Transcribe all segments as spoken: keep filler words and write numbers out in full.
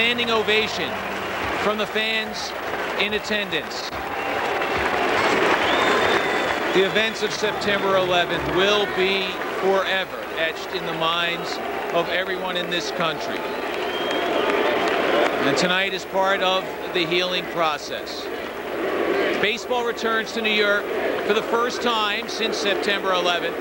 Standing ovation from the fans in attendance. The events of September eleventh will be forever etched in the minds of everyone in this country. And tonight is part of the healing process. Baseball returns to New York for the first time since September eleventh.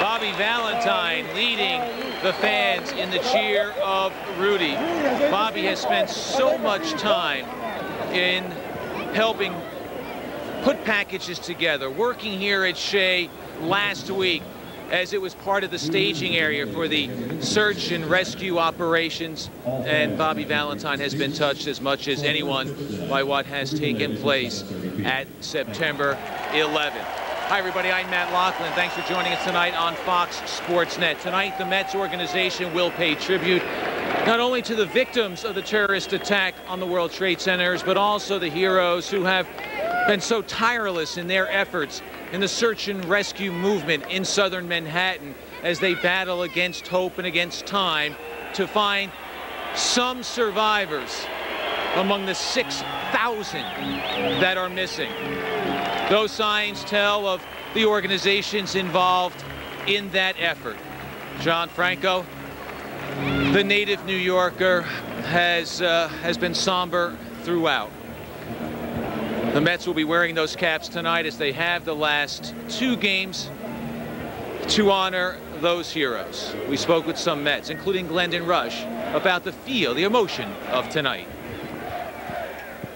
Bobby Valentine leading the fans in the cheer of Rudy. Bobby has spent so much time in helping put packages together, working here at Shea last week as it was part of the staging area for the search and rescue operations. And Bobby Valentine has been touched as much as anyone by what has taken place at September eleventh. Hi, everybody. I'm Matt Lachlan. Thanks for joining us tonight on Fox Sports Net. Tonight, the Mets organization will pay tribute not only to the victims of the terrorist attack on the World Trade Centers, but also the heroes who have been so tireless in their efforts in the search and rescue movement in southern Manhattan as they battle against hope and against time to find some survivors among the six thousand that are missing. Those signs tell of the organizations involved in that effort. John Franco, the native New Yorker, has, uh, has been somber throughout. The Mets will be wearing those caps tonight as they have the last two games to honor those heroes. We spoke with some Mets, including Glendon Rush, about the feel, the emotion of tonight.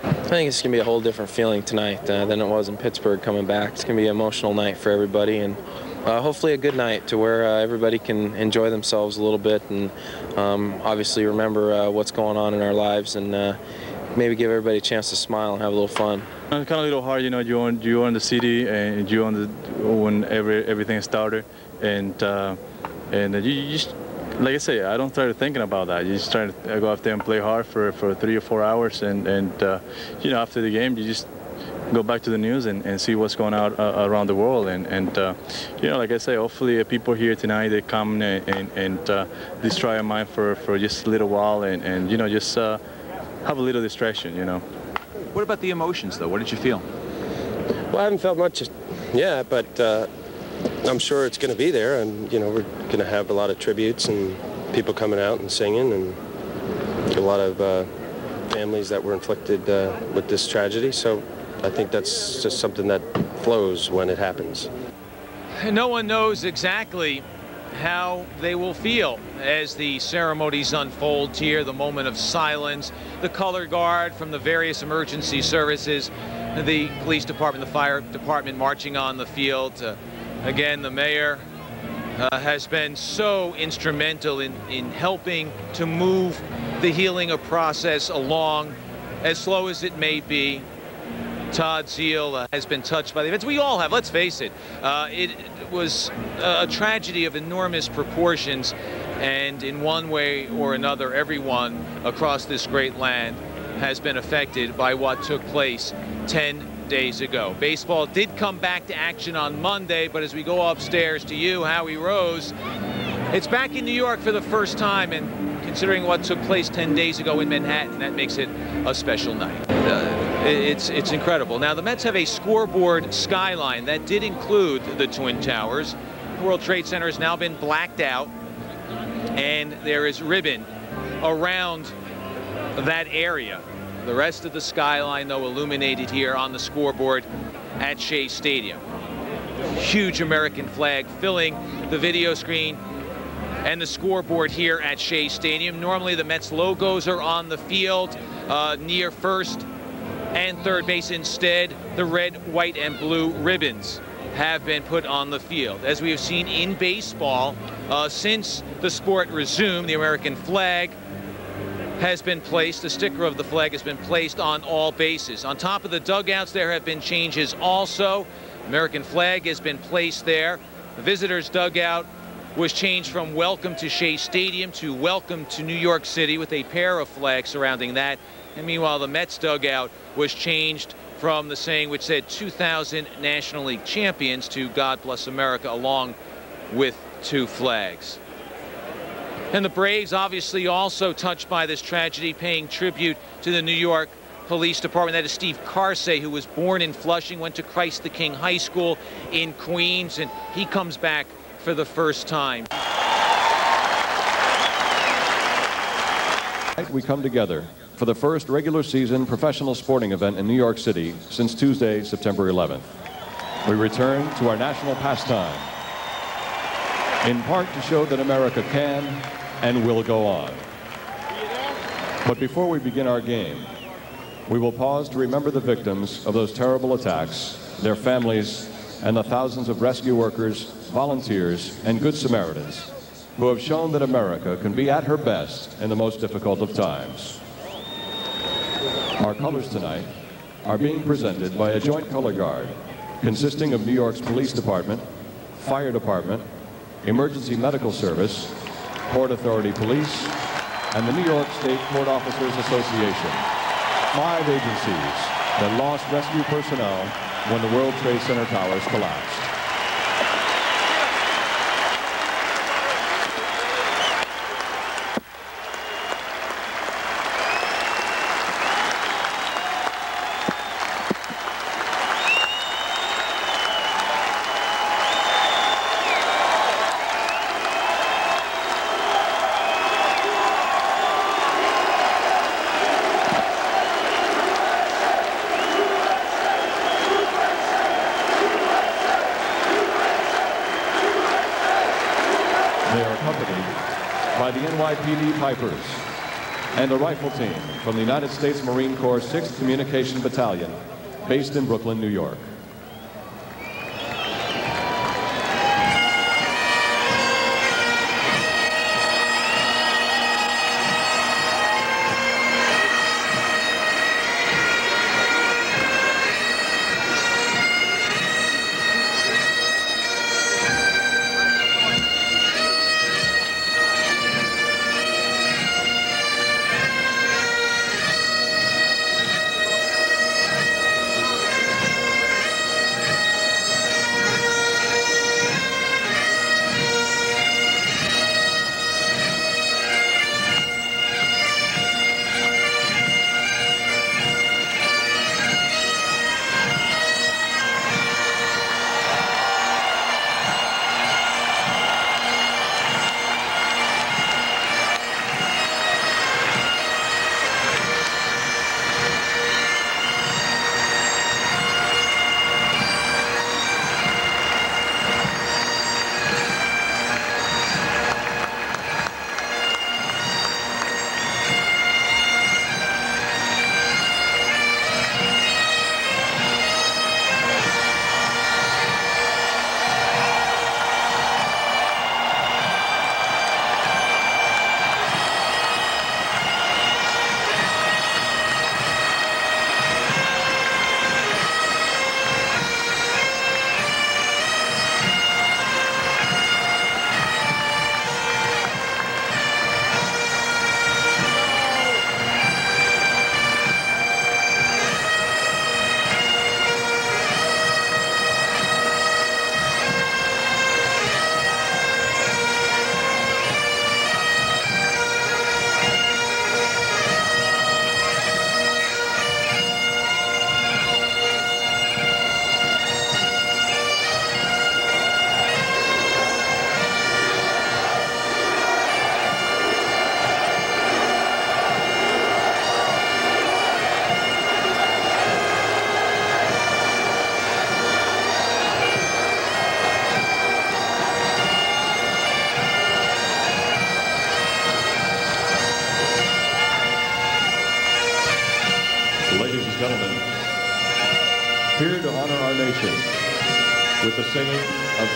I think it's going to be a whole different feeling tonight uh, than it was in Pittsburgh coming back. It's going to be an emotional night for everybody, and uh, hopefully a good night to where uh, everybody can enjoy themselves a little bit and um, obviously remember uh, what's going on in our lives and uh, maybe give everybody a chance to smile and have a little fun. It's kind of a little hard, you know, you're on, you're in the city and you're on the, when every, everything started, and, uh, and you, you just, like I say, I don't start thinking about that. You just try to go out there and play hard for, for three or four hours, and, and uh, you know, after the game, you just go back to the news and, and see what's going on uh, around the world. And, and uh, you know, like I say, hopefully uh, people here tonight, they come and, and, and uh, destroy our mind for, for just a little while and, and you know, just uh, have a little distraction, you know. What about the emotions, though? What did you feel? Well, I haven't felt much yet, but uh, I'm sure it's going to be there, and you know we're going to have a lot of tributes and people coming out and singing, and a lot of uh, families that were inflicted uh, with this tragedy. So I think that's just something that flows when it happens. No one knows exactly how they will feel as the ceremonies unfold here, the moment of silence, the color guard from the various emergency services, the police department, the fire department marching on the field. To, Again, the mayor uh, has been so instrumental in, in helping to move the healing of process along, as slow as it may be. Todd Zeile uh, has been touched by the events. We all have, let's face it. Uh, it was a tragedy of enormous proportions, and in one way or another, everyone across this great land has been affected by what took place ten days ago. Baseball did come back to action on Monday, but as we go upstairs to you, Howie Rose, it's back in New York for the first time, and considering what took place ten days ago in Manhattan, that makes it a special night. Uh, it's, it's incredible. Now, the Mets have a scoreboard skyline that did include the Twin Towers. The World Trade Center has now been blacked out, and there is ribbon around that area. The rest of the skyline, though, illuminated here on the scoreboard at Shea Stadium. Huge American flag filling the video screen and the scoreboard here at Shea Stadium. Normally, the Mets logos are on the field uh, near first and third base. Instead, the red, white, and blue ribbons have been put on the field. As we have seen in baseball, uh, since the sport resumed, the American flag has been placed, the sticker of the flag has been placed on all bases. On top of the dugouts, there have been changes also. American flag has been placed there. The visitors' dugout was changed from welcome to Shea Stadium to welcome to New York City with a pair of flags surrounding that. And meanwhile, the Mets dugout was changed from the saying which said two thousand National League champions to God Bless America, along with two flags. And the Braves obviously also touched by this tragedy, paying tribute to the New York Police Department. That is Steve Karsay, who was born in Flushing, went to Christ the King High School in Queens, and he comes back for the first time. We come together for the first regular season professional sporting event in New York City since Tuesday, September eleventh. We return to our national pastime, in part to show that America can and will go on. But before we begin our game, we will pause to remember the victims of those terrible attacks, their families, and the thousands of rescue workers, volunteers, and Good Samaritans who have shown that America can be at her best in the most difficult of times. Our colors tonight are being presented by a joint color guard consisting of New York's Police Department, Fire Department, Emergency Medical Service, Port Authority Police, and the New York State Port Officers Association. Five agencies that lost rescue personnel when the World Trade Center towers collapsed. Pipers, and a rifle team from the United States Marine Corps sixth Communication Battalion, based in Brooklyn, New York.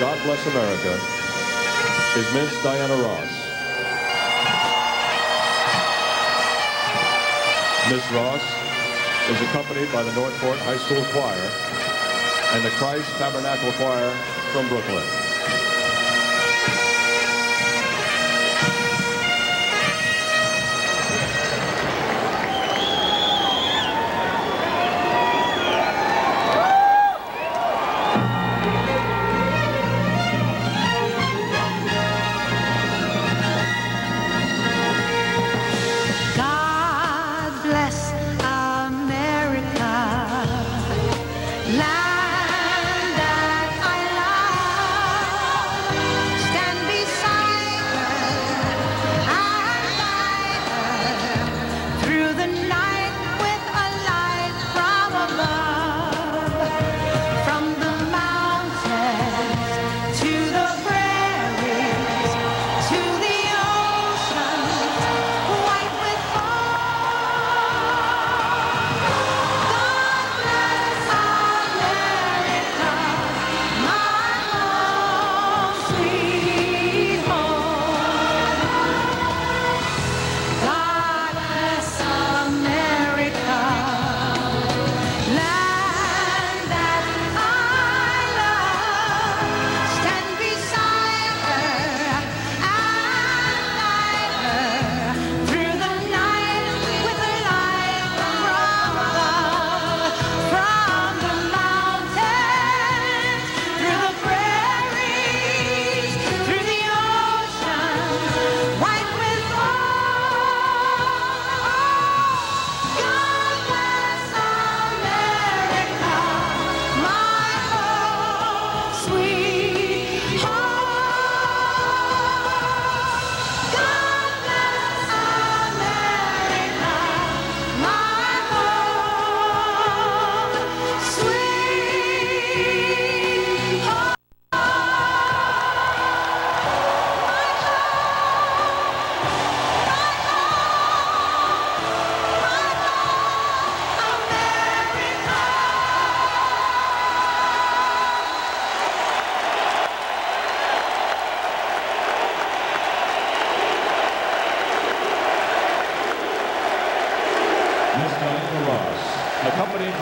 God Bless America is Miss Diana Ross. Miss Ross is accompanied by the Northport High School Choir and the Christ Tabernacle Choir from Brooklyn.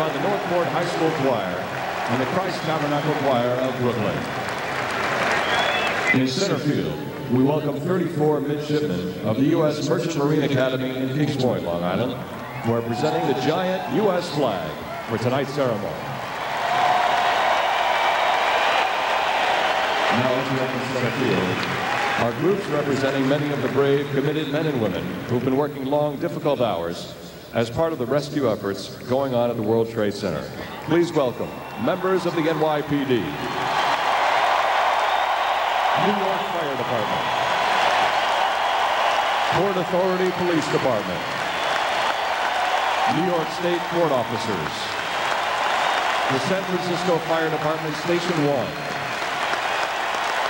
by the Northport High School Choir and the Christ Tabernacle Choir of Brooklyn. In center field, we welcome thirty-four midshipmen of the U S Merchant Marine Academy in Kings Point, Long Island, who are presenting the giant U S flag for tonight's ceremony. Now entering center field are groups representing many of the brave, committed men and women who've been working long, difficult hours as part of the rescue efforts going on at the World Trade Center. Please welcome members of the N Y P D, New York Fire Department, Port Authority Police Department, New York State Port Officers, the San Francisco Fire Department Station one,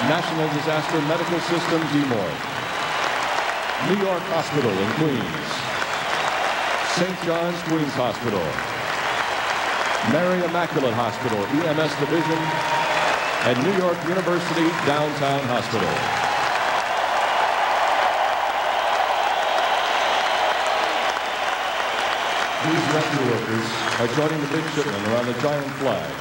National Disaster Medical Systems, Emoy, New York Hospital in Queens, Saint John's Queens Hospital, Mary Immaculate Hospital, E M S Division, and New York University Downtown Hospital. These rescue workers are joining the big shipment around the giant flag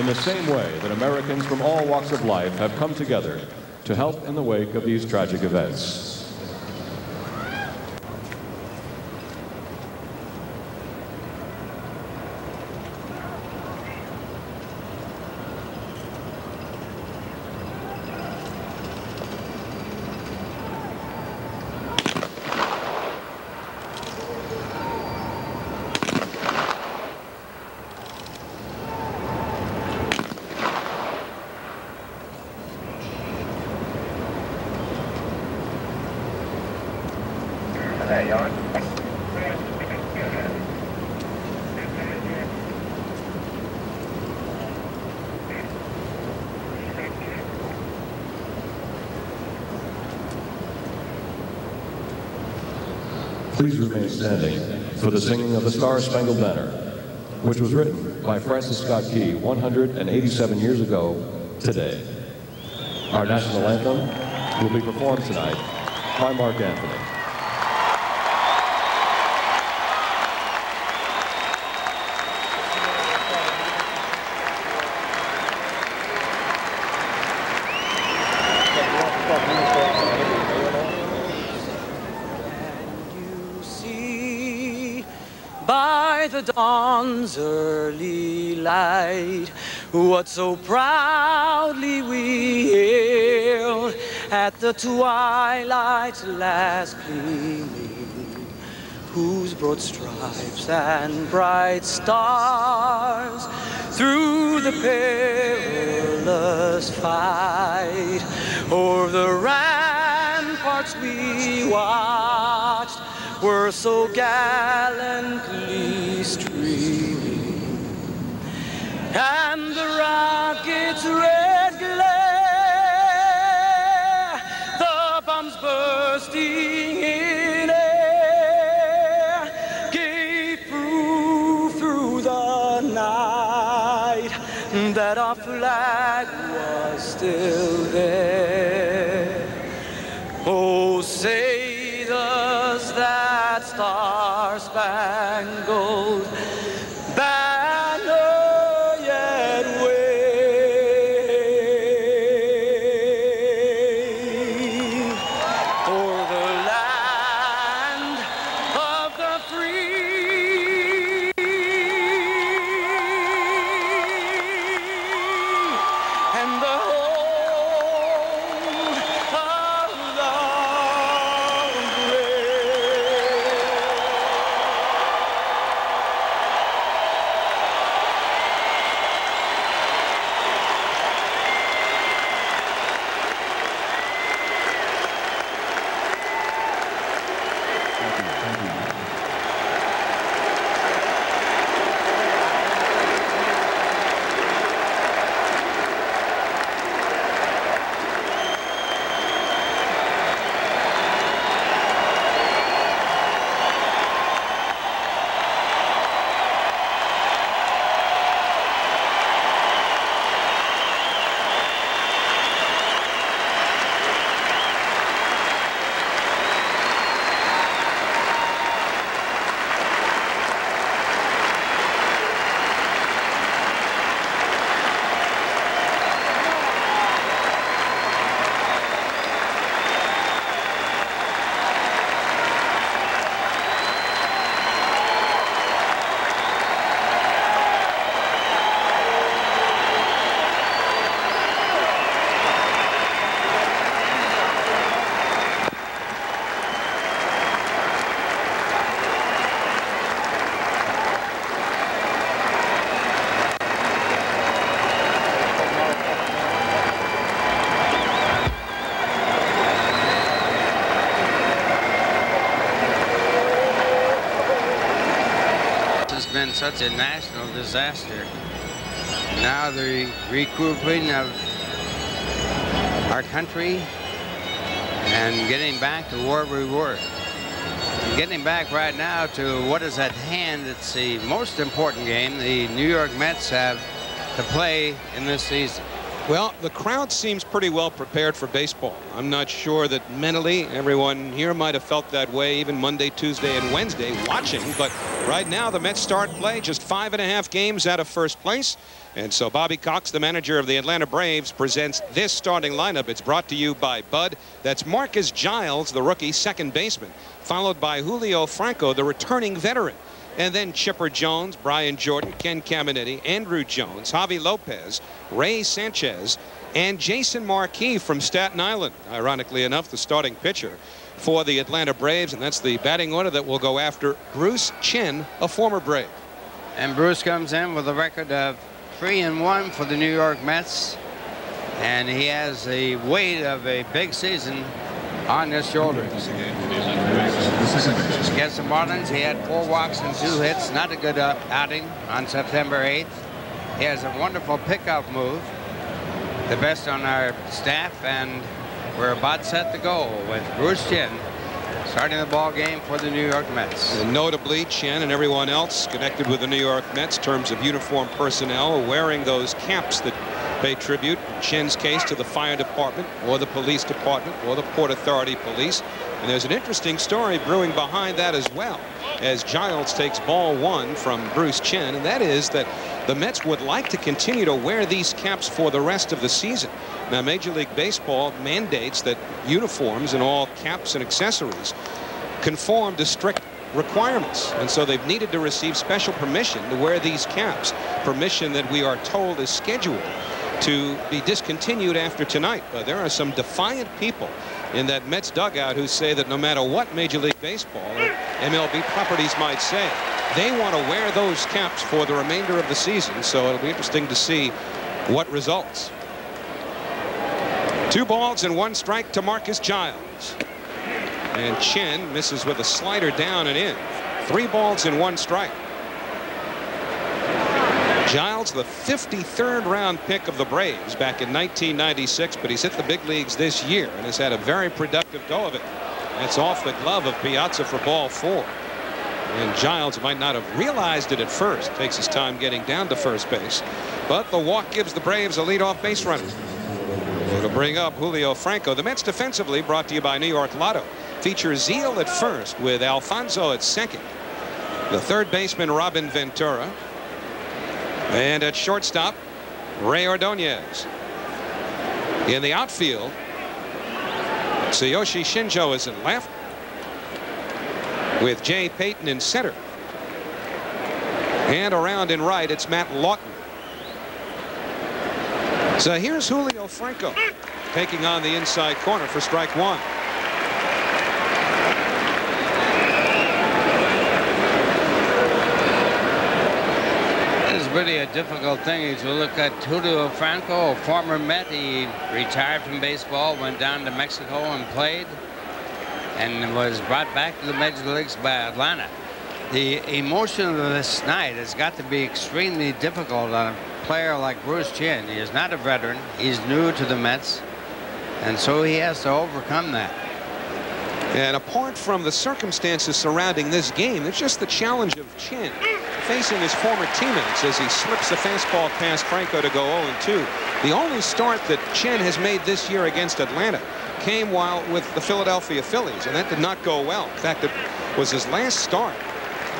in the same way that Americans from all walks of life have come together to help in the wake of these tragic events. Please remain standing for the singing of the Star-Spangled Banner, which was written by Francis Scott Key one hundred eighty-seven years ago today. Our national anthem will be performed tonight by Mark Anthony. Dawn's early light, what so proudly we hailed at the twilight's last gleaming, whose broad stripes and bright stars through the perilous fight o'er the ramparts we watched were so gallantly streaming, and the rocket's red glare, the bombs bursting in air, gave proof through the night that our flag was still there. Oh, say that star-spangled banner yet wave for the land of the free. And the such a national disaster. Now the recouping of our country and getting back to where we were. Getting back right now to what is at hand. It's the most important game the New York Mets have to play in this season. Well, the crowd seems pretty well prepared for baseball. I'm not sure that mentally everyone here might have felt that way even Monday, Tuesday, and Wednesday watching. But right now the Mets start play just five and a half games out of first place. And so Bobby Cox, the manager of the Atlanta Braves, presents this starting lineup. It's brought to you by Bud. That's Marcus Giles, the rookie second baseman, followed by Julio Franco, the returning veteran. And then Chipper Jones, Brian Jordan, Ken Caminiti, Andrew Jones, Javy Lopez, Ray Sanchez, and Jason Marquis from Staten Island. Ironically enough, the starting pitcher for the Atlanta Braves, and that's the batting order that will go after Bruce Chen, a former Brave. And Bruce comes in with a record of three and one for the New York Mets, and he has the weight of a big season on his shoulders. Against the Marlins, he had four walks and two hits. Not a good uh, outing on September eighth. He has a wonderful pickoff move, the best on our staff, and we're about set to go with Bruce Chen starting the ball game for the New York Mets. And notably, Chen and everyone else connected with the New York Mets in terms of uniform personnel are wearing those caps that pay tribute, in Chen's case, to the fire department or the police department or the Port Authority police. And there's an interesting story brewing behind that as well, as Giles takes ball one from Bruce Chen, and that is that the Mets would like to continue to wear these caps for the rest of the season. Now, Major League Baseball mandates that uniforms and all caps and accessories conform to strict requirements, and so they've needed to receive special permission to wear these caps, permission that we are told is scheduled to be discontinued after tonight. But there are some defiant people in that Mets dugout who say that no matter what Major League Baseball or M L B properties might say, they want to wear those caps for the remainder of the season. So it'll be interesting to see what results. Two balls and one strike to Marcus Giles, and Chen misses with a slider down and in. Three balls and one strike. Giles, the fifty-third round pick of the Braves back in nineteen ninety-six, but he's hit the big leagues this year and has had a very productive go of it. That's off the glove of Piazza for ball four. And Giles might not have realized it at first. Takes his time getting down to first base, but the walk gives the Braves a leadoff base runner. It'll bring up Julio Franco. The Mets defensively, brought to you by New York Lotto, features Zeile at first with Alfonzo at second, the third baseman Robin Ventura, and at shortstop, Rey Ordóñez. In the outfield, Tsuyoshi Shinjo is in left, with Jay Payton in center. And around in right, it's Matt Lawton. So here's Julio Franco taking on the inside corner for strike one. Really a difficult thing is you look at Julio Franco, a former Met. He retired from baseball, went down to Mexico and played, and was brought back to the major leagues by Atlanta. The emotion of this night has got to be extremely difficult on a player like Bruce Chen. He is not a veteran. He's new to the Mets, and so he has to overcome that. And apart from the circumstances surrounding this game, it's just the challenge of Chen facing his former teammates as he slips the fastball past Franco to go oh and two. The only start that Chen has made this year against Atlanta came while with the Philadelphia Phillies, and that did not go well. In fact, it was his last start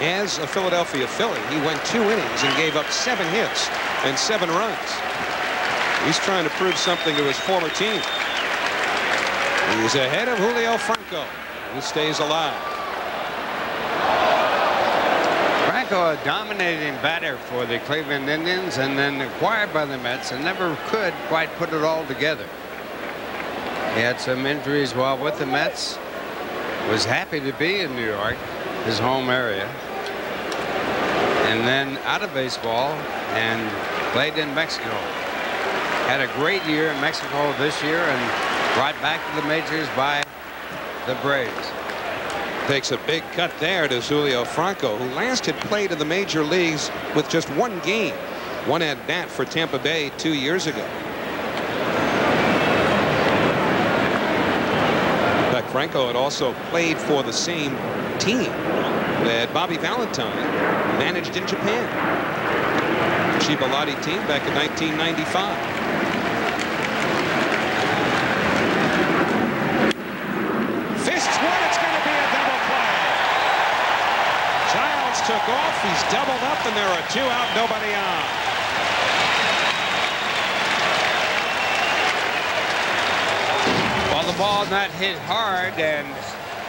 as a Philadelphia Philly. He went two innings and gave up seven hits and seven runs. He's trying to prove something to his former team. He's ahead of Julio Franco, who stays alive. Franco, a dominating batter for the Cleveland Indians and then acquired by the Mets, and never could quite put it all together. He had some injuries while with the Mets. Was happy to be in New York, his home area. And then out of baseball and played in Mexico. Had a great year in Mexico this year and brought back to the majors by the Braves. takes a big cut there to Julio Franco, who last had played in the major leagues with just one game, one at bat for Tampa Bay two years ago. In fact, Franco had also played for the same team that Bobby Valentine managed in Japan. Shibbolati team back in nineteen ninety-five. Took off, he's doubled up, and there are two out, nobody on. Well, the ball not hit hard, and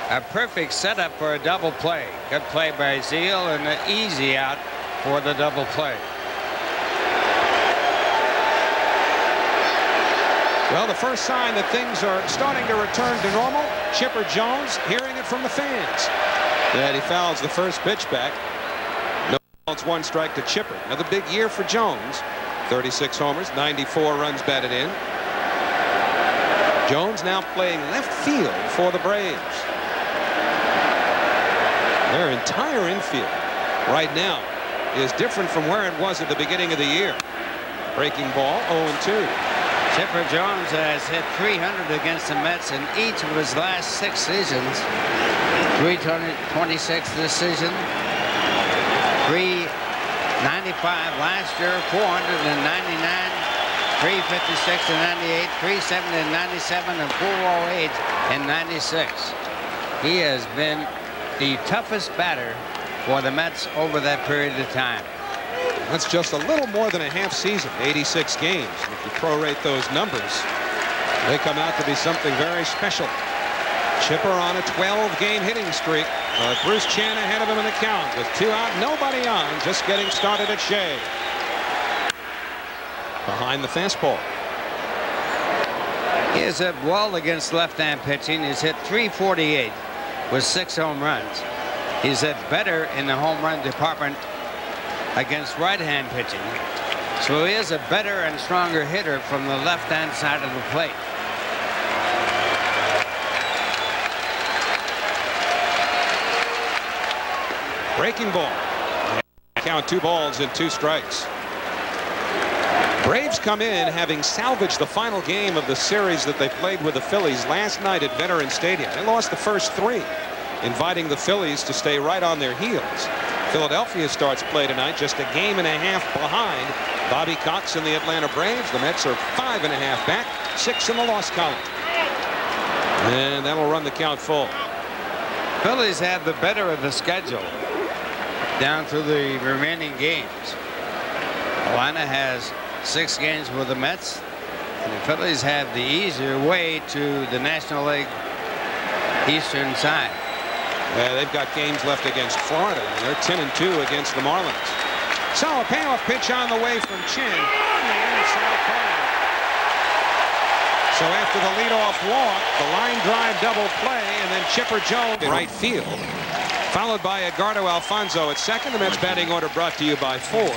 a perfect setup for a double play. Good play by Zeile, and an easy out for the double play. Well, the first sign that things are starting to return to normal, Chipper Jones hearing it from the fans. That he fouls the first pitch back. No balls, one strike to Chipper. Another big year for Jones. thirty-six homers, ninety-four runs batted in. Jones now playing left field for the Braves. Their entire infield right now is different from where it was at the beginning of the year. Breaking ball, oh and two. Chipper Jones has hit three hundred against the Mets in each of his last six seasons. three twenty-six this season, three ninety-five last year, four ninety-nine, three fifty-six in ninety-eight, three seventy in ninety-seven, and four oh eight in ninety-six. He has been the toughest batter for the Mets over that period of time. That's just a little more than a half season, eighty-six games. If you prorate those numbers, they come out to be something very special. Chipper on a twelve game hitting streak. Uh, Bruce Chen ahead of him in the count with two out, nobody on. Just getting started at Shea. Behind the fastball. He has hit well against left-hand pitching. He's hit three forty-eight with six home runs. He's hit better in the home run department against right-hand pitching. So he is a better and stronger hitter from the left-hand side of the plate. Breaking ball. Count two balls and two strikes. Braves come in having salvaged the final game of the series that they played with the Phillies last night at Veterans Stadium. They lost the first three, inviting the Phillies to stay right on their heels. Philadelphia starts play tonight just a game and a half behind Bobby Cox and the Atlanta Braves. The Mets are five and a half back, six in the loss column. And that'll run the count full. Phillies have the better of the schedule down through the remaining games. Atlanta has six games with the Mets, and the Phillies have the easier way to the National League Eastern side. Yeah, they've got games left against Florida, and they're ten and two against the Marlins. So a payoff pitch on the way from Chen on the inside corner. So after the leadoff walk, the line drive double play, and then Chipper Jones in right field, followed by Edgardo Alfonzo at second. The Mets batting order brought to you by Ford.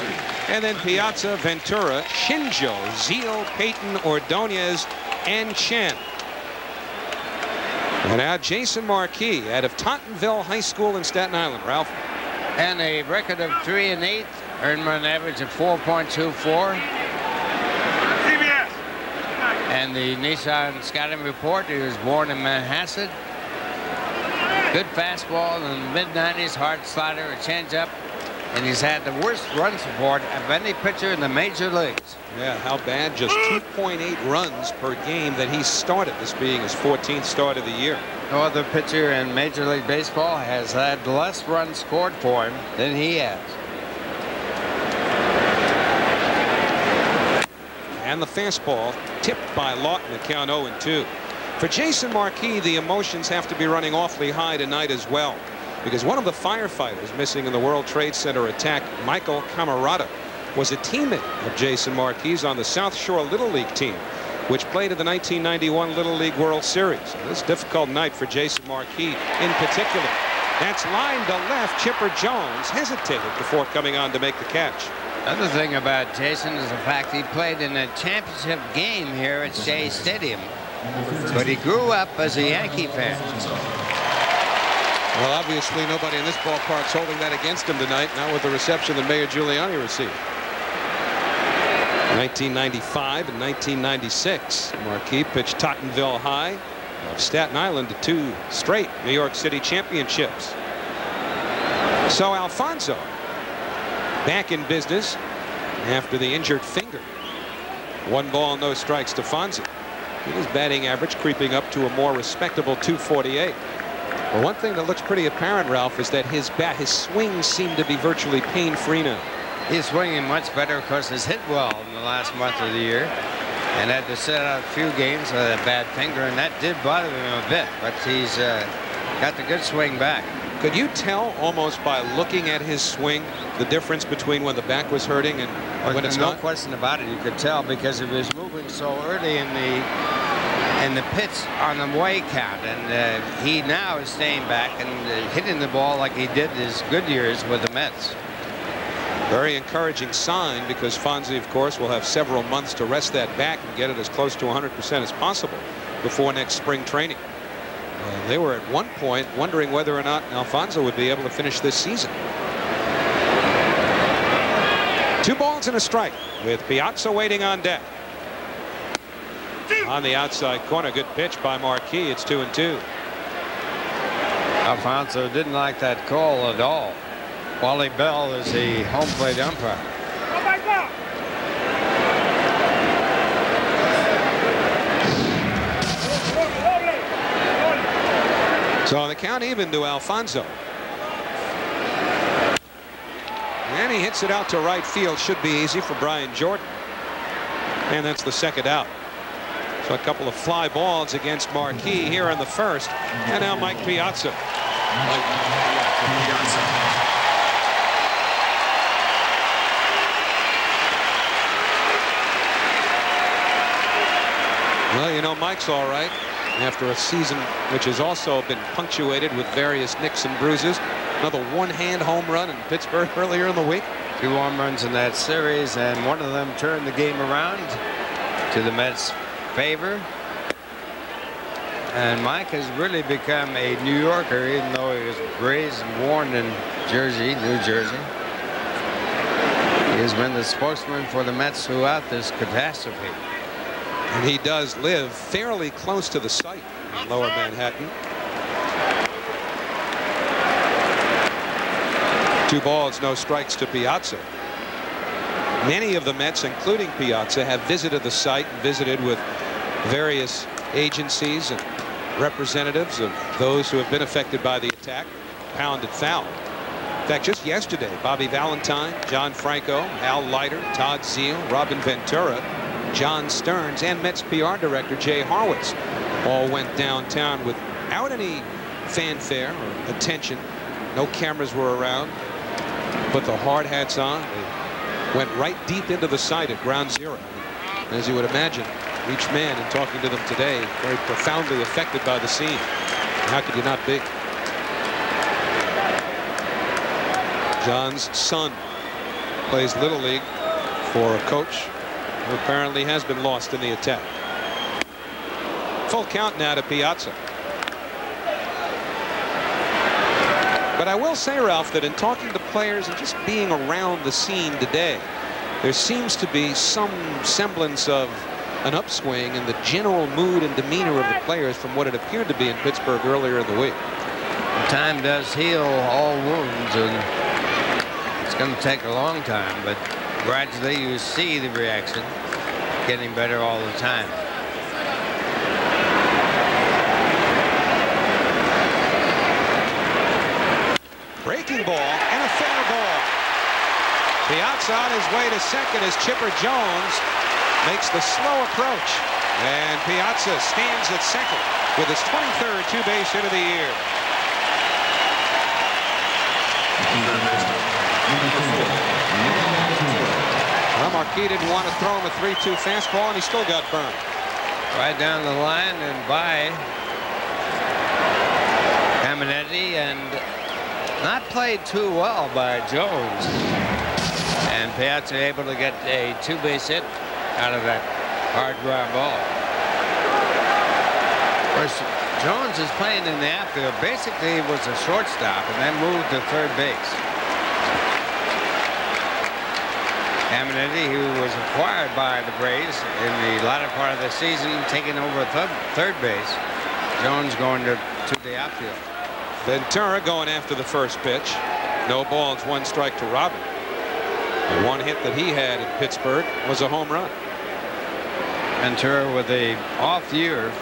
And then Piazza, Ventura, Shinjo, Zeile, Payton, Ordóñez, and Chen. And now Jason Marquis out of Tottenville High School in Staten Island. Ralph. And a record of three and eight, earned run average of four point two four. C B S. And the Nissan scouting report. He was born in Manhasset. Good fastball in the mid nineties, hard slider, a changeup, and he's had the worst run support of any pitcher in the major leagues. Yeah, how bad? Just two point eight runs per game that he started, this being his fourteenth start of the year. No other pitcher in Major League Baseball has had less runs scored for him than he has. And the fastball tipped by Lawton to count oh and two. For Jason Marquis, the emotions have to be running awfully high tonight as well, because one of the firefighters missing in the World Trade Center attack, Michael Camerata, was a teammate of Jason Marquis on the South Shore Little League team, which played in the nineteen ninety-one Little League World Series. And this is a difficult night for Jason Marquis in particular. That's lined to left. Chipper Jones hesitated before coming on to make the catch. Another thing about Jason is the fact he played in a championship game here at Shea Stadium. But he grew up as a Yankee fan. Well, obviously nobody in this ballpark's holding that against him tonight, not with the reception that Mayor Giuliani received. nineteen ninety-five and nineteen ninety-six, Marquis pitched Tottenville High of Staten Island to two straight New York City championships. So Alfonzo back in business after the injured finger. One ball, no strikes to Fonzie. His batting average creeping up to a more respectable two forty-eight. Well, one thing that looks pretty apparent, Ralph, is that his bat, his swing seemed to be virtually pain-free now. He's swinging much better because he's hit well in the last month of the year, and had to sit out a few games with a bad finger, and that did bother him a bit. But he's uh, got the good swing back. Could you tell almost by looking at his swing the difference between when the back was hurting and well, when it's no not? No question about it. You could tell because it was moving so early in the. And the pitch on the way count, and uh, he now is staying back and uh, hitting the ball like he did his good years with the Mets. Very encouraging sign, because Fonzie, of course, will have several months to rest that back and get it as close to one hundred percent as possible before next spring training. Uh, they were at one point wondering whether or not Alfonzo would be able to finish this season. Two balls and a strike with Piazza waiting on deck. On the outside corner, good pitch by Marquis. It's two and two. Alfonzo didn't like that call at all. Wally Bell is the home plate umpire. Oh my God. So the count even to Alfonzo. And he hits it out to right field. Should be easy for Brian Jordan. And that's the second out. A couple of fly balls against Marquis here in the first, and now Mike Piazza. Mike Piazza. Well, you know, Mike's all right after a season which has also been punctuated with various nicks and bruises. Another one-hand home run in Pittsburgh earlier in the week. Two home runs in that series, and one of them turned the game around to the Mets' favor. And Mike has really become a New Yorker, even though he was raised and born in Jersey, New Jersey. He has been the spokesman for the Mets throughout this catastrophe. And he does live fairly close to the site in Lower Manhattan. Two balls, no strikes to Piazza. Many of the Mets, including Piazza, have visited the site and visited with various agencies and representatives of those who have been affected by the attack. Pound and foul. In fact, just yesterday, Bobby Valentine, John Franco, Al Leiter, Todd Zeile, Robin Ventura, John Stearns, and Mets P R director Jay Horowitz all went downtown without any fanfare or attention. No cameras were around. Put the hard hats on. They went right deep into the site at ground zero. As you would imagine, each man, in talking to them today, very profoundly affected by the scene. How could you not be? John's son plays Little League for a coach who apparently has been lost in the attack. Full count now to Piazza. But I will say, Ralph, that in talking to players and just being around the scene today, there seems to be some semblance of an upswing in the general mood and demeanor of the players from what it appeared to be in Pittsburgh earlier in the week. Time does heal all wounds, and it's going to take a long time, but gradually you see the reaction getting better all the time. Breaking ball and a fair ball. Piazza on his way to second as Chipper Jones makes the slow approach, and Piazza stands at second with his twenty-third two-base hit of the year. Well, Marquis didn't want to throw him a three two fastball, and he still got burned. Right down the line and by Caminiti, and not played too well by Jones. And Piazza able to get a two-base hit out of that hard ground ball. First, Jones is playing in the outfield. Basically, he was a shortstop and then moved to third base. Caminiti, who was acquired by the Braves in the latter part of the season, taking over th third base. Jones going to, to the outfield. Ventura going after the first pitch. No balls, one strike to Robin. The one hit that he had in Pittsburgh was a home run. Ventura with a off year.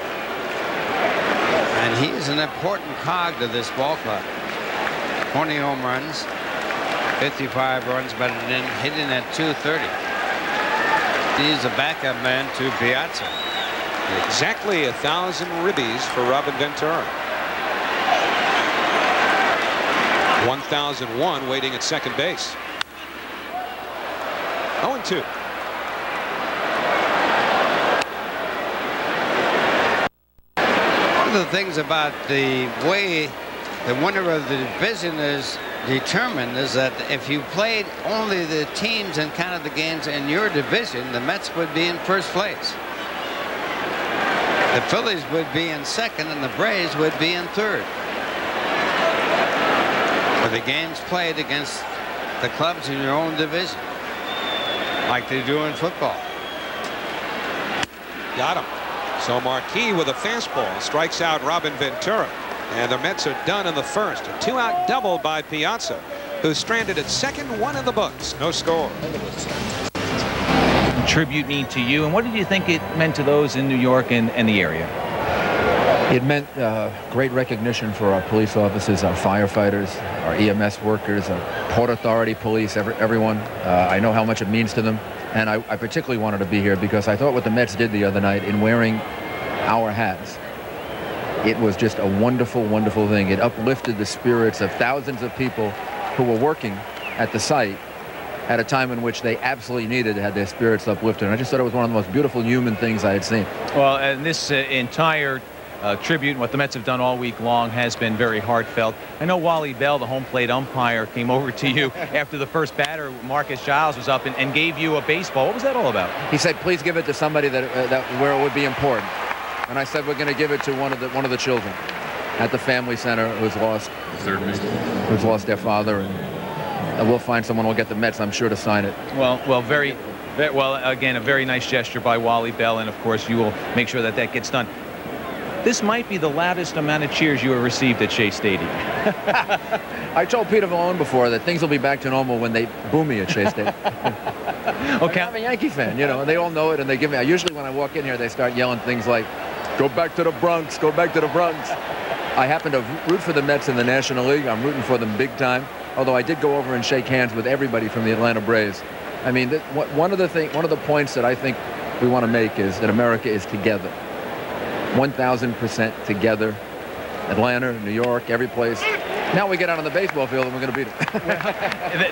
And he's an important cog to this ball club. twenty home runs, fifty-five runs, but hitting at two thirty. He's a backup man to Piazza. Exactly a thousand ribbies for Robin Ventura. one thousand one waiting at second base. oh and two. One of the things about the way the winner of the division is determined is that if you played only the teams and counted the games in your division, the Mets would be in first place. The Phillies would be in second, and the Braves would be in third. But the games played against the clubs in your own division, like they do in football. Got him. So Marquis with a fastball strikes out Robin Ventura, and the Mets are done in the first. A two-out double by Piazza, who's stranded at second, one in the books. No score. Tribute mean to you, and what did you think it meant to those in New York and, and the area? It meant uh, great recognition for our police officers, our firefighters, our E M S workers, our Port Authority police, every, everyone. Uh, I know how much it means to them, and I, I particularly wanted to be here because I thought what the Mets did the other night in wearing our hats, it was just a wonderful, wonderful thing. It uplifted the spirits of thousands of people who were working at the site at a time in which they absolutely needed to have their spirits uplifted. And I just thought it was one of the most beautiful human things I had seen. Well, and this uh, entire uh, tribute and what the Mets have done all week long has been very heartfelt. I know Wally Bell, the home plate umpire, came over to you after the first batter, Marcus Giles, was up and, and gave you a baseball. What was that all about? He said, please give it to somebody that, uh, that where it would be important. And I said, we're going to give it to one of the one of the children at the family center who's lost, who's lost their father. And we'll find someone. We'll get the Mets, I'm sure, to sign it. Well, well, very, very well. Again, a very nice gesture by Wally Bell, and of course, you will make sure that that gets done. This might be the loudest amount of cheers you have received at Shea Stadium. I told Peter Vallone before that things will be back to normal when they boo me at Shea Stadium. Okay, I'm a Yankee fan, you know, and they all know it, and they give me. I usually, when I walk in here, they start yelling things like, "Go back to the Bronx! Go back to the Bronx!" I happen to root for the Mets in the National League. I'm rooting for them big time. Although I did go over and shake hands with everybody from the Atlanta Braves. I mean, one of the thing, one of the points that I think we want to make is that America is together, one thousand percent together. Atlanta, New York, every place. Now we get out on the baseball field and we're going to beat them.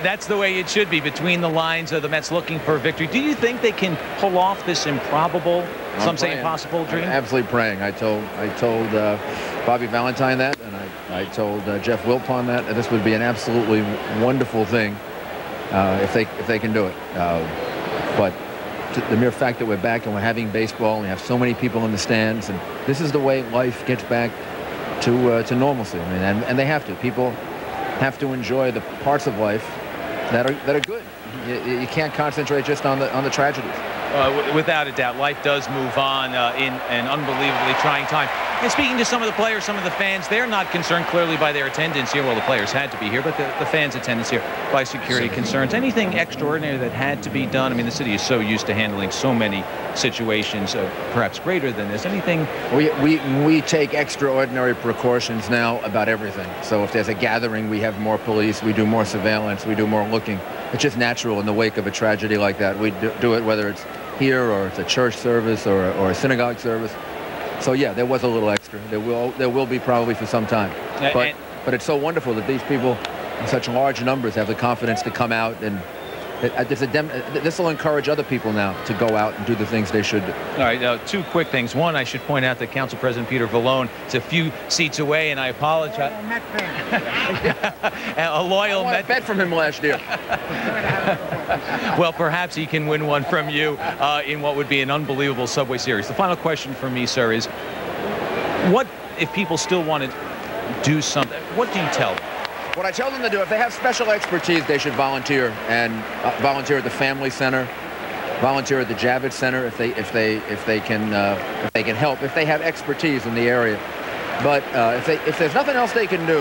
That's the way it should be. Between the lines of the Mets looking for a victory. Do you think they can pull off this improbable, I'm some praying. say impossible dream? I'm absolutely praying. I told, I told uh, Bobby Valentine that, and I, I told uh, Jeff Wilpon that, and this would be an absolutely wonderful thing uh, if they if they can do it. Uh, but the mere fact that we're back and we're having baseball and we have so many people in the stands, and this is the way life gets back to uh, to normalcy. I mean, and, and they have to. People have to enjoy the parts of life that are that are good. You, you can't concentrate just on the on the tragedies. Uh, w without a doubt, life does move on uh, in an unbelievably trying time. And speaking to some of the players, some of the fans, they're not concerned clearly by their attendance here. Well, the players had to be here, but the, the fans' attendance here by security concerns. Anything extraordinary that had to be done? I mean, the city is so used to handling so many situations, uh, perhaps greater than this. Anything? We, we, we take extraordinary precautions now about everything. So if there's a gathering, we have more police, we do more surveillance, we do more looking. It's just natural in the wake of a tragedy like that. We do, do it whether it's here or it's a church service or, or a synagogue service. So yeah, there was a little extra. There will there will be probably for some time. But and, but it's so wonderful that these people in such large numbers have the confidence to come out, and it, a dem this will encourage other people now to go out and do the things they should do. All right, uh, two quick things. One, I should point out that Council President Peter Vallone is a few seats away, and I apologize. A loyal Met fan. a loyal I Met bet from him last year. Well, perhaps he can win one from you uh, in what would be an unbelievable Subway Series. The final question for me, sir, is what if people still want to do something, what do you tell them? What I tell them to do, if they have special expertise, they should volunteer, and uh, volunteer at the family center, volunteer at the Javits Center if they if they if they can uh, if they can help, if they have expertise in the area. But uh, if they if there's nothing else they can do,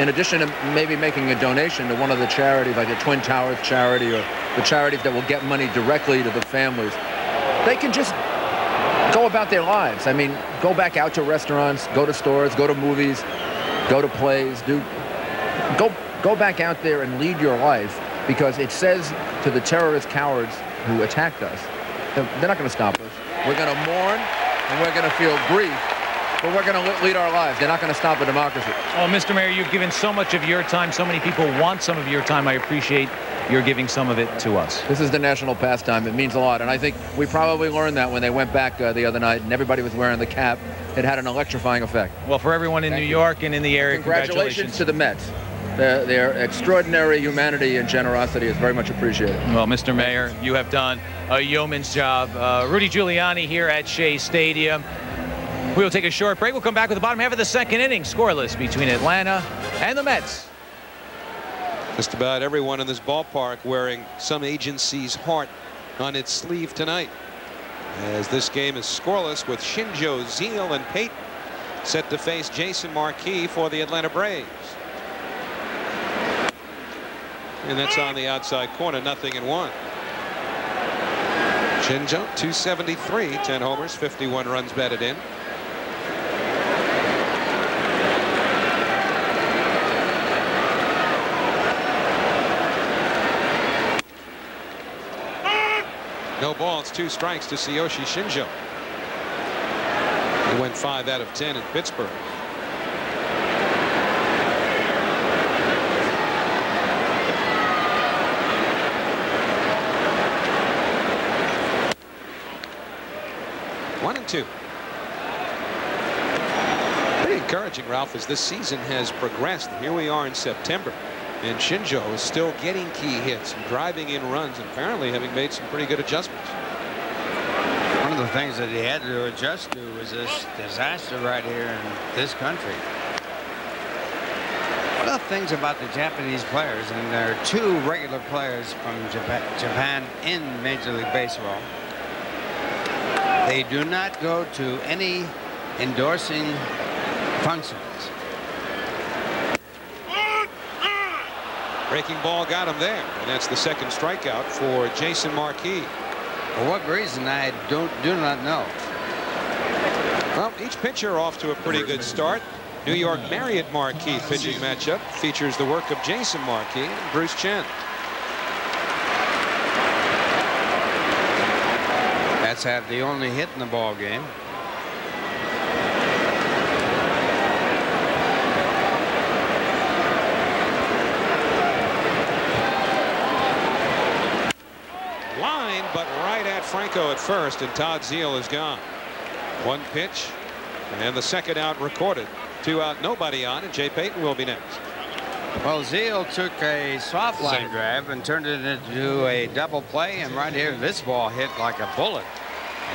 in addition to maybe making a donation to one of the charities, like the Twin Towers charity or the charities that will get money directly to the families, they can just go about their lives. I mean, go back out to restaurants, go to stores, go to movies, go to plays, do go go back out there and lead your life, because it says to the terrorist cowards who attacked us, they're not going to stop us. We're going to mourn and we're going to feel grief, but we're going to lead our lives. They're not going to stop the democracy. Oh, Mister Mayor, you've given so much of your time. So many people want some of your time. I appreciate you're giving some of it to us. This is the national pastime. It means a lot. And I think we probably learned that when they went back uh, the other night and everybody was wearing the cap. It had an electrifying effect. Well, for everyone in Thank New you. York and in the area, congratulations. Congratulations to the Mets. Their, their extraordinary humanity and generosity is very much appreciated. Well, Mister Mayor, you have done a yeoman's job. Uh, Rudy Giuliani here at Shea Stadium. We will take a short break. We'll come back with the bottom half of the second inning. Scoreless between Atlanta and the Mets. Just about everyone in this ballpark wearing some agency's heart on its sleeve tonight, as this game is scoreless with Shinjo, Zeile, and Payton set to face Jason Marquis for the Atlanta Braves. And that's on the outside corner, nothing and one. Shinjo, two seventy-three, ten homers, fifty-one runs batted in. No balls, two strikes to Tsuyoshi Shinjo. He went five out of ten in Pittsburgh. One and two. Pretty encouraging, Ralph, as this season has progressed. Here we are in September. And Shinjo is still getting key hits and driving in runs, and apparently having made some pretty good adjustments. One of the things that he had to adjust to was this disaster right here in this country. One of the things about the Japanese players, and there are two regular players from Japan in Major League Baseball, they do not go to any endorsing functions. Breaking ball got him there, and that's the second strikeout for Jason Marquis. For what reason, I don't do not know. Well, each pitcher off to a pretty good start. New York Marriott Marquis pitching matchup features the work of Jason Marquis and Bruce Chen. That's had the only hit in the ball game. But right at Franco at first, and Todd Zeile is gone. One pitch, and the second out recorded. Two out, nobody on, and Jay Payton will be next. Well, Zeile took a soft line drive and turned it into a double play, and right here, this ball hit like a bullet.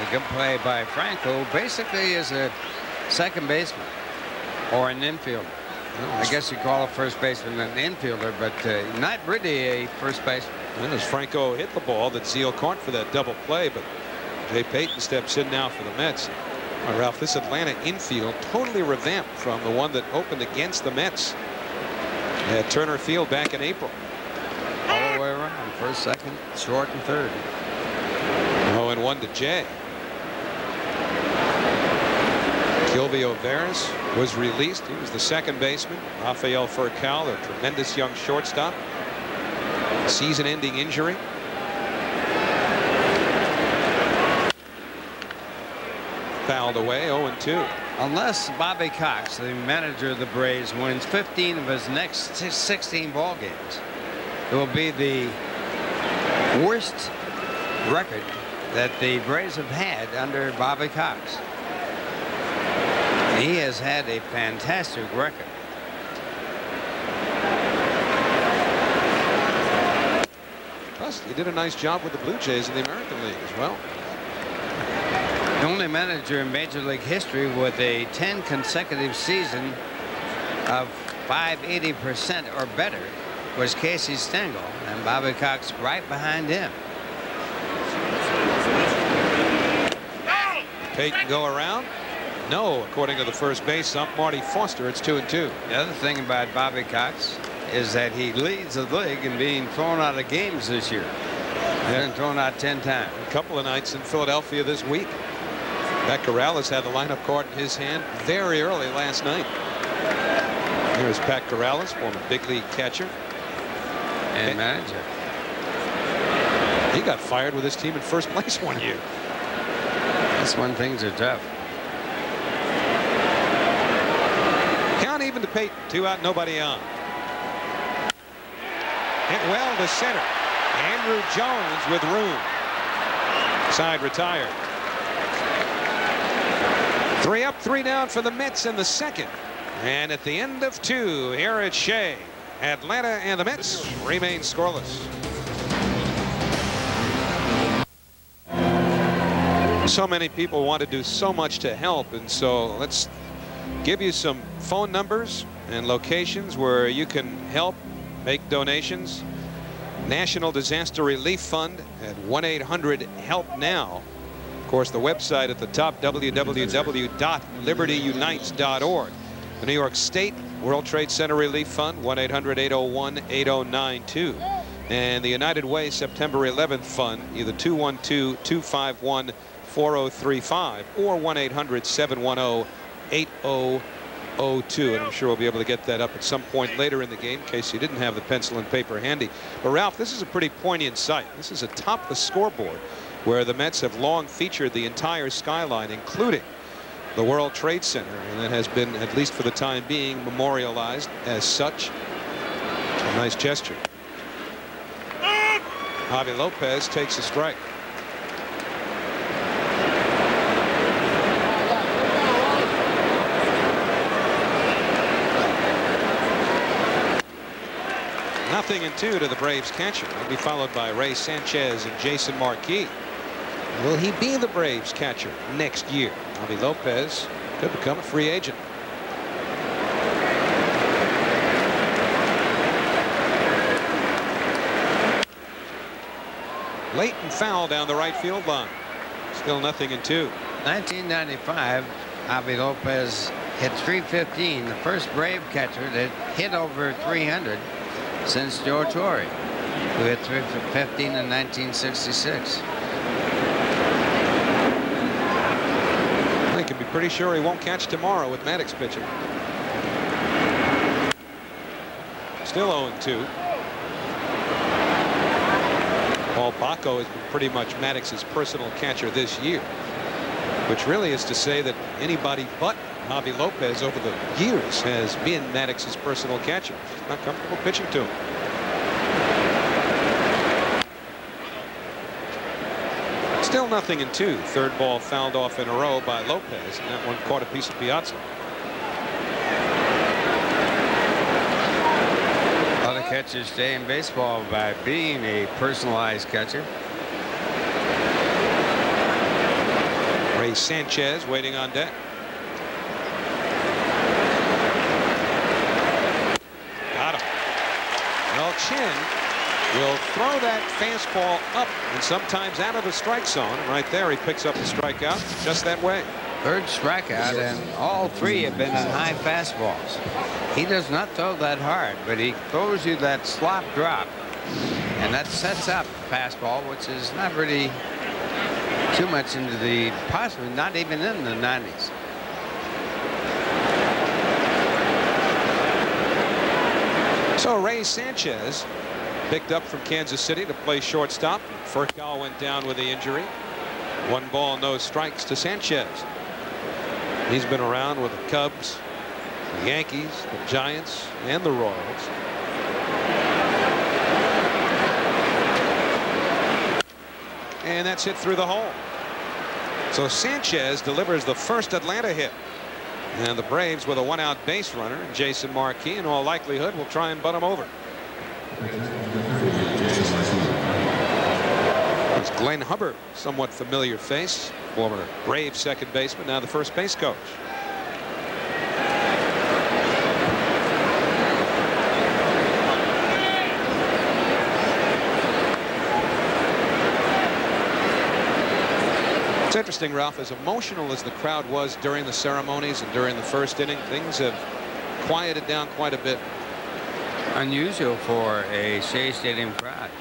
A good play by Franco, basically is a second baseman or an infielder. I guess you call a first baseman an infielder, but uh, not really a first baseman. And as Franco hit the ball that Zeile caught for that double play, but Jay Payton steps in now for the Mets. All right, Ralph, this Atlanta infield totally revamped from the one that opened against the Mets at Turner Field back in April. All the way around, first, second, short, and third. oh and one to Jay. Gilvio Veras was released. He was the second baseman. Rafael Furcal, a tremendous young shortstop. Season-ending injury. Fouled away, oh and two. Unless Bobby Cox, the manager of the Braves, wins fifteen of his next sixteen ball games, it will be the worst record that the Braves have had under Bobby Cox. He has had a fantastic record. Plus, he did a nice job with the Blue Jays in the American League as well. The only manager in Major League history with a ten consecutive season of five eighty percent or better was Casey Stengel, and Bobby Cox right behind him. Payton go around? No, according to the first base ump Marty Foster, it's two and two. The other thing about Bobby Cox is that he leads the league in being thrown out of games this year. They've been thrown out ten times. A couple of nights in Philadelphia this week. Matt Corrales had the lineup card in his hand very early last night. Here's Pat Corrales, former big league catcher and manager. He got fired with his team in first place one year. That's when things are tough. Count even to Payton. Two out, nobody on. Hit well to center. Andrew Jones with room. Side retired. Three up, three down for the Mets in the second. And at the end of two, here at Shea, Atlanta and the Mets remain scoreless. So many people want to do so much to help, and so let's give you some phone numbers and locations where you can help make donations. National Disaster Relief Fund at one eight hundred help now. Of course, the website at the top, w w w dot liberty unites dot org. The New York State World Trade Center Relief Fund, one eight hundred eight oh one eight oh nine two. And the United Way September eleventh Fund, either two one two, two five one, four oh three five or one eight hundred seven one zero eight zero zero two. And I'm sure we'll be able to get that up at some point later in the game in case you didn't have the pencil and paper handy. But, Ralph, this is a pretty poignant sight. This is atop the scoreboard where the Mets have long featured the entire skyline, including the World Trade Center, and that has been, at least for the time being, memorialized as such. A nice gesture. Javy Lopez takes a strike. Nothing in two to the Braves catcher. He'll be followed by Ray Sanchez and Jason Marquis. Will he be the Braves catcher next year? Javy Lopez could become a free agent. Leighton foul down the right field line. Still nothing in two. nineteen ninety-five, Javy Lopez hit three fifteen, the first Brave catcher that hit over three hundred since Joe Torre, who hit three fifteen in nineteen sixty-six. Can be pretty sure he won't catch tomorrow with Maddox pitching. Still oh and two. Paul Bacco has been pretty much Maddox's personal catcher this year, which really is to say that anybody but Javy Lopez over the years has been Maddox's personal catcher. Not comfortable pitching to him. Still nothing in two. Third ball fouled off in a row by Lopez, and that one caught a piece of Piazza. Other catchers stay in baseball by being a personalized catcher. Ray Sanchez waiting on deck. Got him. Well, Chen will throw that fastball up and sometimes out of the strike zone. Right there, he picks up the strikeout just that way. Third strikeout, and all three have been on high fastballs. He does not throw that hard, but he throws you that slop drop, and that sets up fastball, which is not really too much into the, possibly not even in the nineties. So Ray Sanchez, picked up from Kansas City to play shortstop. Furcal went down with the injury. One ball, no strikes to Sanchez. He's been around with the Cubs, the Yankees, the Giants, and the Royals. And that's hit through the hole. So Sanchez delivers the first Atlanta hit. And the Braves with a one-out base runner. Jason Marquis, in all likelihood, will try and butt him over. Glenn Hubbard, somewhat familiar face, former Brave second baseman, now the first base coach. It's interesting, Ralph, as emotional as the crowd was during the ceremonies and during the first inning, things have quieted down quite a bit. Unusual for a Shea Stadium crowd.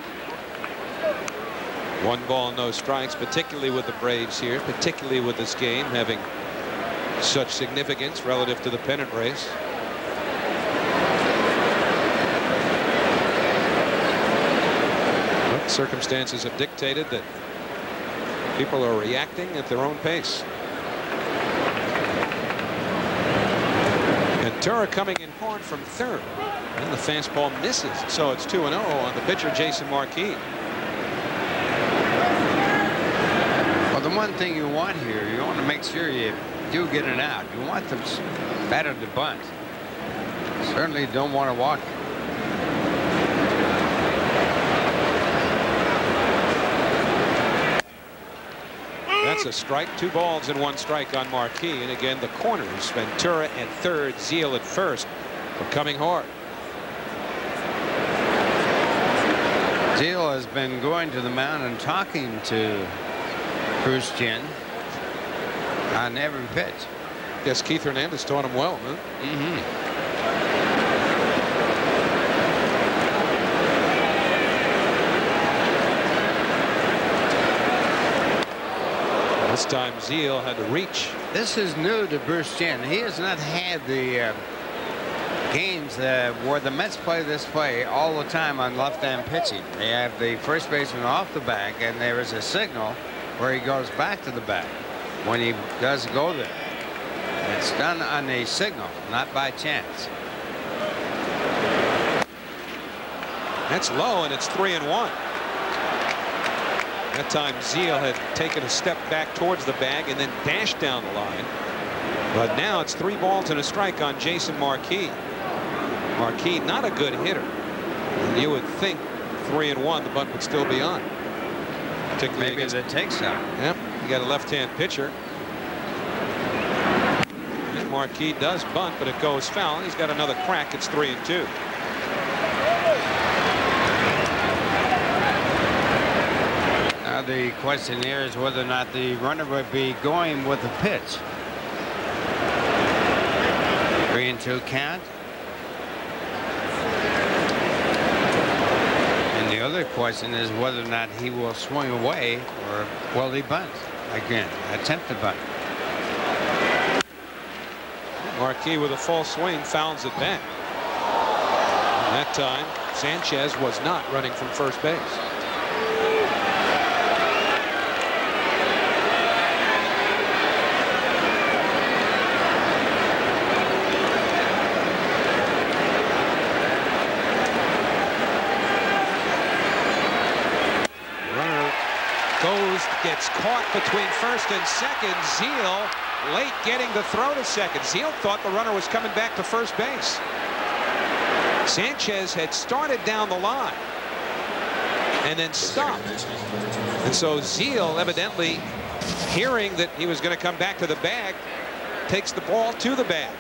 One ball, no strikes, particularly with the Braves here, particularly with this game having such significance relative to the pennant race. But circumstances have dictated that people are reacting at their own pace. Ventura coming in hard from third. And the fastball misses. So it's two and oh on the pitcher, Jason Marquis. Well, the one thing you want here, you want to make sure you do get an out. You want the batter to bunt. Certainly don't want to walk. That's a strike, two balls and one strike on Marquis. And again, the corners, Ventura at third, Zeile at first, are coming hard. Zeile has been going to the mound and talking to Bruce Chen on every pitch. Yes, Keith Hernandez taught him well, huh? Mm-hmm. This time Zeile had to reach. This is new to Bruce Chen. He has not had the uh, games uh, where the Mets play this play all the time on left-hand pitching. They have the first baseman off the bag, and there is a signal where he goes back to the bag when he does go there. It's done on a signal, not by chance. That's low, and it's three and one. That time Zeile had taken a step back towards the bag and then dashed down the line. But now it's three balls and a strike on Jason Marquis. Marquis, not a good hitter. And you would think three and one, the bunt would still be on. Particularly maybe as it takes out. Yep. You got a left-hand pitcher. And Marquis does bunt, but it goes foul. He's got another crack. It's three and two. The question here is whether or not the runner would be going with the pitch. Three and two count. And the other question is whether or not he will swing away or will he bunt again, attempt to bunt. Marquis with a full swing fouls it back. And that time Sanchez was not running from first base. Gets caught between first and second. Zeile late getting the throw to second. Zeile thought the runner was coming back to first base. Sanchez had started down the line and then stopped. And so Zeile, evidently hearing that he was going to come back to the bag, takes the ball to the bag.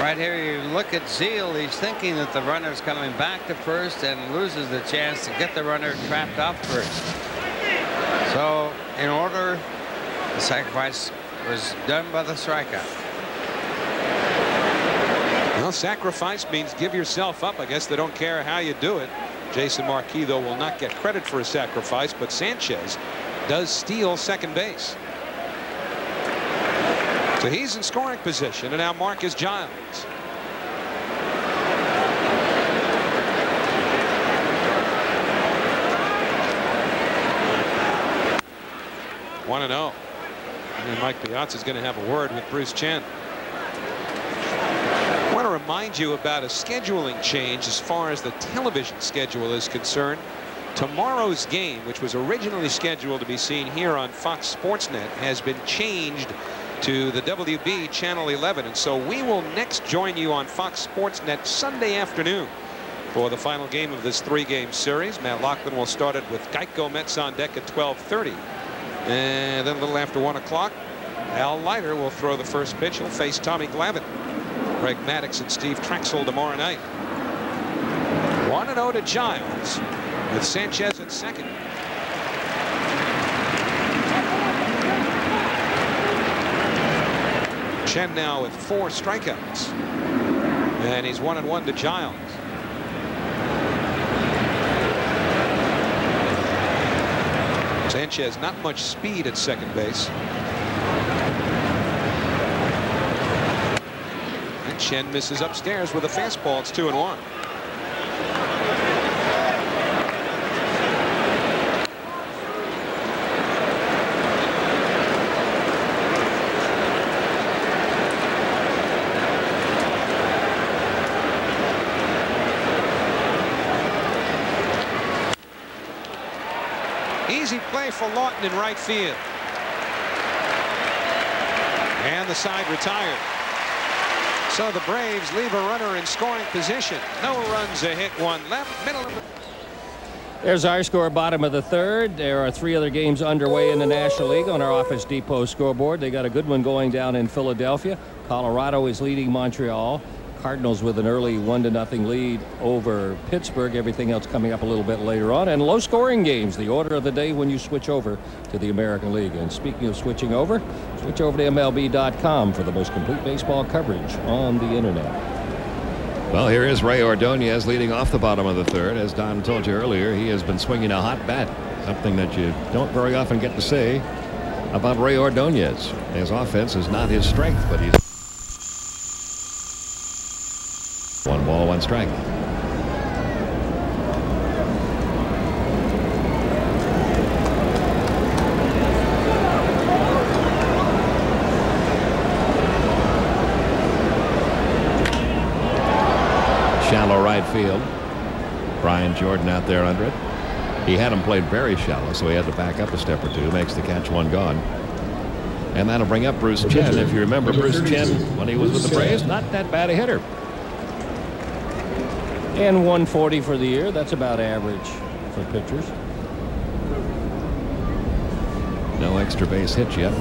Right here, you look at Zeile. He's thinking that the runner's coming back to first and loses the chance to get the runner trapped off first. So, in order, the sacrifice was done by the strikeout. Well, sacrifice means give yourself up. I guess they don't care how you do it. Jason Marquis, though, will not get credit for his sacrifice, but Sanchez does steal second base. So he's in scoring position, and now Marcus Giles. one and oh. And Mike Piazza is going to have a word with Bruce Chen. I want to remind you about a scheduling change as far as the television schedule is concerned. Tomorrow's game, which was originally scheduled to be seen here on Fox Sportsnet, has been changed to the W B Channel eleven. And so we will next join you on Fox Sports Net Sunday afternoon for the final game of this three-game series. Matt Lachlan will start it with Geico Mets on deck at twelve thirty. And then a little after one o'clock, Al Leiter will throw the first pitch. He'll face Tommy Glavine. Greg Maddox and Steve Trexel tomorrow night. one and oh to Giles, with Sanchez at second. Chen now with four strikeouts, and he's one and one to Giles. Sanchez, not much speed at second base. And Chen misses upstairs with a fastball. It's two and one. Play for Lawton in right field. And the side retired. So the Braves leave a runner in scoring position. No runs, a hit, one left. Middle of the... There's our score, bottom of the third. There are three other games underway in the National League on our Office Depot scoreboard. They got a good one going down in Philadelphia. Colorado is leading Montreal. Cardinals with an early one to nothing lead over Pittsburgh. Everything else coming up a little bit later on, and low scoring games, the order of the day when you switch over to the American League. And speaking of switching over, switch over to M L B dot com for the most complete baseball coverage on the internet. Well, here is Rey Ordóñez leading off the bottom of the third. As Don told you earlier, he has been swinging a hot bat, something that you don't very often get to say about Rey Ordóñez. His offense is not his strength, but he's one ball, one strike. Shallow right field. Brian Jordan out there under it. He had him played very shallow, so he had to back up a step or two. Makes the catch, one gone. And that'll bring up Bruce Chen. If you remember, Bruce Chen, when he was with the Braves, not that bad a hitter. And one forty for the year. That's about average for pitchers. No extra base hit yet.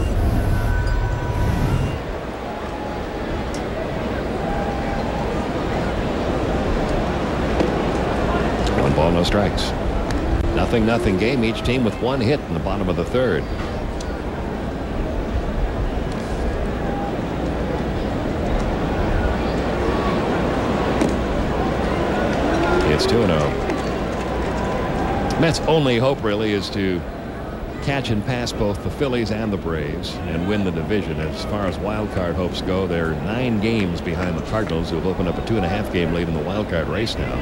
One ball, no strikes. Nothing, nothing game. Each team with one hit in the bottom of the third. two and oh. Mets' only hope really is to catch and pass both the Phillies and the Braves and win the division. As far as wild card hopes go, they're nine games behind the Cardinals, who have opened up a two and a half game lead in the wild card race now.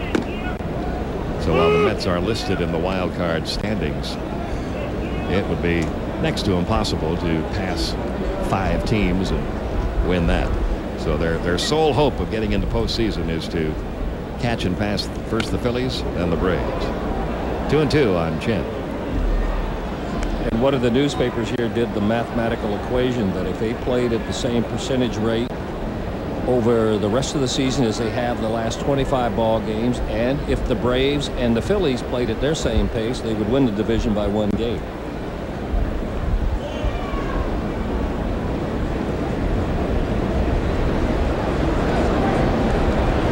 So while the Mets are listed in the wild card standings, it would be next to impossible to pass five teams and win that. So their their sole hope of getting into postseason is to catch and pass first the Phillies and the Braves. Two and two on Chen. And one of the newspapers here did the mathematical equation that if they played at the same percentage rate over the rest of the season as they have the last twenty-five ball games, and if the Braves and the Phillies played at their same pace, they would win the division by one game.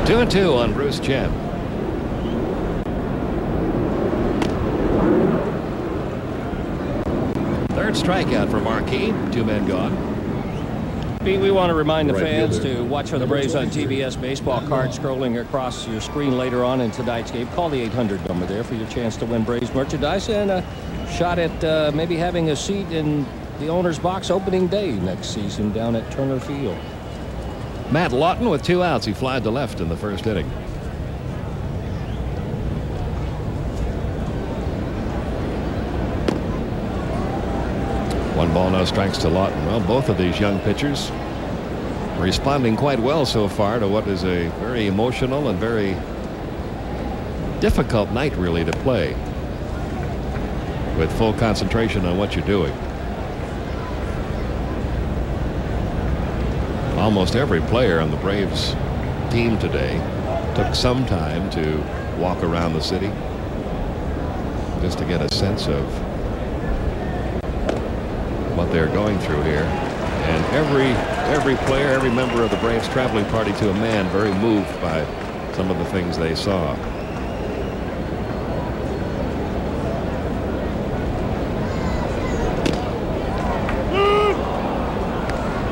Two and two on Bruce Chen. Third strikeout for Marquis. Two men gone. Pete, we want to remind the fans to watch for the Braves on T B S baseball card scrolling across your screen later on in tonight's game. Call the eight hundred number there for your chance to win Braves merchandise and a shot at uh, maybe having a seat in the owner's box opening day next season down at Turner Field. Matt Lawton with two outs. He flied to left in the first inning. One ball, no strikes to Lawton. Well, both of these young pitchers responding quite well so far to what is a very emotional and very difficult night, really, to play with full concentration on what you're doing. Almost every player on the Braves team today took some time to walk around the city just to get a sense of what they're going through here. And every every player, every member of the Braves traveling party to a man, very moved by some of the things they saw.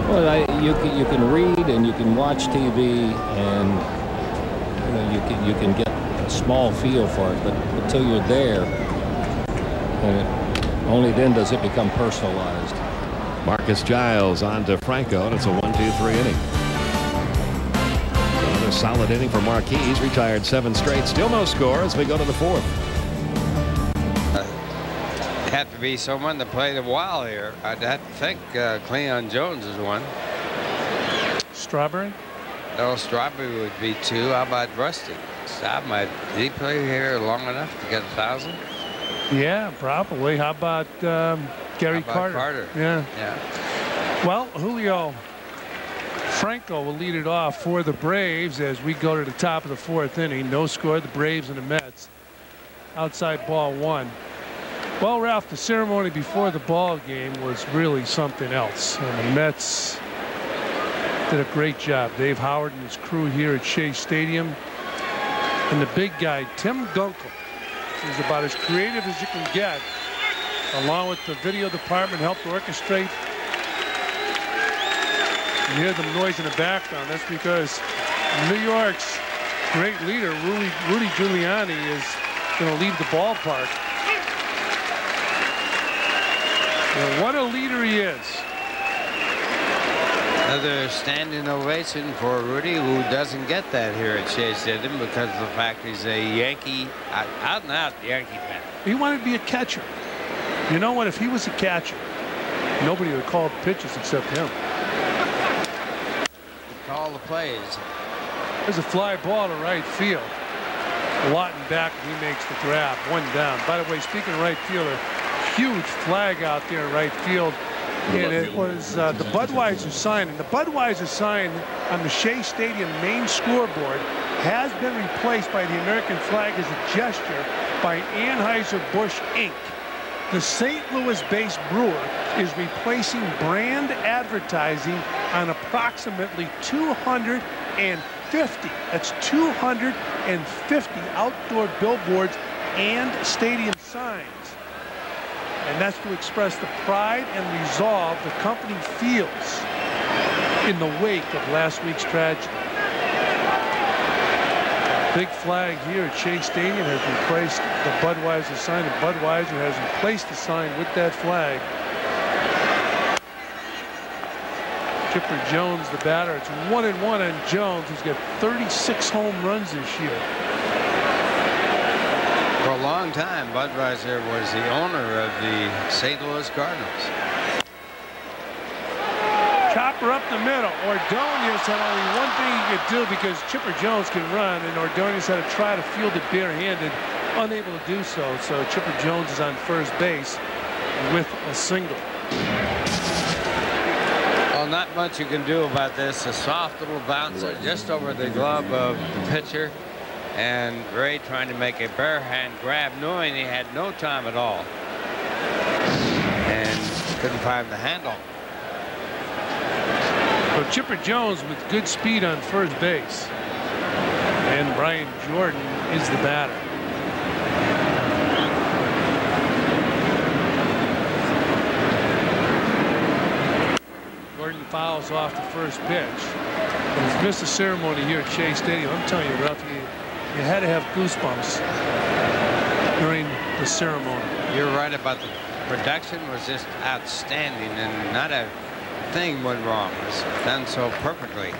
Well, I, you can you can read and you can watch T V, and you know, you can you can get a small feel for it, but until you're there, and only then does it become personalized. Marcus Giles on to Franco, and it's a one two three inning. Another solid inning for Marquis. He's retired seven straight. Still no score as we go to the fourth. Uh, had to be someone that played a while here. I'd have to think uh, Cleon Jones is one. Strawberry? No, Strawberry would be two. How about Rusty? Stop my, did he play here long enough to get a thousand? Yeah, probably. How about... Um... Gary Carter. Carter. Yeah. Yeah. Well, Julio Franco will lead it off for the Braves as we go to the top of the fourth inning. No score. The Braves and the Mets. Outside ball one. Well, Ralph, the ceremony before the ball game was really something else. And the Mets did a great job. Dave Howard and his crew here at Shea Stadium. And the big guy, Tim Gunkel, is about as creative as you can get, along with the video department, helped orchestrate. You hear the noise in the background. That's because New York's great leader, Rudy, Rudy Giuliani, is going to leave the ballpark. And what a leader he is. Another standing ovation for Rudy, who doesn't get that here at Shea Stadium because of the fact he's a Yankee, out and out Yankee fan. He wanted to be a catcher. You know what? If he was a catcher, nobody would call pitches except him. Call the plays. There's a fly ball to right field. Lawton back, he makes the grab. One down. By the way, speaking of right fielder, huge flag out there in right field. And it was uh, the Budweiser sign. And the Budweiser sign on the Shea Stadium main scoreboard has been replaced by the American flag as a gesture by Anheuser-Busch Incorporated. The Saint Louis-based brewer is replacing brand advertising on approximately two hundred fifty, that's two hundred fifty outdoor billboards and stadium signs. And that's to express the pride and resolve the company feels in the wake of last week's tragedy. Big flag here at Shea Stadium has replaced the Budweiser sign, and Budweiser has replaced the sign with that flag. Chipper Jones, the batter. It's one and one on Jones, who's got thirty-six home runs this year. For a long time, Budweiser was the owner of the Saint Louis Cardinals. Chopper up the middle. Ordóñez had only one thing he could do because Chipper Jones can run, and Ordóñez had to try to field it barehanded, unable to do so. So Chipper Jones is on first base with a single. Well, not much you can do about this. A soft little bouncer just over the glove of the pitcher, and Ray trying to make a barehand grab, knowing he had no time at all, and couldn't find the handle. So Chipper Jones with good speed on first base, and Brian Jordan is the batter. Jordan fouls off the first pitch. And he's missed the ceremony here at Shea Stadium. I'm telling you, Ralph, you, you had to have goosebumps during the ceremony. You're right about the production was just outstanding, and not a thing went wrong. It's done so perfectly.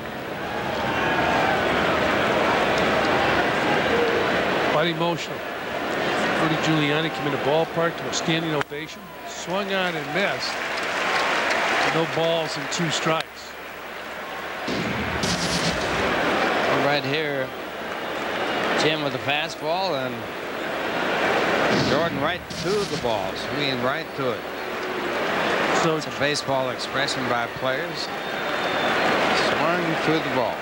Quite emotional. Rudy Giuliani came in the ballpark to a standing ovation, swung on and missed. No balls and two strikes. Well, right here, Jim with a fastball, and Jordan right through the ball, swinging right through it. So it's a baseball expression by players. Swung through the ball.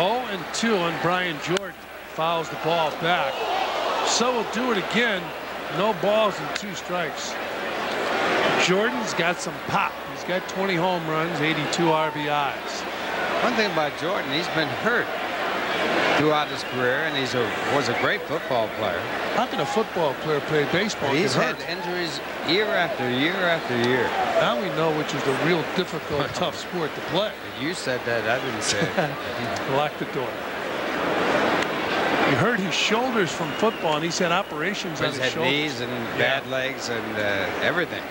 oh and two on Brian Jordan. fouls the ball back. So we'll do it again. No balls and two strikes. Jordan's got some pop. He's got twenty home runs, eighty-two R B Is. One thing about Jordan, he's been hurt throughout his career, and he's a was a great football player. How can a football player play baseball? But he's had hurt. injuries year after year after year. Now we know which is the real difficult, tough sport to play. You said that. I didn't say it. Lock the door. He hurt his shoulders from football, and he's had operations he's on his had shoulders. Knees and yeah. bad legs and uh, everything.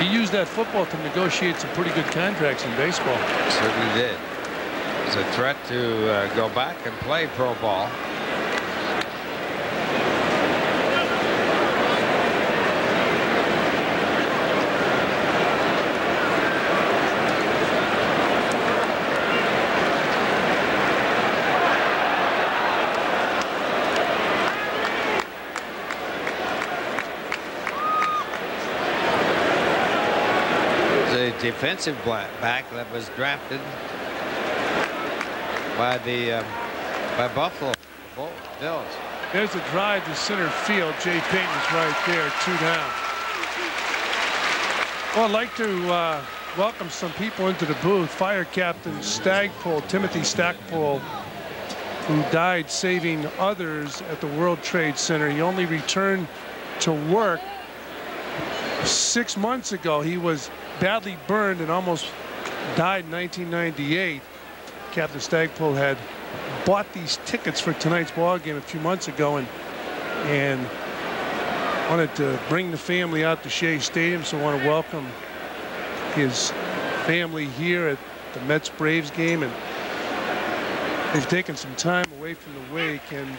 He used that football to negotiate some pretty good contracts in baseball. Certainly did. It's a threat to uh, go back and play pro ball. Defensive back that was drafted by the uh, by Buffalo Bills. There's a drive to center field. Jay Payton's right there, two down. Well, I'd like to uh, welcome some people into the booth. Fire Captain Stagpole, Timothy Stagpole, who died saving others at the World Trade Center. He only returned to work six months ago. He was badly burned and almost died in nineteen ninety-eight. Captain Stagpole had bought these tickets for tonight's ball game a few months ago and and wanted to bring the family out to Shea Stadium, so I want to welcome his family here at the Mets Braves game, and they've taken some time away from the wake, and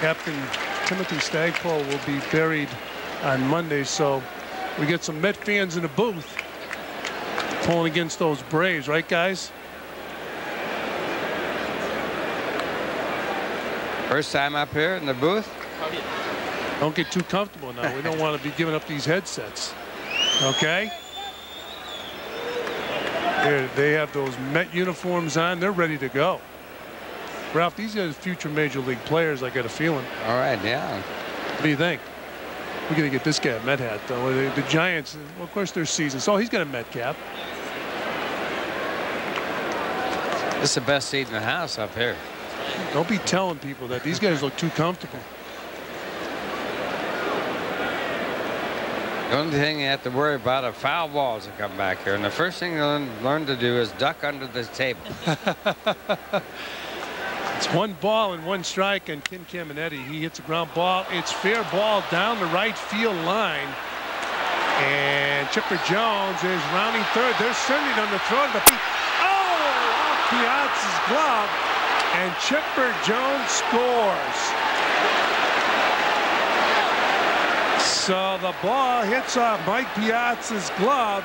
Captain Timothy Stagpole will be buried on Monday. So we get some Met fans in the booth pulling against those Braves, right, guys? First time up here in the booth. Don't get too comfortable now. We don't want to be giving up these headsets. Okay? They're, they have those Met uniforms on. They're ready to go. Ralph, these are future Major League players, I got a feeling. All right, yeah. What do you think? We're going to get this guy a Met hat, though. The, the Giants, well, of course, their season. So he's got a Met cap. It's the best seat in the house up here. Don't be telling people that. These guys look too comfortable. The only thing you have to worry about are foul balls that come back here. And the first thing you learn, learn to do is duck under the table. It's one ball and one strike, and Ken Caminiti, he hits a ground ball. It's fair ball down the right field line. And Chipper Jones is rounding third. They're sending on the throw to the feet. Oh, off Piazza's glove. And Chipper Jones scores. So the ball hits off Mike Piazza's glove,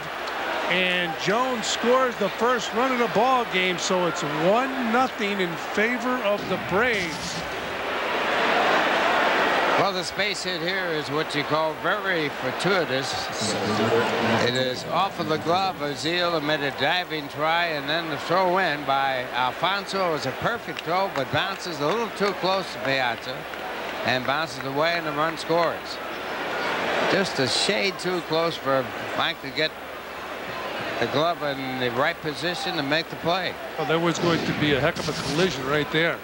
and Jones scores the first run of the ball game, so it's one nothing in favor of the Braves. Well, the space hit here is what you call very fortuitous. It is off of the glove of Zeile, made a diving try, and then the throw in by Alfonzo. It was a perfect throw, but bounces a little too close to Piazza and bounces away, and the run scores. Just a shade too close for Mike to get the glove in the right position to make the play. Well, there was going to be a heck of a collision right there.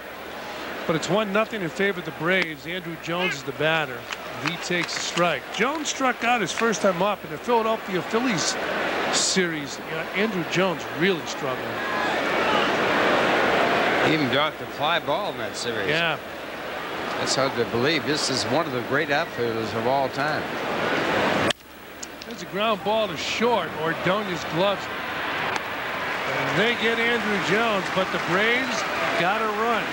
But it's one nothing in favor of the Braves. Andrew Jones is the batter. He takes a strike. Jones struck out his first time up in the Philadelphia Phillies series. You know, Andrew Jones really struggled. He even dropped a fly ball in that series. Yeah. That's hard to believe. This is one of the great outfielders of all time. A ground ball to short. Ordóñez gloves it. And they get Andrew Jones, but the Braves got a run.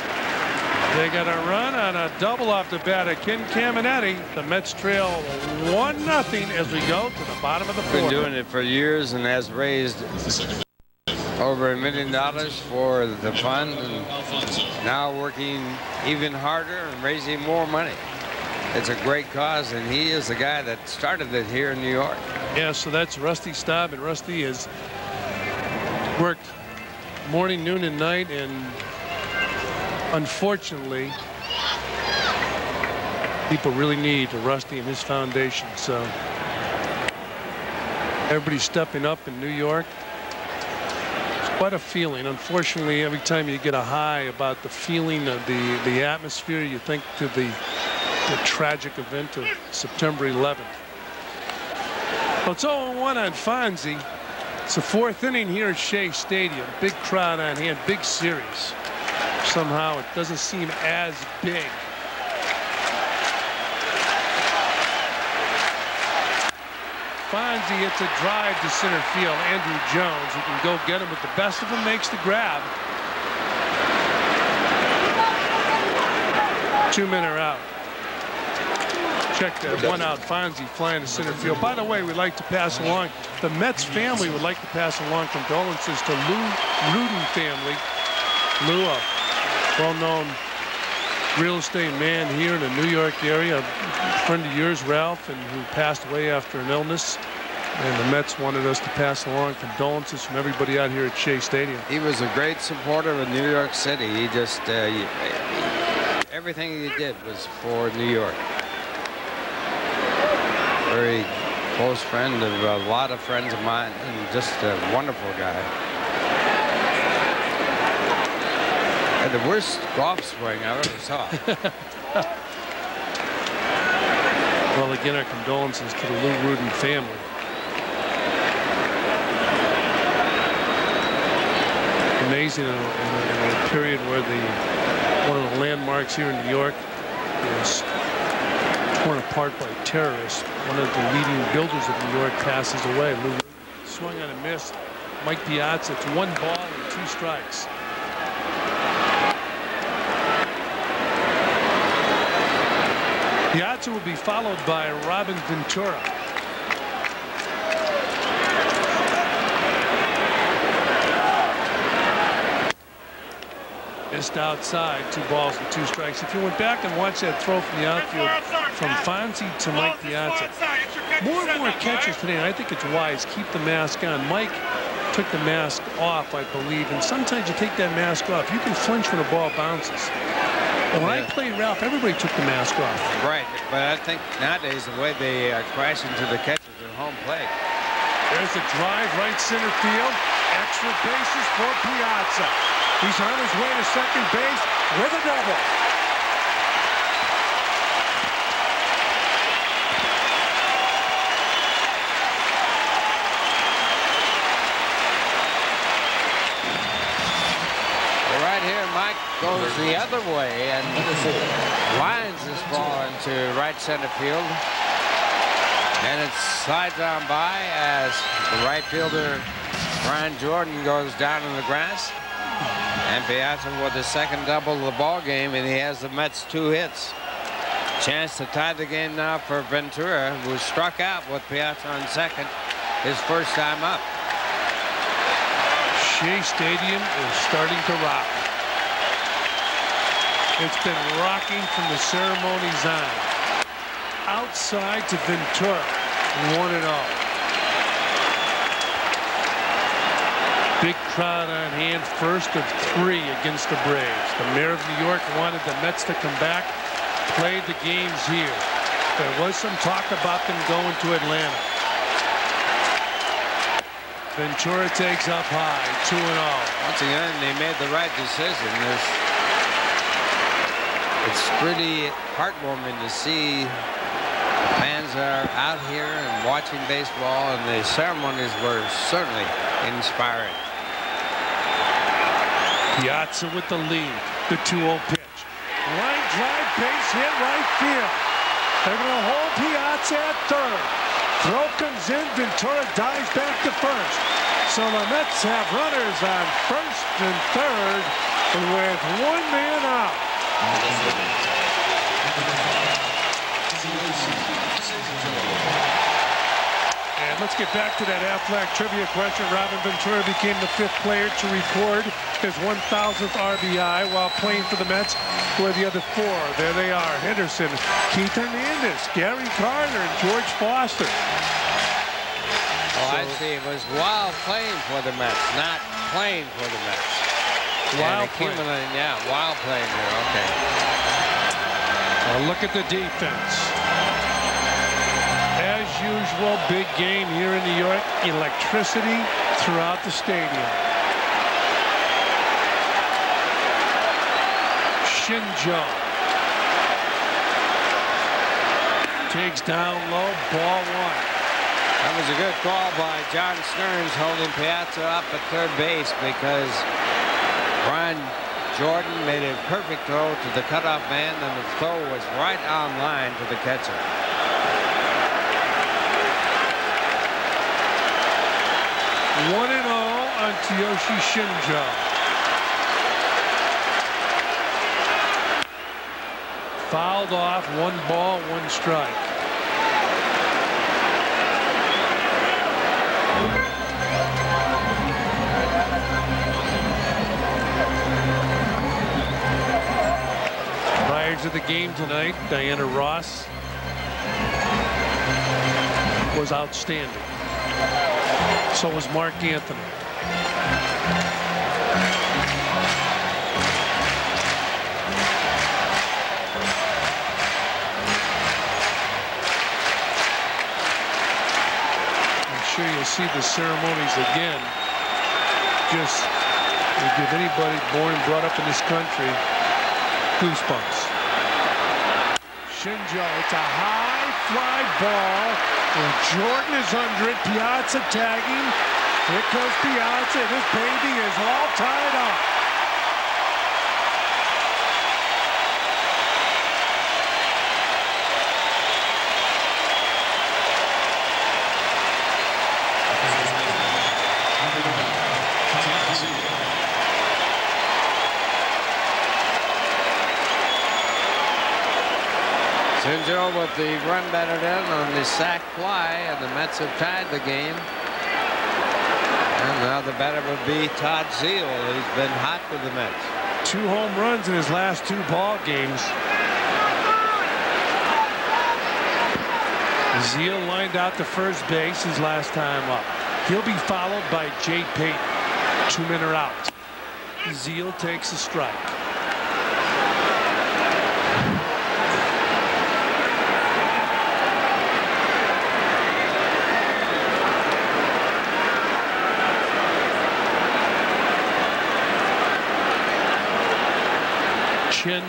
They got a run on a double off the bat of Ken Caminiti. The Mets trail one nothing as we go to the bottom of the fourth. Been doing it for years and has raised over a million dollars for the fund, and now working even harder and raising more money. It's a great cause, and he is the guy that started it here in New York. Yeah, so that's Rusty Staub, and Rusty has worked morning, noon, and night, and unfortunately, people really need Rusty and his foundation. So everybody's stepping up in New York. It's quite a feeling. Unfortunately, every time you get a high about the feeling of the, the atmosphere, you think to the, the tragic event of September eleventh. Well, it's oh and one on Fonzie. It's the fourth inning here at Shea Stadium. Big crowd on hand, big series. Somehow it doesn't seem as big. Fonzie hits a drive to center field. Andrew Jones, who can go get him with the best of him, makes the grab. Two men are out. Check that one out. Fonzie flying to center field. By the way, we'd like to pass along, the Mets family would like to pass along condolences to Lou Rudin family. Lou, a well-known real estate man here in the New York area, a friend of yours, Ralph, and who passed away after an illness. And the Mets wanted us to pass along condolences from everybody out here at Shea Stadium. He was a great supporter of New York City. He just, uh, everything he did was for New York. Very close friend of a lot of friends of mine, and just a wonderful guy. Had the worst golf swing I ever saw. Well, again, our condolences to the Lou Rudin family. Amazing, in a, in a period where the one of the landmarks here in New York is torn apart by terrorists. One of the leading builders of New York passes away. Lou swung on a miss. Mike Piazza, it's one ball and two strikes. Piazza will be followed by Robin Ventura. Missed outside, two balls and two strikes. If you went back and watched that throw from the outfield from Fonzie to Mike Piazza, more and more catches today, and I think it's wise, keep the mask on. Mike took the mask off, I believe, and sometimes you take that mask off, you can flinch when a ball bounces. But when yeah. I played Ralph, everybody took the mask off. Right, but I think nowadays the way they uh, crash into the catches at home plate. There's the drive, right center field, extra bases for Piazza. He's on his way to second base with a double. Well, right here, Mike goes the other way and lines this ball into right center field. And it slides on by as the right fielder, Brian Jordan, goes down in the grass. And Piazza with the second double of the ball game, and he has the Mets two hits. Chance to tie the game now for Ventura, who struck out with Piazza on second, his first time up. Shea Stadium is starting to rock. It's been rocking from the ceremonies on. Outside to Ventura, one and all. Big crowd on hand, first of three against the Braves. The mayor of New York wanted the Mets to come back, play the games here. There was some talk about them going to Atlanta. Ventura takes up high, two and oh. Once again, they made the right decision. It's, it's pretty heartwarming to see fans are out here and watching baseball, and the ceremonies were certainly inspiring. Piazza with the lead, the two oh pitch. Line drive, base hit, right field. They're going to hold Piazza at third. Throw comes in, Ventura dives back to first. So the Mets have runners on first and third with one man out. And let's get back to that Aflac trivia question. Robin Ventura became the fifth player to record his one thousandth R B I while playing for the Mets. Who are the other four? There they are. Henderson, Keith Hernandez, Gary Carter, and George Foster. Well, so, I see. It was while playing for the Mets, not playing for the Mets. Wild play. Yeah, wild play there. Okay. Now look at the defense. As usual, big game here in New York. Electricity throughout the stadium. Shinjo. Takes down low, ball one. That was a good call by John Stearns holding Piazza up at third base because Brian Jordan made a perfect throw to the cutoff man, and the throw was right on line to the catcher. One and all on Tsuyoshi Shinjo. Fouled off, one ball, one strike. Players of the game tonight, Diana Ross was outstanding. So was Mark Anthony. Sure, you'll see the ceremonies again. Just to give anybody born and brought up in this country goosebumps. Shinjo, it's a high fly ball, and Jordan is under it. Piazza tagging. Here goes Piazza. This baby is all tied up. Shinjo with the run batted in on the sack fly, and the Mets have tied the game. And now the batter would be Todd Zeile, who's been hot for the Mets. Two home runs in his last two ball games. Zeile lined out to first base his last time up. He'll be followed by Jay Payton. Two men are out. Zeile takes a strike.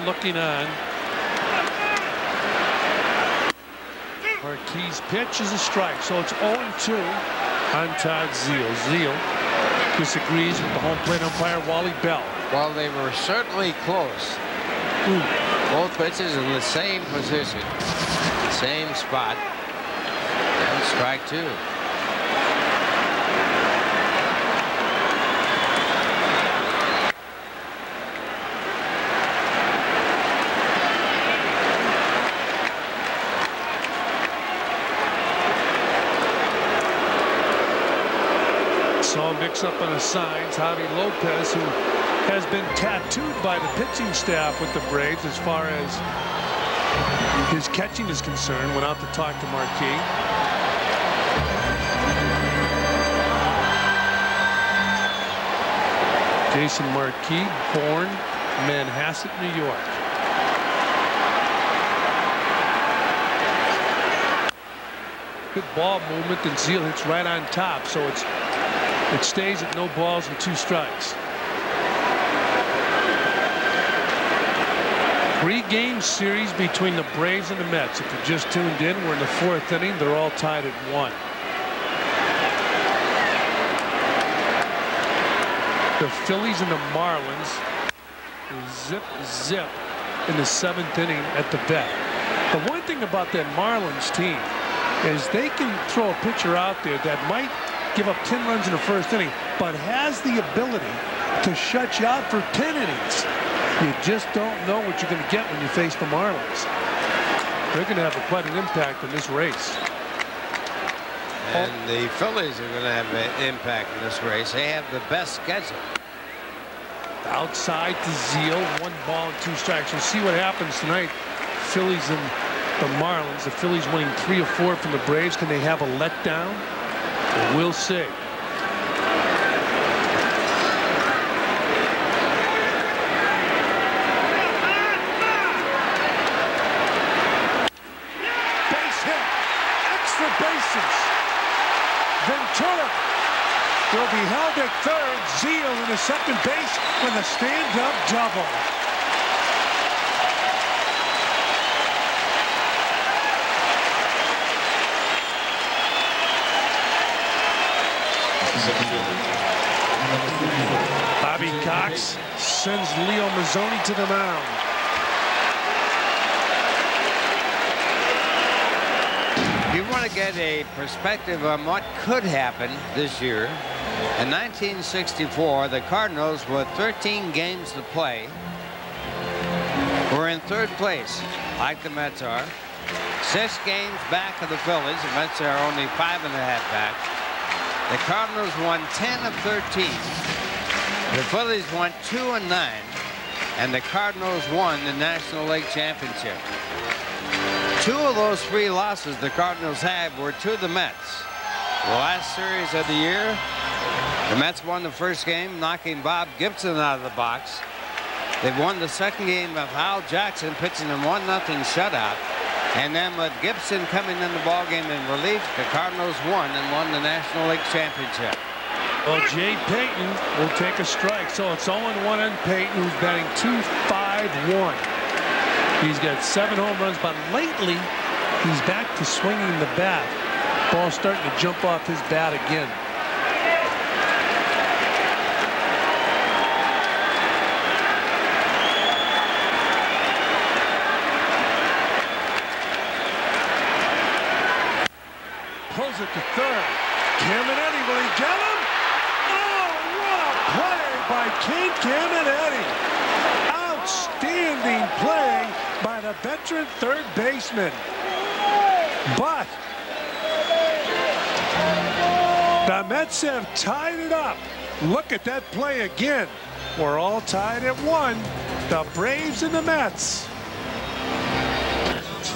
Looking on. Marquis' pitch is a strike, so it's oh and two on Todd Zeile. Zeile disagrees with the home plate umpire Wally Bell. Well, they were certainly close. Ooh. Both pitches in the same position, same spot, and strike two. Mix up on the signs. Javy Lopez, who has been tattooed by the pitching staff with the Braves as far as his catching is concerned, went out to talk to Marquis. Jason Marquis, born Manhasset, New York. Good ball movement, and Zeile hits right on top, so it's It stays at no balls and two strikes. Three-game series between the Braves and the Mets. If you just tuned in, we're in the fourth inning. They're all tied at one. The Phillies and the Marlins zip zip in the seventh inning at the bat. The one thing about that Marlins team is they can throw a pitcher out there that might give up ten runs in the first inning, but has the ability to shut you out for ten innings. You just don't know what you're going to get when you face the Marlins. They're going to have a, quite an impact in this race. And oh. the Phillies are going to have an impact in this race. They have the best schedule. Outside to Zeile, one ball and two strikes. We'll see what happens tonight. Phillies and the Marlins. The Phillies winning three or four from the Braves. Can they have a letdown? We'll see. bases. Ventura will be held at third. Zeile in the second base with a stand-up double. Bobby Cox sends Leo Mazzoni to the mound. You want to get a perspective on what could happen this year. In nineteen sixty-four, the Cardinals, with thirteen games to play, were in third place, like the Mets are. Six games back of the Phillies. The Mets are only five and a half back. The Cardinals won ten of thirteen. The Phillies won two and nine. And the Cardinals won the National League Championship. Two of those three losses the Cardinals had were to the Mets. The last series of the year, the Mets won the first game, knocking Bob Gibson out of the box. They won the second game of Hal Jackson, pitching a one nothing shutout. And then with Gibson coming in the ballgame in relief, the Cardinals won and won the National League Championship. Well, Jay Payton will take a strike, so it's oh and one on Payton, who's batting two five one. He's got seven home runs, but lately he's back to swinging the bat. Ball's starting to jump off his bat again. Pulls it to third. Caminiti, will he get him? Oh, what a play by Ken Caminiti. Outstanding play by the veteran third baseman. But the Mets have tied it up. Look at that play again. We're all tied at one. The Braves and the Mets.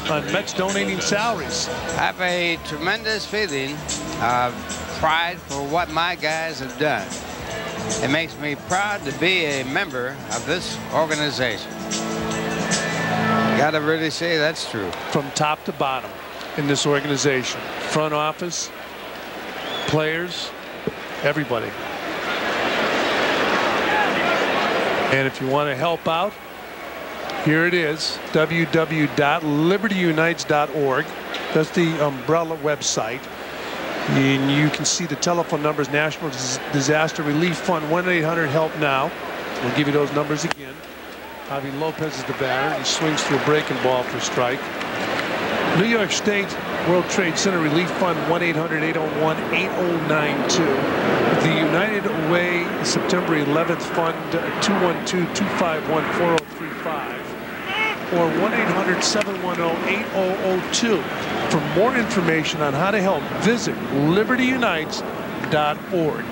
On Mets donating salaries. I have a tremendous feeling of pride for what my guys have done. It makes me proud to be a member of this organization. Gotta really say that's true. From top to bottom in this organization. Front office, players, everybody. And if you want to help out, here it is, w w w dot liberty unites dot org. That's the umbrella website. And you can see the telephone numbers, National Disaster Relief Fund, one eight hundred help now. We'll give you those numbers again. Javy Lopez is the batter. He swings through a breaking ball for a strike. New York State World Trade Center Relief Fund, one eight hundred eight oh one eight oh nine two. The United Way September eleventh Fund, two one two, two five one, four oh three five, or one eight hundred seven one oh eight oh oh two. For more information on how to help, visit liberty unites dot org.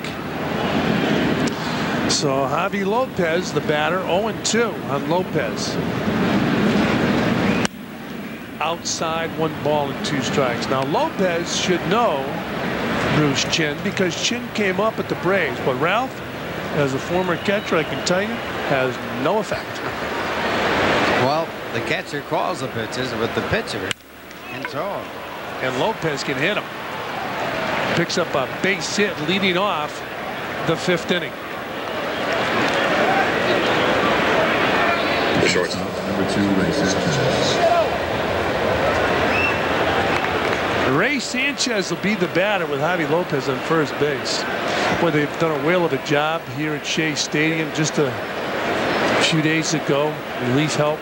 So Javy Lopez, the batter, oh and two on Lopez. Outside, one ball and two strikes. Now Lopez should know Bruce Chen, because Chen came up at the Braves, but Ralph, as a former catcher, I can tell you, has no effect. Well, the catcher calls the pitches, but the pitcher can throw him. And Lopez can hit him. Picks up a base hit, leading off the fifth inning. Shortstop, number two, Ray Sanchez. Ray Sanchez will be the batter with Javy Lopez on first base. Boy, they've done a whale of a job here at Shea Stadium just a few days ago. Relief help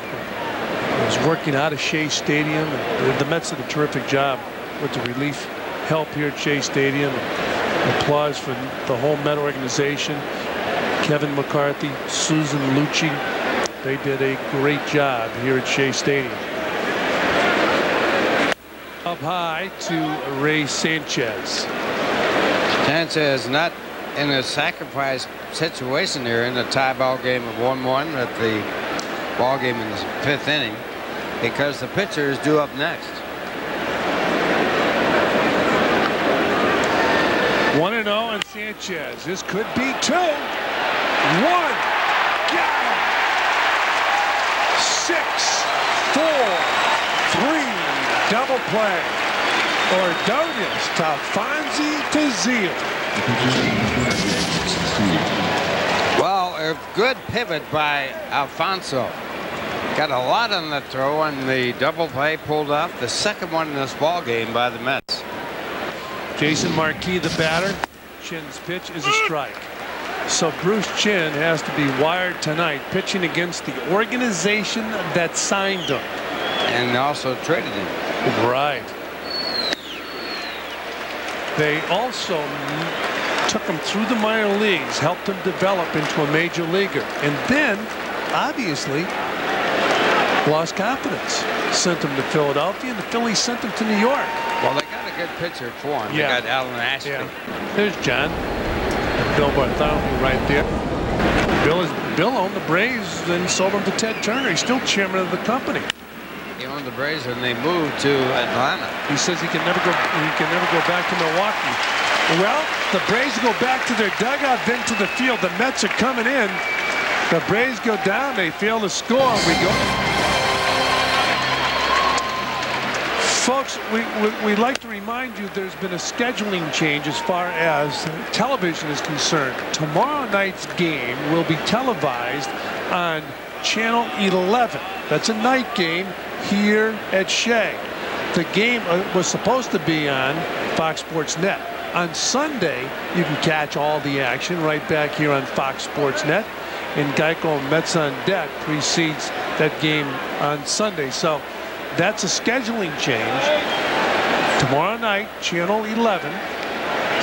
was working out of Shea Stadium. The Mets did a terrific job with the relief help here at Shea Stadium. Applause for the whole Met organization. Kevin McCarthy, Susan Lucci, they did a great job here at Shea Stadium. Up high to Ray Sanchez. Sanchez not in a sacrifice situation here in the tie ball game of one one at the ball game in the fifth inning, because the pitcher is due up next. one and oh on Sanchez. This could be two. One. Got him. Six. Four. Three. Double play. Ordóñez to Fonzie to Zeile. Well, a good pivot by Alfonzo. Got a lot on the throw, and the double play pulled off. The second one in this ball game by the Mets. Jason Marquis, the batter. Chen's pitch is a strike. So Bruce Chen has to be wired tonight, pitching against the organization that signed him. And also traded him. Right. They also took him through the minor leagues, helped him develop into a major leaguer, and then obviously lost confidence. Sent him to Philadelphia, and the Phillies sent him to New York. Well, they got a good pitcher for him. Yeah. They got Alan Ashley. Yeah. There's John. Bill Bartholomew right there. Bill is Bill owned the Braves, then sold him to Ted Turner. He's still chairman of the company. He owned the Braves when they moved to Atlanta. He says he can never go. He can never go back to Milwaukee. Well, the Braves go back to their dugout, then to the field. The Mets are coming in. The Braves go down. They fail to score. We go, folks. We we, we like to remind you there's been a scheduling change as far as television is concerned. Tomorrow night's game will be televised on Channel eleven. That's a night game here at Shea. The game was supposed to be on Fox Sports Net. On Sunday, you can catch all the action right back here on Fox Sports Net. And Geico Mets on Deck precedes that game on Sunday. So that's a scheduling change. Tomorrow night, Channel eleven.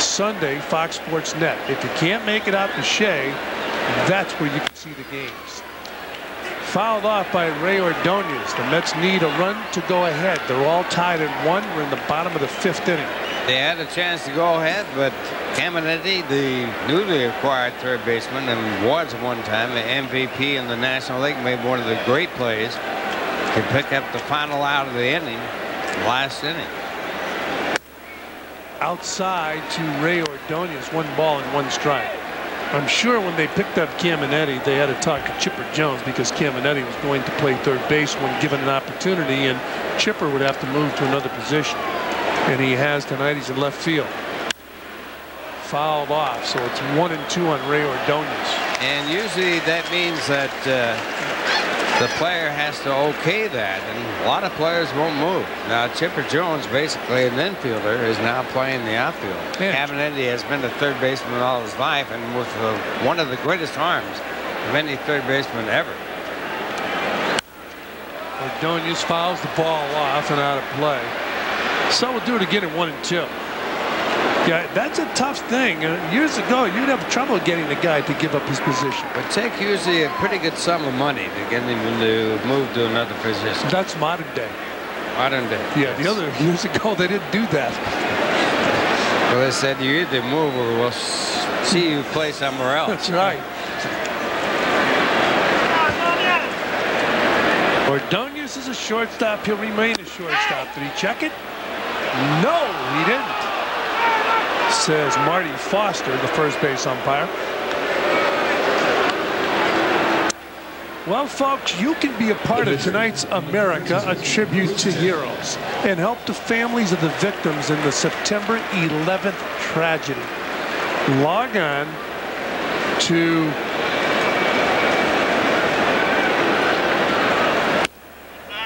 Sunday, Fox Sports Net. If you can't make it out to Shea, that's where you can see the games. Fouled off by Ray Ordóñez. The Mets need a run to go ahead. They're all tied at one. We're in the bottom of the fifth inning. They had a chance to go ahead, but Caminiti, the newly acquired third baseman, and was one time an M V P in the National League, made one of the great plays, can pick up the final out of the inning, last inning. Outside to Ray Ordóñez, one ball and one strike. I'm sure when they picked up Caminiti, they had to talk to Chipper Jones, because Caminiti was going to play third base when given an opportunity, and Chipper would have to move to another position. And he has tonight. He's in left field. Fouled off, so it's one and two on Ray Ordóñez. And usually that means that uh, the player has to okay that, and a lot of players won't move. Now Chipper Jones, basically an infielder, is now playing the outfield. Caminiti has been a third baseman all his life, and with uh, one of the greatest arms of any third baseman ever. Ordóñez fouls the ball off and out of play. So we'll do it again at one and two. Yeah, that's a tough thing. Years ago, you'd have trouble getting a guy to give up his position. But take usually a pretty good sum of money to get him to move to another position. That's modern day. Modern day. Yeah, yes. The other years ago, they didn't do that. Well, they said you either move or we'll see you play somewhere else. That's right. Ordóñez is a shortstop. He'll remain a shortstop. Did he check it? No, he didn't. Says Marty Foster, the first base umpire. Well, folks, you can be a part of tonight's America, a tribute to heroes, and help the families of the victims in the September eleventh tragedy. Log on to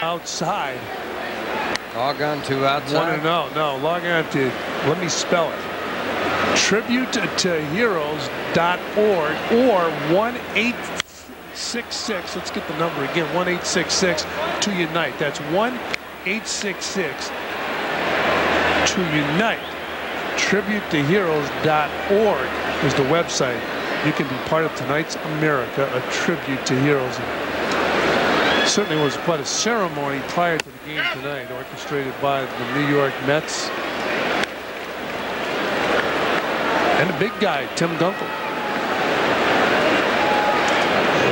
outside. Log on to outside. No, no, no. Log on to. Let me spell it. tribute to heroes dot org or one eight six six. Let's get the number again. one eight six six to unite. That's one eight six six to unite. tribute to heroes dot org is the website. You can be part of tonight's America, a tribute to heroes. It certainly was quite a ceremony prior to the game tonight, orchestrated by the New York Mets. And the big guy, Tim Gunkel,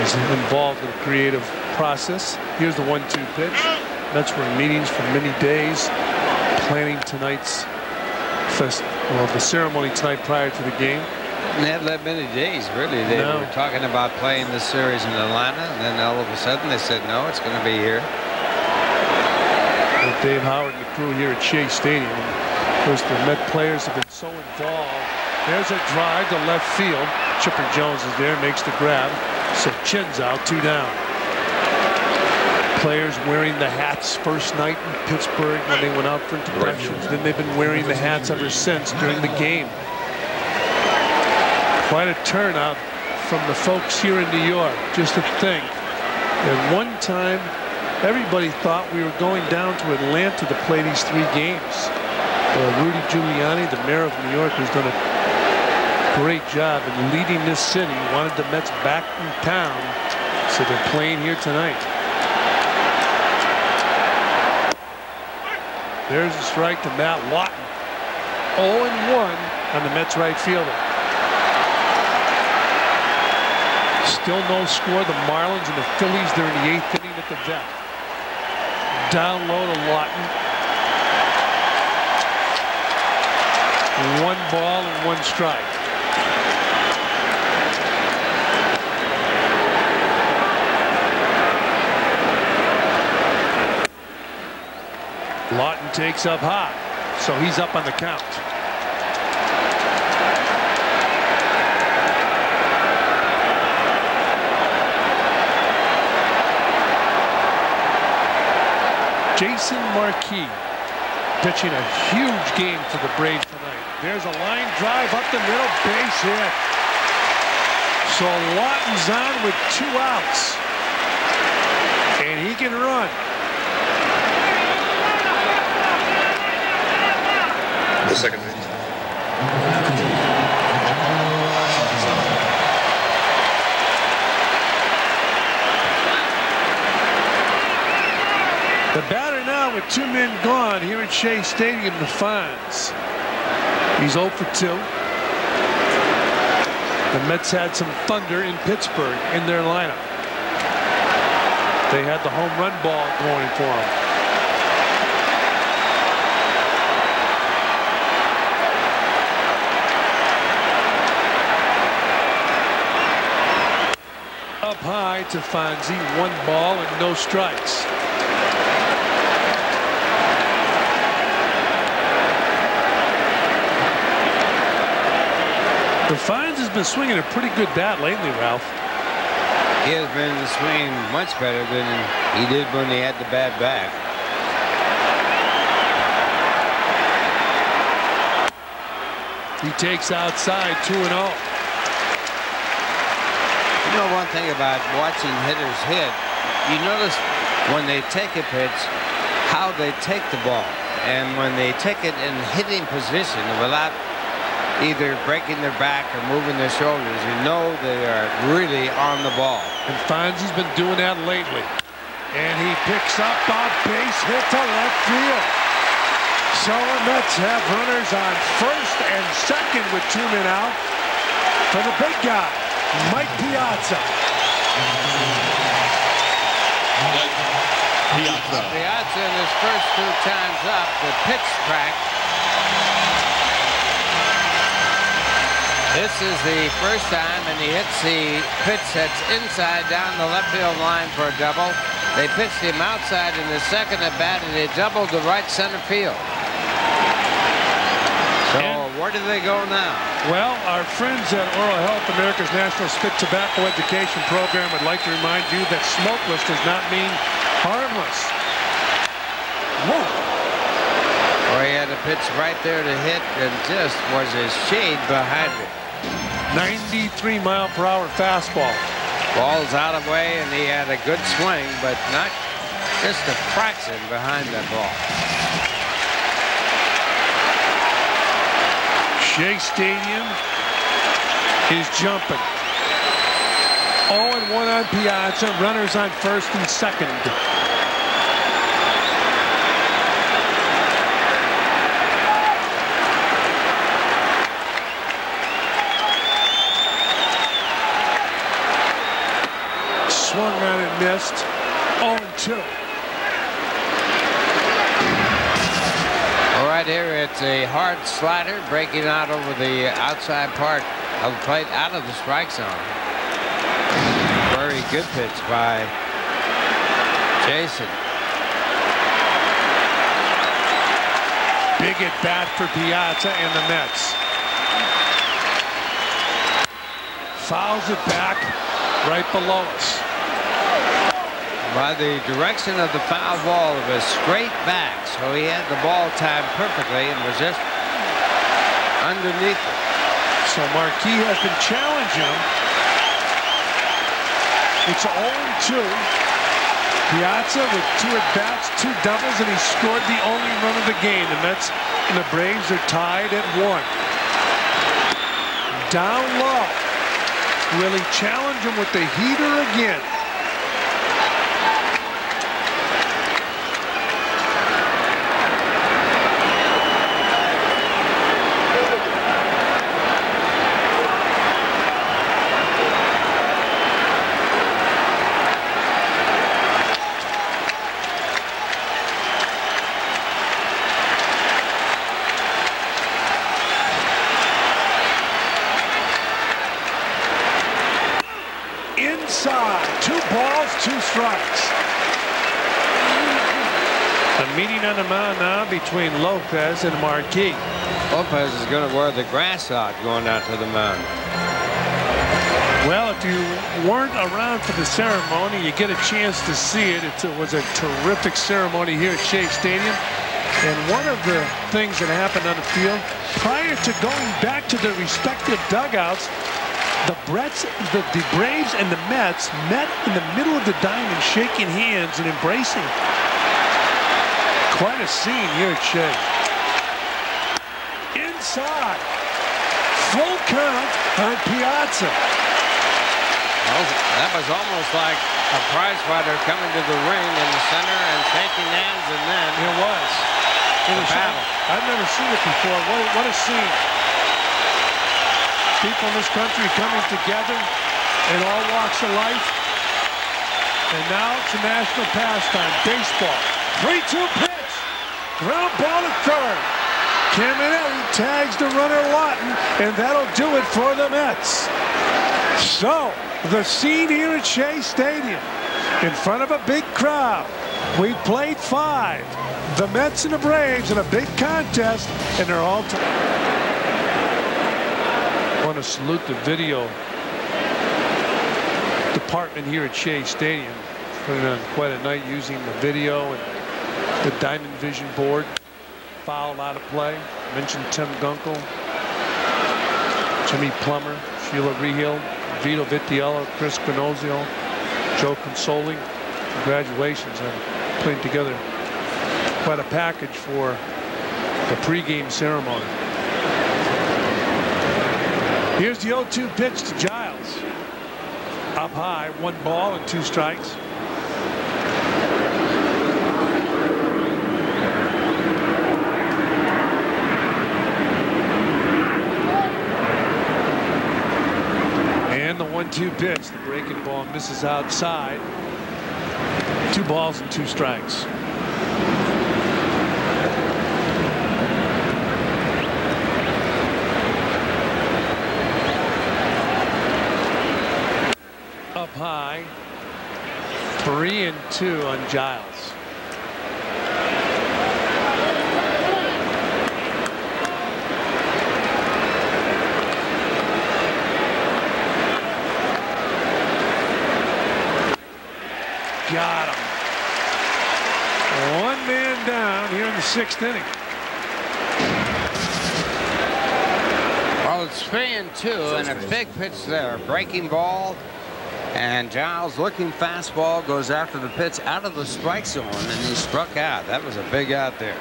is involved in the creative process. Here's the one two pitch. Mets were in meetings for many days, planning tonight's fest, well, the ceremony tonight prior to the game. They hadn't had many days, really. They no. were talking about playing this series in Atlanta, and then all of a sudden they said, no, it's going to be here. With Dave Howard and the crew here at Shea Stadium. Because the Met players have been so involved. There's a drive to left field. Chipper Jones is there, makes the grab. So Chen's out, two down. Players wearing the hats first night in Pittsburgh when they went out for interceptions. Then they've been wearing the hats ever since during the game. Quite a turnout from the folks here in New York. Just a thing. And one time, everybody thought we were going down to Atlanta to play these three games. Uh, Rudy Giuliani, the mayor of New York, has done a great job in leading this city. He wanted the Mets back in town, so they're playing here tonight. There's a strike to Matt Lawton. oh and one on the Mets right fielder. Still no score. The Marlins and the Phillies, they're in the eighth inning at the death. Down low to Lawton. One ball and one strike. Lawton takes up high, so he's up on the count. Jason Marquis pitching a huge game for the Braves tonight. There's a line drive up the middle, base hit. So Lawton's on with two outs. And he can run. The second thing. The batter now with two men gone here at Shea Stadium, the Fonz. He's oh for two. The Mets had some thunder in Pittsburgh in their lineup. They had the home run ball going for them. Up high to Fonzie, one ball and no strikes. The Fonz has been swinging a pretty good bat lately, Ralph. He has been swinging much better than he did when he had the bat back. He takes outside two and oh. You know one thing about watching hitters hit, you notice when they take a pitch, how they take the ball. And when they take it in hitting position of a lot, either breaking their back or moving their shoulders, you know they are really on the ball. And Fonzie's been doing that lately. And he picks up a base hit to left field. So the Mets have runners on first and second with two men out for the big guy, Mike Piazza. Piazza. Piazza in his first two times up, the pitch track. This is the first time, and he hits the pitch that's inside down the left field line for a double. They pitched him outside in the second at bat, and they doubled the right center field. So and where do they go now? Well, our friends at Oral Health, America's National Spit Tobacco Education Program, would like to remind you that smokeless does not mean harmless. Whoa. Or he had a pitch right there to hit, and just was a shade behind it. ninety-three mile per hour fastball. Ball's out of way, and he had a good swing, but not just a fraction behind that ball. Shea Stadium is jumping. oh and one on Piazza, runners on first and second. Swung on it, missed. oh and two. Well, right here, it's a hard slider breaking out over the outside part of the plate, out of the strike zone. Very good pitch by Jason. big at bat for Piazza and the Mets. Fouls it back right below us. By the direction of the foul ball, it was straight back, so he had the ball timed perfectly and was just underneath it. So Marquis has been challenging. It's oh and two. Piazza with two at-bats, two doubles, and he scored the only run of the game. The Mets and the Braves are tied at one. Down low. Will he challenge him with the heater again? The mound now between Lopez and Marquis. Lopez is going to wear the grass out going out to the mound. Well, if you weren't around for the ceremony, you get a chance to see it. It was a terrific ceremony here at Shea Stadium. And one of the things that happened on the field, prior to going back to their respective dugouts, the, Brets, the, the Braves and the Mets met in the middle of the diamond, shaking hands and embracing. Quite a scene here at Shea. Inside. Full count on Piazza. Well, that was almost like a prize fighter coming to the ring in the center and shaking hands, and then it was. It was a battle. I've never seen it before. What, what a scene. People in this country coming together in all walks of life. And now it's a national pastime, baseball. three two pitch. Ground ball to third. Caminiti tags the runner Lawton, and that'll do it for the Mets. So, the scene here at Shea Stadium, in front of a big crowd. We played five. The Mets and the Braves in a big contest, and they're all tied. I want to salute the video department here at Shea Stadium. Putting on quite a night using the video and the Diamond Vision board. Foul out of play. Mentioned Tim Gunkel, Jimmy Plummer, Sheila Rehill, Vito Vitiello, Chris Granozio, Joe Consoli. Congratulations on putting together quite a package for the pregame ceremony. Here's the oh two pitch to Giles. Up high, one ball and two strikes. Two pitch, the breaking ball misses outside. Two balls and two strikes. Up high, three and two on Giles. Got him. One man down here in the sixth inning. Well, it's three and two, and a big pitch there. Breaking ball, and Giles looking fastball goes after the pitch out of the strike zone, and he struck out. That was a big out there.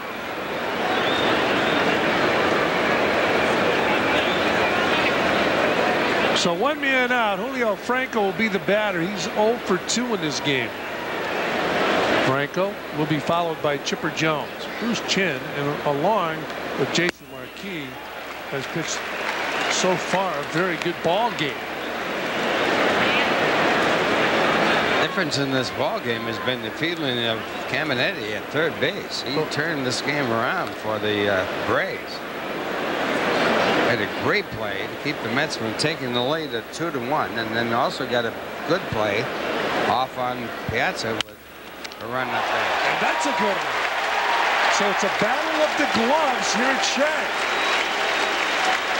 So one man out. Julio Franco will be the batter. He's oh for two in this game. Franco will be followed by Chipper Jones. Bruce Chen, and along with Jason Marquis, has pitched so far a very good ball game. The difference in this ball game has been the fielding of Caminiti at third base. He turned this game around for the uh, Braves. Had a great play to keep the Mets from taking the lead at two to one, and then also got a good play off on Piazza. A run up there. And that's a good one. So it's a battle of the gloves here at Shea.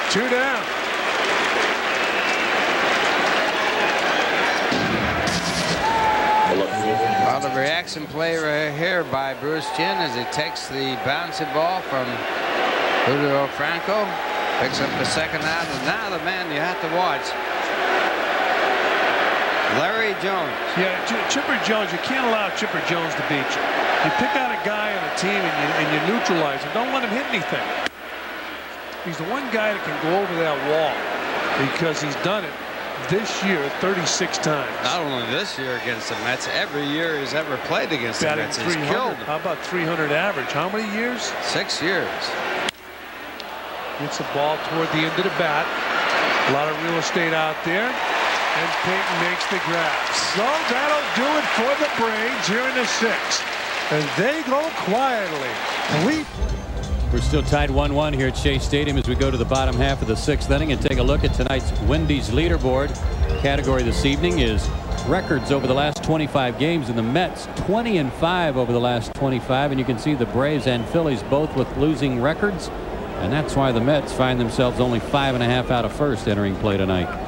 Two down. Well, the reaction play right here by Bruce Chen as he takes the bouncing ball from Julio Franco. Picks up the second out, and now the man you have to watch, Larry Jones. Yeah, Chipper Jones, you can't allow Chipper Jones to beat you. You pick out a guy on a team and you, and you neutralize him. Don't let him hit anything. He's the one guy that can go over that wall because he's done it this year thirty-six times. Not only this year against the Mets, every year he's ever played against the Mets, he's killed. How about three hundred average? How many years? Six years. Gets the ball toward the end of the bat. A lot of real estate out there. And Payton makes the grab. So that'll do it for the Braves here in the sixth. And they go quietly. We We're still tied one one here at Shea Stadium as we go to the bottom half of the sixth inning and take a look at tonight's Wendy's leaderboard. Category this evening is records over the last twenty-five games, and the Mets twenty and five over the last twenty-five, and you can see the Braves and Phillies both with losing records, and that's why the Mets find themselves only five and a half out of first entering play tonight.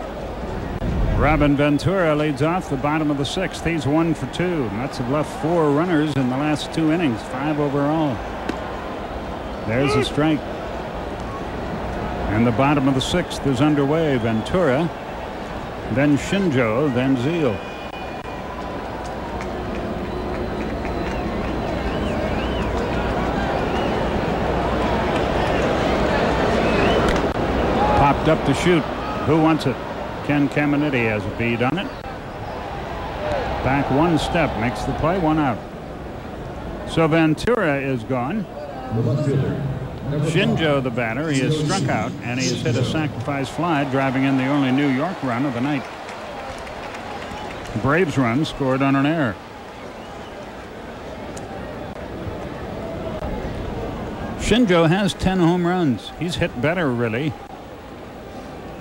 Robin Ventura leads off the bottom of the sixth. He's one for two. Mets have left four runners in the last two innings, five overall. There's a strike. And the bottom of the sixth is underway. Ventura, then Shinjo, then Zeile. Popped up to shoot. Who wants it? Ken Caminiti has a bead on it. Back one step, makes the play, one out. So Ventura is gone. Shinjo, the batter, he is struck out, and he has hit a sacrifice fly, driving in the only New York run of the night. The Braves run scored on an error. Shinjo has ten home runs. He's hit better, really,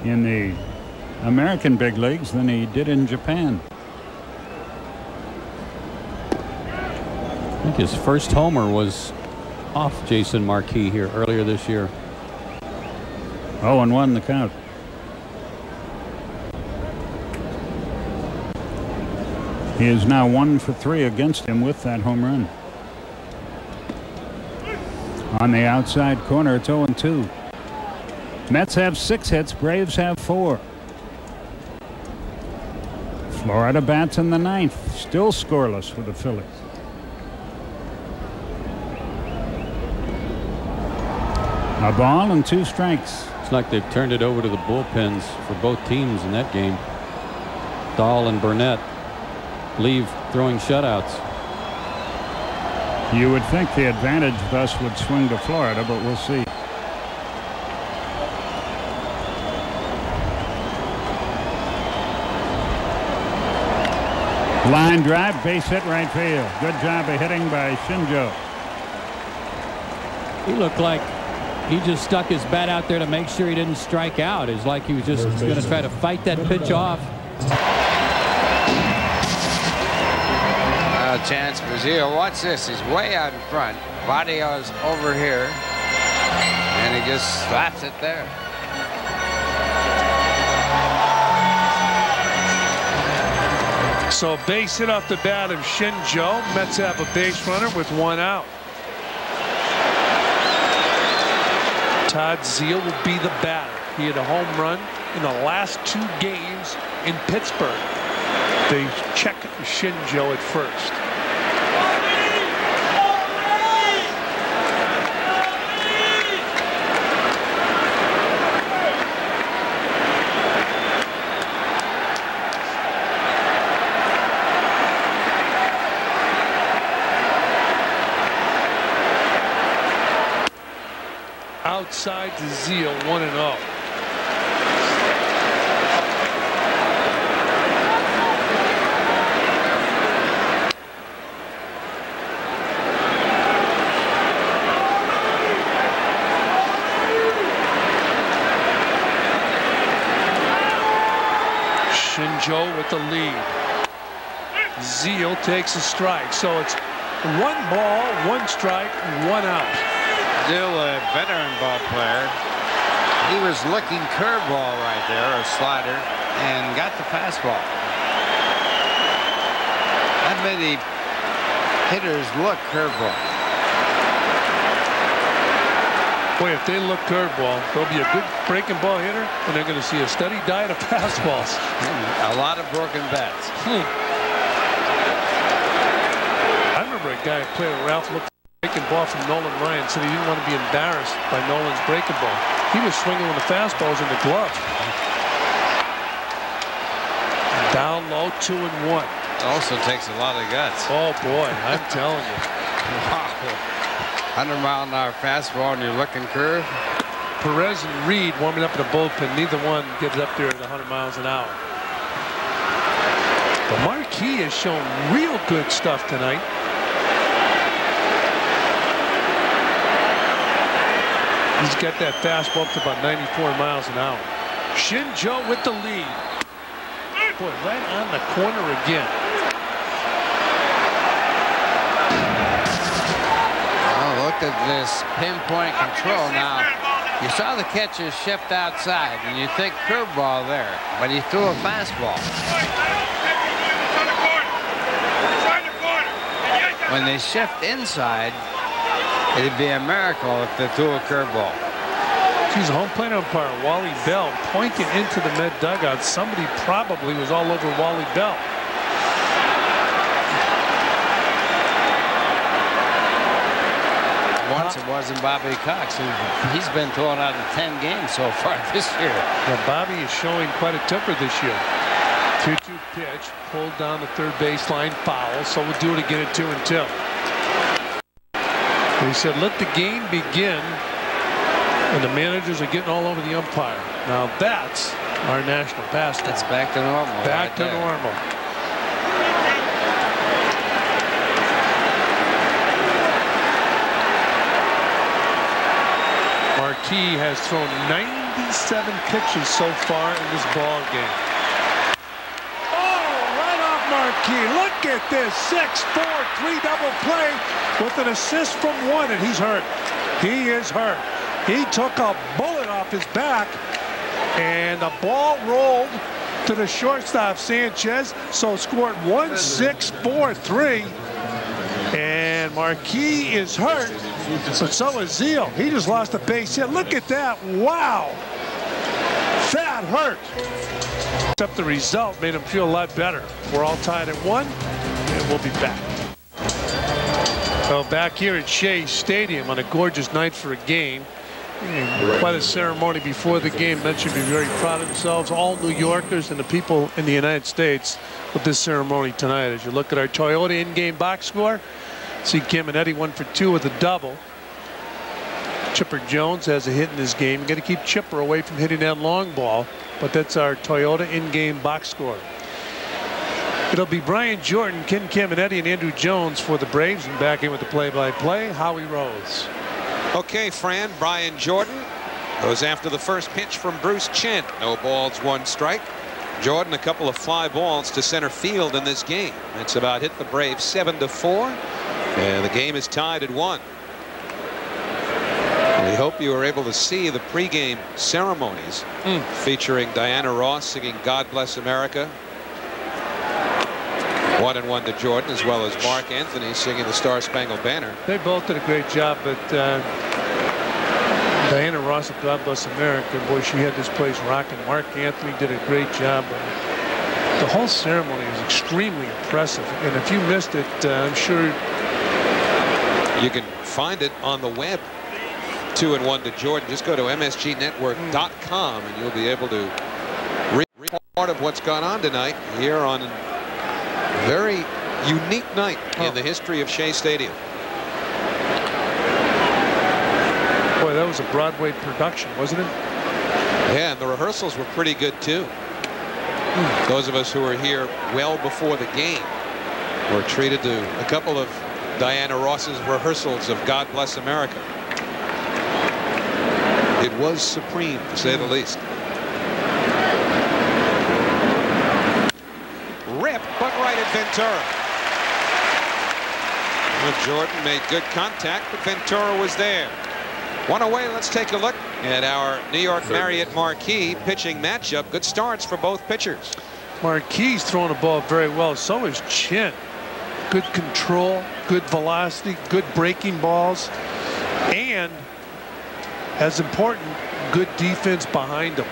in the American big leagues than he did in Japan. I think his first homer was off Jason Marquis here earlier this year. oh and one the count. He is now one for three against him with that home run. On the outside corner, it's oh and two. Mets have six hits, Braves have four. Florida bats in the ninth, still scoreless for the Phillies. A ball and two strikes. It's like they've turned it over to the bullpens for both teams in that game. Dahl and Burnett leave throwing shutouts. You would think the advantage thus would swing to Florida, but we'll see. Line drive, base hit right field. Good job of hitting by Shinjo. He looked like he just stuck his bat out there to make sure he didn't strike out. It's like he was just going to try to fight that pitch off. Uh, chance for Zeile. Watch this. He's way out in front. Body is over here. And he just slaps it there. So base hit off the bat of Shinjo. Mets have a base runner with one out. Todd Zeile will be the batter. He had a home run in the last two games in Pittsburgh. They check Shinjo at first. Outside to Zeile, one and zero. Shinjo with the lead. Zeile takes a strike, so it's One ball, one strike, one out. Still a veteran ball player. He was licking curveball right there, or slider, and got the fastball. That made the hitters look curveball. Boy, if they look curveball, they'll be a good breaking ball hitter, and they're going to see a steady diet of fastballs. A lot of broken bats. Hmm. A guy played with Ralph looked breaking ball from Nolan Ryan, said he didn't want to be embarrassed by Nolan's breaking ball. He was swinging when the fastballs in the glove. Down low, two and one. It also takes a lot of guts. Oh boy, I'm telling you. Wow. one hundred mile an hour fastball and you're looking curve. Perez and Reed warming up in the bullpen. Neither one gets up there at one hundred miles an hour. But Marquis has shown real good stuff tonight. He's got that fastball up to about ninety-four miles an hour. Shinjo with the lead. Boy, right on the corner again. Oh, look at this pinpoint control now. You saw the catcher shift outside, and you think curveball there, but he threw a fastball. When they shift inside, it'd be a miracle if they threw a curveball. She's a home plate umpire, Wally Bell, pointing into the Met dugout. Somebody probably was all over Wally Bell. Once it wasn't Bobby Cox. He's been thrown out in ten games so far this year. Now Bobby is showing quite a temper this year. two two pitch, pulled down the third baseline, foul. So we'll do it again at two and two. He said, let the game begin, and the managers are getting all over the umpire. Now that's our national pastime. That's back to normal. Back right to there. normal. Marquis has thrown ninety-seven pitches so far in this ball game. Oh, right off Marquis. Look at this six four three double play. With an assist from one, and he's hurt. He is hurt. He took a bullet off his back, and the ball rolled to the shortstop Sanchez. So scored one six four three, and Marquis is hurt, but so is Zeile. He just lost a base hit. Look at that! Wow, that hurt. Except the result made him feel a lot better. We're all tied at one, and we'll be back. Well, back here at Shea Stadium on a gorgeous night for a game. Quite a ceremony before the game. Mets should be very proud of themselves, all New Yorkers and the people in the United States, with this ceremony tonight. As you look at our Toyota in-game box score, see Caminiti one for two with a double. Chipper Jones has a hit in this game. Got to keep Chipper away from hitting that long ball, but that's our Toyota in-game box score. It'll be Brian Jordan, Ken Caminiti, and Andrew Jones for the Braves. And back in with the play-by-play, Howie Rose. Okay, Fran, Brian Jordan goes after the first pitch from Bruce Chen. No balls, one strike. Jordan, a couple of fly balls to center field in this game. That's about hit the Braves seven to four. And the game is tied at one. We hope you were able to see the pregame ceremonies mm. featuring Diana Ross singing God Bless America. One and one to Jordan, as well as Mark Anthony singing the Star Spangled Banner. They both did a great job, but uh, Diana Ross of God Bless America, boy, she had this place rocking. Mark Anthony did a great job. The whole ceremony was extremely impressive, and if you missed it, uh, I'm sure you can find it on the web. Two and one to Jordan. Just go to M S G network dot com, and you'll be able to read part of what's gone on tonight here on. Very unique night in the history of Shea Stadium. Boy, that was a Broadway production, wasn't it? Yeah, and the rehearsals were pretty good, too. Mm. Those of us who were here well before the game were treated to a couple of Diana Ross's rehearsals of God Bless America. It was supreme, to say the least. Ventura. With Jordan made good contact, but Ventura was there. One away. Let's take a look at our New York Marriott Marquis pitching matchup. Good starts for both pitchers. Marquis throwing the ball very well. So is Chen. Good control, good velocity, good breaking balls, and as important, good defense behind him.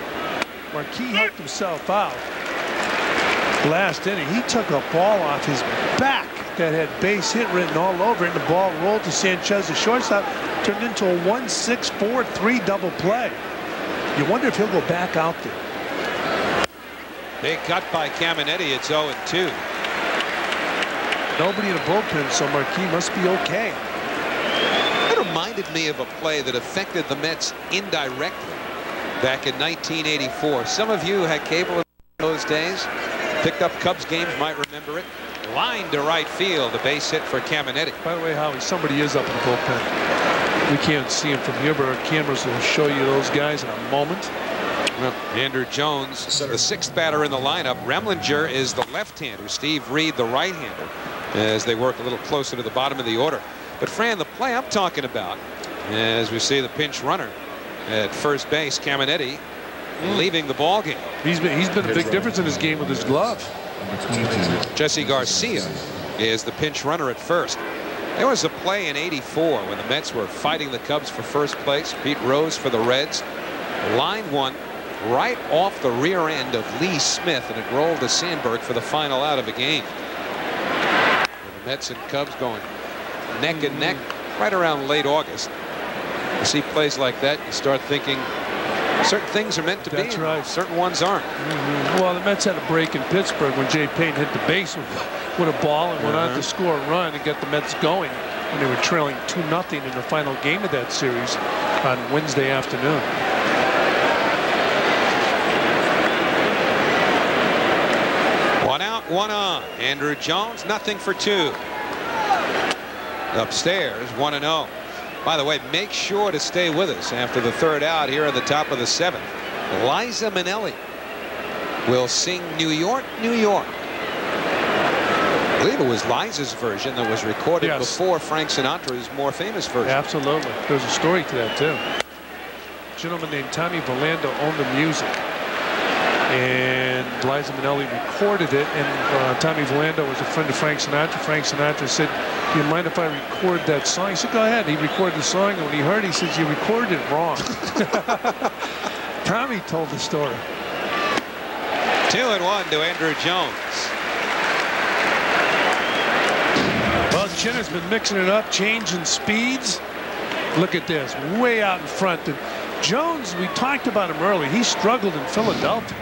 Marquis helped himself out last inning. He took a ball off his back that had base hit written all over it, and the ball rolled to Sanchez, the shortstop, turned into a one six four three double play. You wonder if he'll go back out there. Big cut by Caminiti. It's oh and two. Nobody in the bullpen, so Marquis must be okay. It reminded me of a play that affected the Mets indirectly back in nineteen eighty-four. Some of you had cable in those days, picked up Cubs games, might remember it. Line to right field, the base hit for Caminiti. By the way, Howie, somebody is up in the bullpen. We can't see him from here, but our cameras will show you those guys in a moment. Well, Andrew Jones, the sixth batter in the lineup. Remlinger is the left-hander. Steve Reed, the right-hander, as they work a little closer to the bottom of the order. But, Fran, the play I'm talking about, as we see the pinch runner at first base, Caminiti, mm. leaving the ball game. He's been, he's been a big difference in his game with his glove. Jesse Garcia is the pinch runner at first. There was a play in eighty-four when the Mets were fighting the Cubs for first place. Pete Rose for the Reds. Line one right off the rear end of Lee Smith, and it rolled to Sandberg for the final out of the game. The Mets and Cubs going neck and neck right around late August. You see plays like that, you start thinking certain things are meant to That's be, right. certain ones aren't. Mm-hmm. Well, the Mets had a break in Pittsburgh when Jay Payton hit the base with, with a ball and mm-hmm. went on to score a run and got the Mets going when they were trailing two nothing in the final game of that series on Wednesday afternoon. One out, one on. Andrew Jones, nothing for two. Upstairs, one and oh. By the way, make sure to stay with us after the third out here in the top of the seventh. Liza Minnelli will sing New York, New York. I believe it was Liza's version that was recorded yes. before Frank Sinatra's more famous version. Absolutely. There's a story to that, too. A gentleman named Tommy Volando owned the music, and Liza Minnelli recorded it, and uh, Tommy Volando was a friend of Frank Sinatra. Frank Sinatra said, "Do you mind if I record that song?" He said, "Go ahead." He recorded the song, and when he heard it, he says, "You recorded it wrong." Tommy told the story. Two and one to Andrew Jones. Well, Chen has been mixing it up, changing speeds. Look at this, way out in front. Jones, we talked about him earlier. He struggled in Philadelphia.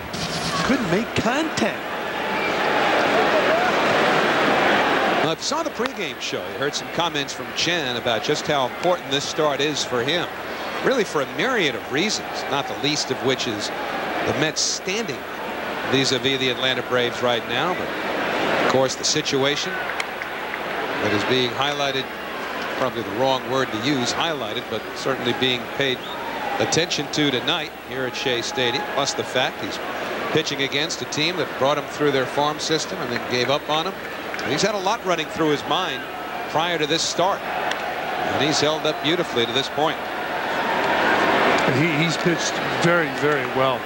Couldn't make contact. Well, I saw the pregame show. I heard some comments from Chen about just how important this start is for him. Really for a myriad of reasons, not the least of which is the Mets standing vis-a-vis the Atlanta Braves right now. But, of course, the situation that is being highlighted, probably the wrong word to use, highlighted, but certainly being paid attention to tonight here at Shea Stadium, plus the fact he's pitching against a team that brought him through their farm system and then gave up on him. And he's had a lot running through his mind prior to this start, and he's held up beautifully to this point. He, he's pitched very, very well.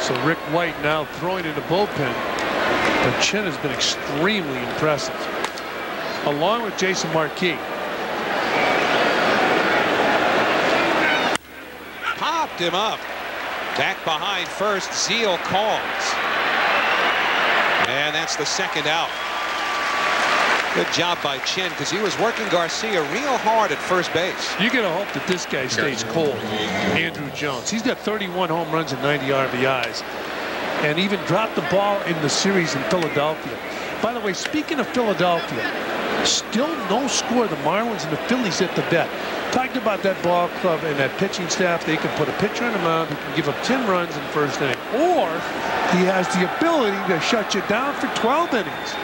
So Rick White now throwing in the bullpen, but Chen has been extremely impressive, along with Jason Marquis. Popped him up. Back behind first, Zeile calls. And that's the second out. Good job by Chen, because he was working Garcia real hard at first base. You gotta hope that this guy stays cold. Andrew Jones. He's got thirty-one home runs and ninety R B Is, and even dropped the ball in the series in Philadelphia. By the way, speaking of Philadelphia, still no score. The Marlins and the Phillies at the bat. Talked about that ball club and that pitching staff. They can put a pitcher on the mound who can give up ten runs in the first inning, or he has the ability to shut you down for twelve innings.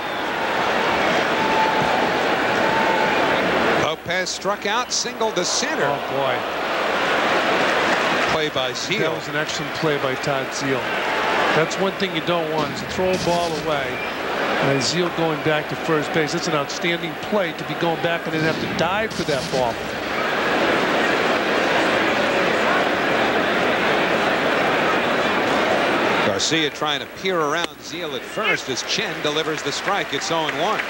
Lopez struck out, singled to center. Oh boy! Play by Zeile. That was an excellent play by Todd Zeile. That's one thing you don't want, is to throw a ball away Uh, Zeile going back to first base. That's an outstanding play to be going back and then have to dive for that ball. Garcia trying to peer around Zeile at first as Chen delivers the strike. It's oh and one.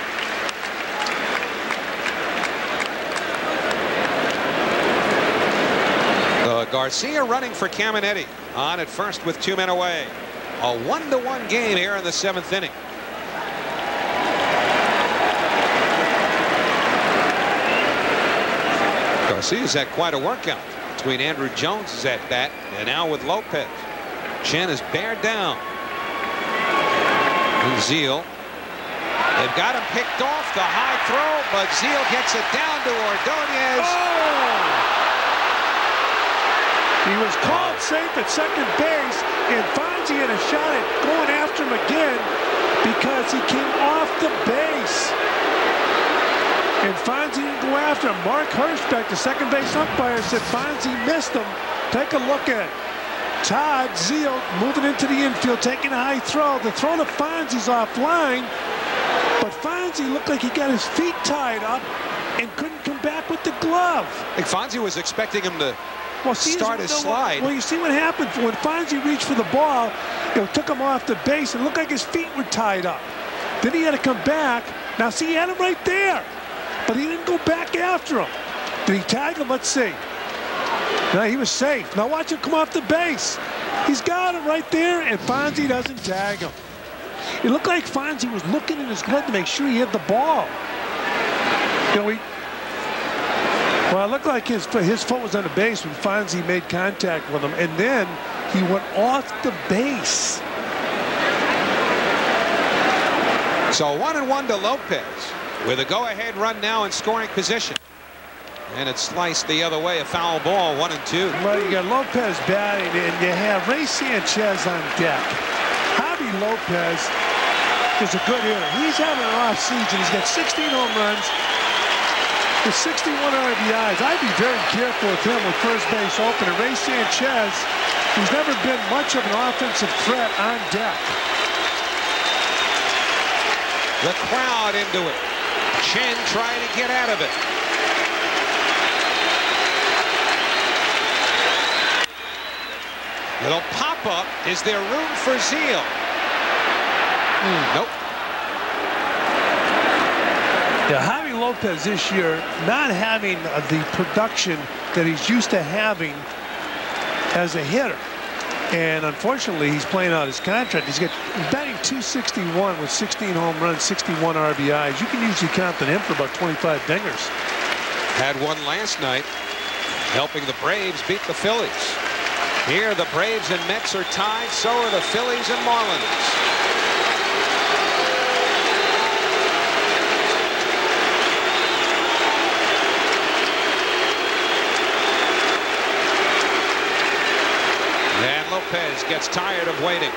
Uh, Garcia running for Caminiti on at first with two men away. A one to one game here in the seventh inning. Garcia's had quite a workout between Andrew Jones at bat and now with Lopez. Chen is bared down. And Zeile. They've got him picked off the high throw, but Zeile gets it down to Ordóñez. Oh! He was called safe at second base, and Fonzie had a shot at going after him again because he came off the base. And Fonzie didn't go after him. Mark Hirschbeck, the second base umpire, said Fonzie missed him. Take a look at it. Todd Zeile moving into the infield, taking a high throw. The throw to Fonzie's offline, but Fonzie looked like he got his feet tied up and couldn't come back with the glove. I think Fonzie was expecting him to well, see, start his slide. Well, you see what happened when Fonzie reached for the ball. It took him off the base. It looked like his feet were tied up. Then he had to come back. Now, see, he had him right there. But he didn't go back after him. Did he tag him? Let's see. No, he was safe. Now watch him come off the base. He's got it right there, and Fonzie doesn't tag him. It looked like Fonzie was looking in his glove to make sure he had the ball. You know, he, well, it looked like his, his foot was on the base when Fonzie made contact with him, and then he went off the base. So one and one to Lopez. With a go-ahead run now in scoring position. And it's sliced the other way, a foul ball, one and two. Well, you got Lopez batting, and you have Ray Sanchez on deck. Javy Lopez is a good hitter. He's having an off season. He's got sixteen home runs with sixty-one R B Is. I'd be very careful with him with first base open. And Ray Sanchez, who's never been much of an offensive threat, on deck. The crowd into it. Chen trying to get out of it. Little pop-up. Is there room for Zeile? Mm, nope. Yeah, Javy Lopez this year not having the production that he's used to having as a hitter. And unfortunately, he's playing out his contract. He's got batting two sixty-one with sixteen home runs, sixty-one R B Is. You can usually count on him for about twenty-five dingers. Had one last night, helping the Braves beat the Phillies. Here, the Braves and Mets are tied. So are the Phillies and Marlins. Lopez gets tired of waiting.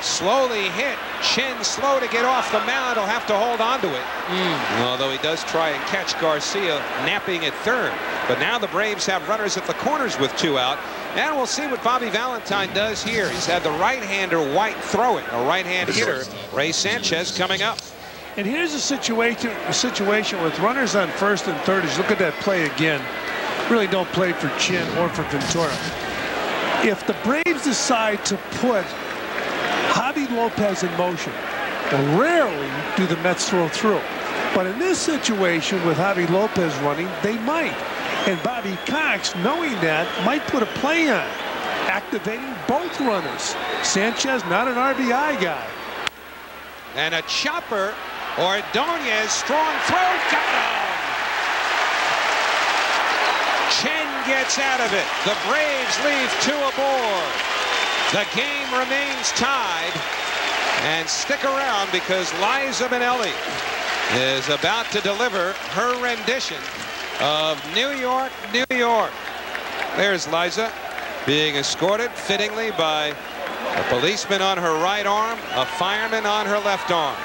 Slowly hit. Chen slow to get off the mound. He'll have to hold on to it. Mm. Although he does try and catch Garcia napping at third. But now the Braves have runners at the corners with two out. And we'll see what Bobby Valentine does here. He's had the right-hander White throwing, a right-hand hitter, Ray Sanchez, coming up. And here's a situation, a situation with runners on first and third. Look at that play again. Really don't play for Chen or for Ventura. If the Braves decide to put Javy Lopez in motion, rarely do the Mets throw through. But in this situation with Javy Lopez running, they might. And Bobby Cox, knowing that, might put a play on, activating both runners. Sanchez, not an R B I guy. And a chopper, Ordóñez, strong throw, got him! Chen gets out of it. The Braves leave two aboard. The game remains tied. And stick around because Liza Minnelli is about to deliver her rendition of New York, New York. There's Liza being escorted fittingly by a policeman on her right arm, a fireman on her left arm.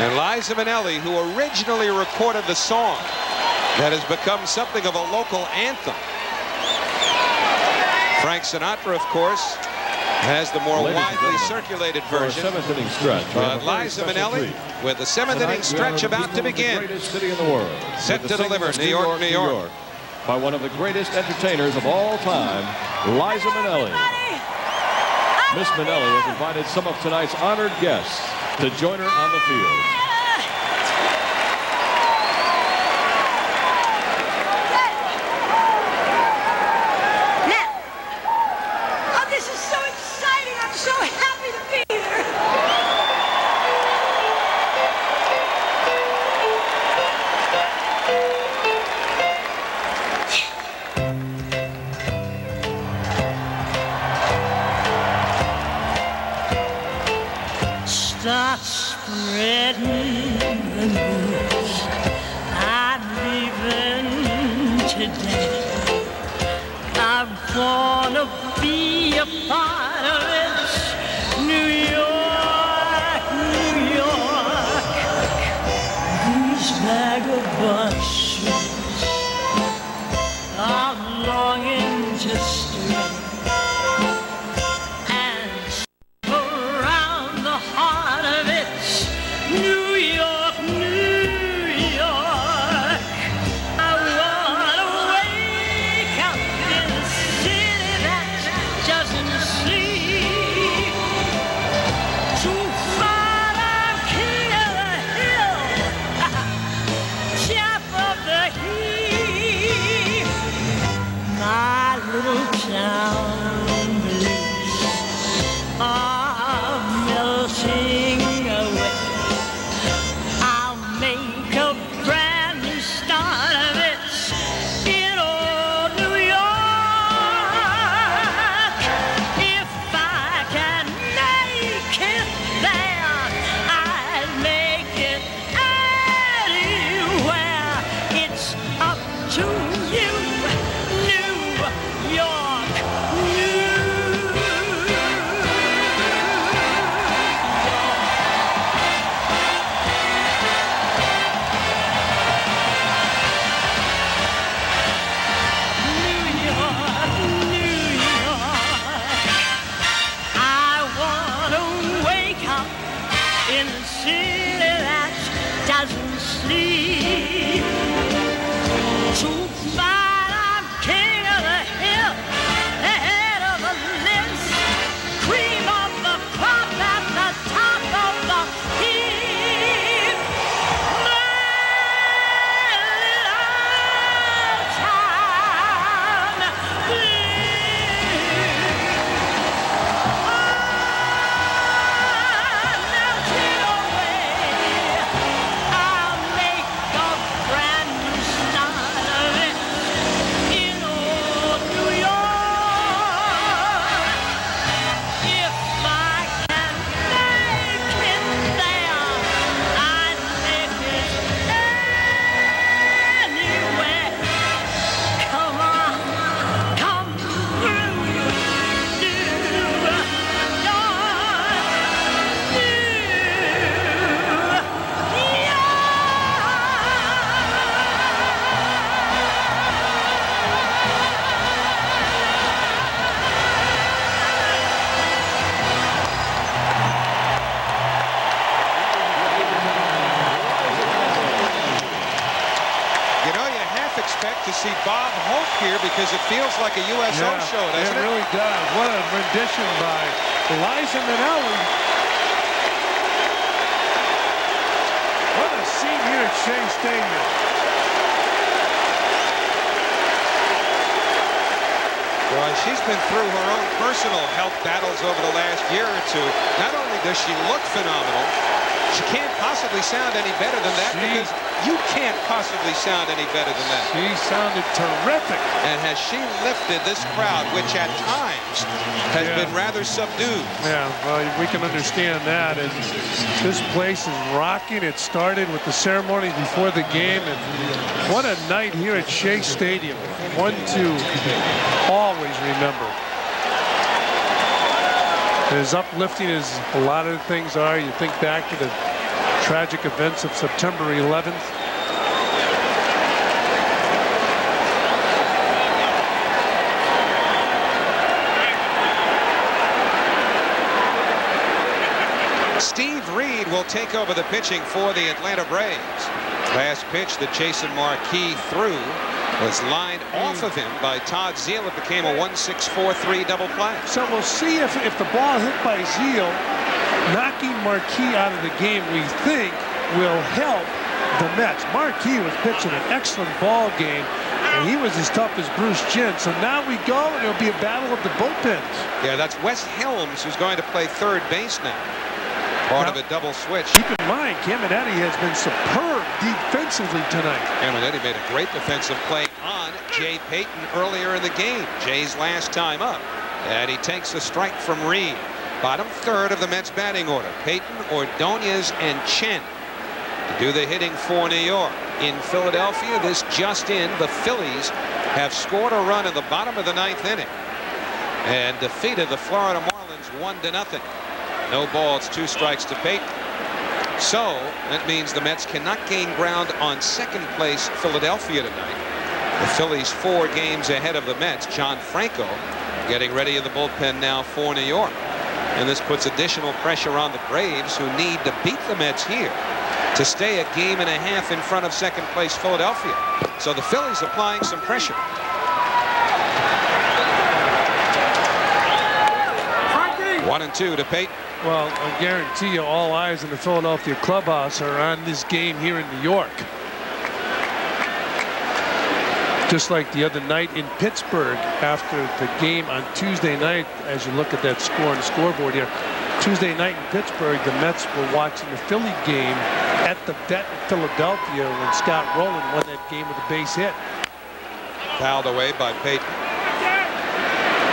And Liza Minnelli, who originally recorded the song that has become something of a local anthem. Frank Sinatra, of course, has the more Ladies widely circulated version. But Liza Minnelli with the seventh Tonight, inning stretch about to begin. City in the world, set to deliver New York, New York, New York. By one of the greatest entertainers of all time, Liza Minnelli. Miss Minnelli has invited some of tonight's honored guests to join her on the field. Because it feels like a U S O yeah, show, doesn't it? It really does. What a rendition by Liza Minnelli. What a scene here at Shea Stadium. Well, she's been through her own personal health battles over the last year or two. Not only does she look phenomenal, she can't possibly sound any better than that she... because you can't possibly sound any better than that. She sounded terrific. And has she lifted this crowd, which at times has yeah. been rather subdued. Yeah, well, we can understand that. And this place is rocking. It started with the ceremony before the game. And what a night here at Shea Stadium. One to always remember. As uplifting as a lot of things are, you think back to the tragic events of September eleventh. Steve Reed will take over the pitching for the Atlanta Braves. Last pitch that Jason Marquis threw was lined off of him by Todd Zeile. It became a one six four three double play. So we'll see if, if the ball hit by Zeile, knocking Marquis out of the game, we think will help the Mets. Marquis was pitching an excellent ball game, and he was as tough as Bruce Chen. So now we go, and it'll be a battle of the bullpens. Yeah, that's Wes Helms, who's going to play third base now. Part now, of a double switch. Keep in mind, Caminiti has been superb defensively tonight. Caminiti made a great defensive play on Jay Payton earlier in the game. Jay's last time up. And he takes a strike from Reed. Bottom third of the Mets batting order. Payton, Ordóñez, and Chen to do the hitting for New York. In Philadelphia, this just in, the Phillies have scored a run in the bottom of the ninth inning and defeated the Florida Marlins one to nothing. No balls, two strikes to Payton. So that means the Mets cannot gain ground on second place Philadelphia tonight. The Phillies four games ahead of the Mets. John Franco getting ready in the bullpen now for New York. And this puts additional pressure on the Braves, who need to beat the Mets here to stay a game and a half in front of second place Philadelphia. So the Phillies applying some pressure. One and two to Payton. Well, I guarantee you all eyes in the Philadelphia clubhouse are on this game here in New York. Just like the other night in Pittsburgh after the game on Tuesday night, as you look at that score on the scoreboard here, Tuesday night in Pittsburgh, the Mets were watching the Philly game at the Vet in Philadelphia when Scott Rowland won that game with a base hit. Fouled away by Payton.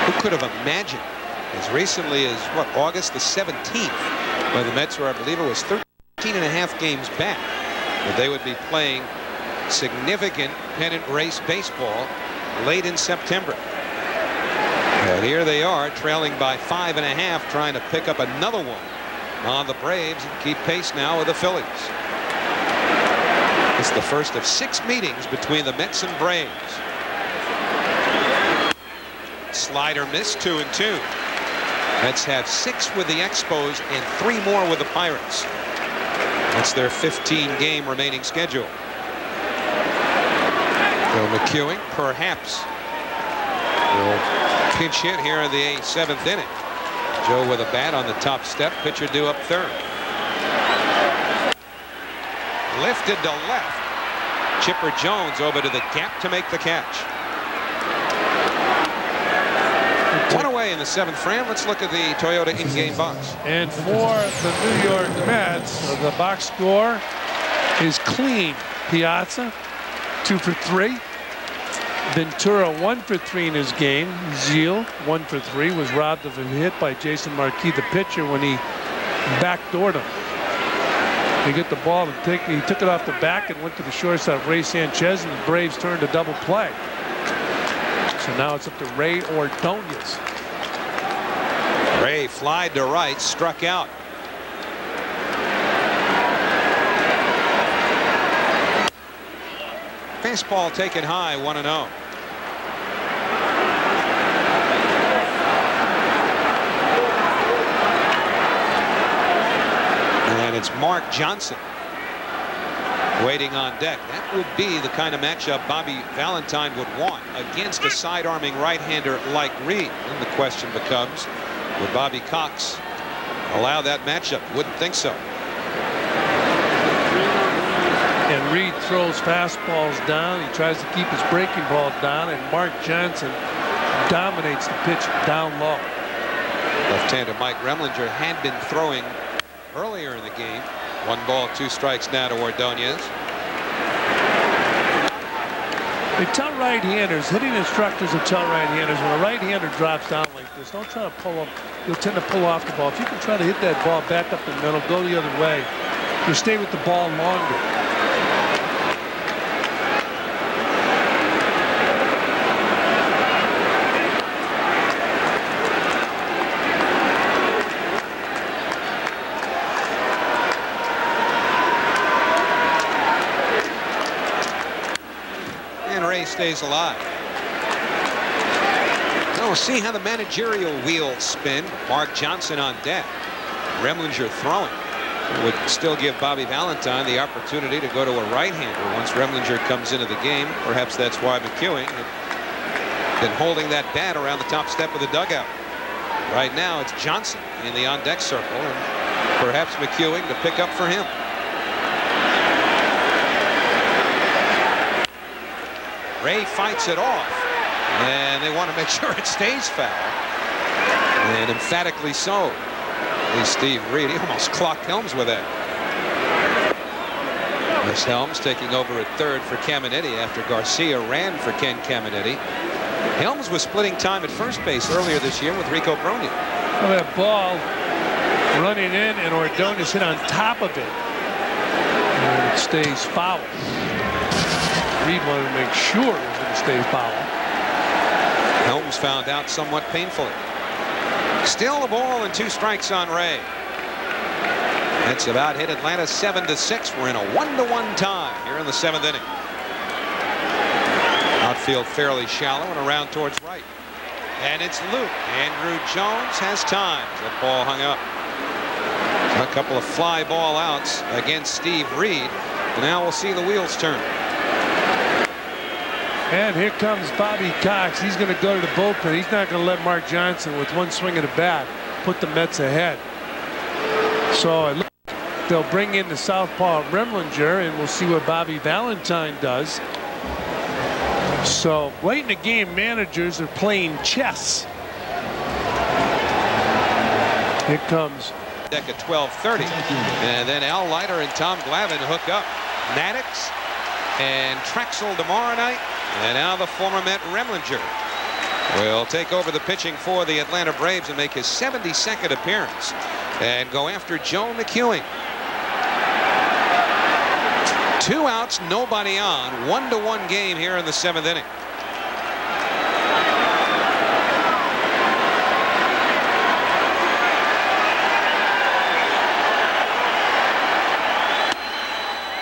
Who could have imagined as recently as, what, August the seventeenth, when the Mets were, I believe it was thirteen and a half games back, that they would be playing significant pennant race baseball late in September. And here they are, trailing by five and a half, trying to pick up another one on the Braves and keep pace now with the Phillies. It's the first of six meetings between the Mets and Braves. Slider missed, two and two. Mets have six with the Expos and three more with the Pirates. That's their fifteen game remaining schedule. Bill McEwing perhaps will pinch hit here in the seventh inning. Joe with a bat on the top step. Pitcher due up third. Lifted to left. Chipper Jones over to the gap to make the catch. One away in the seventh frame. Let's look at the Toyota in-game box. And for the New York Mets, the box score is clean. Piazza, two for three. Ventura, one for three in his game. Zeile, one for three, was robbed of a hit by Jason Marquis, the pitcher, when he backdoored him. They get the ball and take, he took it off the back and went to the shortstop, Ray Sanchez, and the Braves turned a double play. So now it's up to Rey Ordóñez. Rey flied to right, struck out. Fastball taken high, one and oh. And it's Mark Johnson waiting on deck. That would be the kind of matchup Bobby Valentine would want against a side-arming right-hander like Reed. And the question becomes, would Bobby Cox allow that matchup? Wouldn't think so. And Reed throws fastballs down. He tries to keep his breaking ball down, and Mark Johnson dominates the pitch down low. Left-hander Mike Remlinger had been throwing earlier in the game. One ball, two strikes now to Ordóñez. They tell right-handers, hitting instructors will tell right-handers, when a right-hander drops down like this, don't try to pull them. You'll tend to pull off the ball. If you can try to hit that ball back up the middle, go the other way, you'll stay with the ball longer. stays alive. Now we'll see how the managerial wheels spin. Mark Johnson on deck. Remlinger throwing. It would still give Bobby Valentine the opportunity to go to a right-hander once Remlinger comes into the game. Perhaps that's why McEwing had been holding that bat around the top step of the dugout. Right now it's Johnson in the on-deck circle, and perhaps McEwing to pick up for him. Ray fights it off, and they want to make sure it stays foul, and emphatically so. At least Steve Reed, he almost clocked Helms with that. Miss Helms taking over at third for Caminiti after Garcia ran for Ken Caminiti. Helms was splitting time at first base earlier this year with Rico Brony. Oh, that ball running in, and Ordóñez hit on top of it. And it stays foul. Reed wanted to make sure it was going to stay foul. Helms found out somewhat painfully. Still a ball and two strikes on Ray. That's about hit Atlanta seven to six. We're in a one-to-one tie here in the seventh inning. Outfield fairly shallow and around towards right. And it's Luke. Andrew Jones has time. That ball hung up. A couple of fly ball outs against Steve Reed. And now we'll see the wheels turn. And here comes Bobby Cox. He's going to go to the bullpen. He's not going to let Mark Johnson, with one swing of the bat, put the Mets ahead. So it looks like they'll bring in the southpaw Remlinger, and we'll see what Bobby Valentine does. So late in the game, managers are playing chess. Here comes deck at twelve thirty, and then Al Leiter and Tom Glavine hook up. Maddox and Trexel tomorrow night. And now the former Met Remlinger will take over the pitching for the Atlanta Braves and make his seventy-second appearance and go after Joe McEwing. Two outs, nobody on. One-to-one game here in the seventh inning.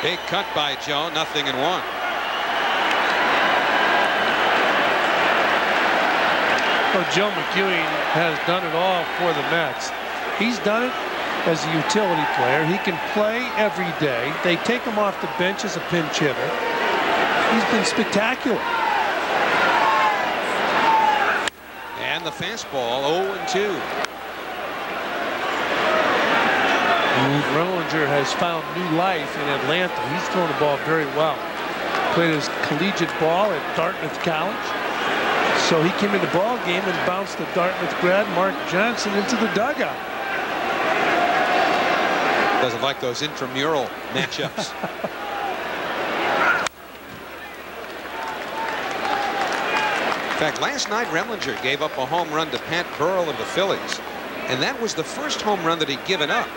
Big cut by Joe, nothing in one. Well, Joe McEwing has done it all for the Mets. He's done it as a utility player. He can play every day. They take him off the bench as a pinch hitter. He's been spectacular. And the fastball, oh and two. Remlinger has found new life in Atlanta. He's thrown the ball very well. Played his collegiate ball at Dartmouth College. So he came in the ball game and bounced the Dartmouth grad Mark Johnson into the dugout. Doesn't like those intramural matchups. In fact, last night Remlinger gave up a home run to Pat Burrell of the Phillies, and that was the first home run that he'd given up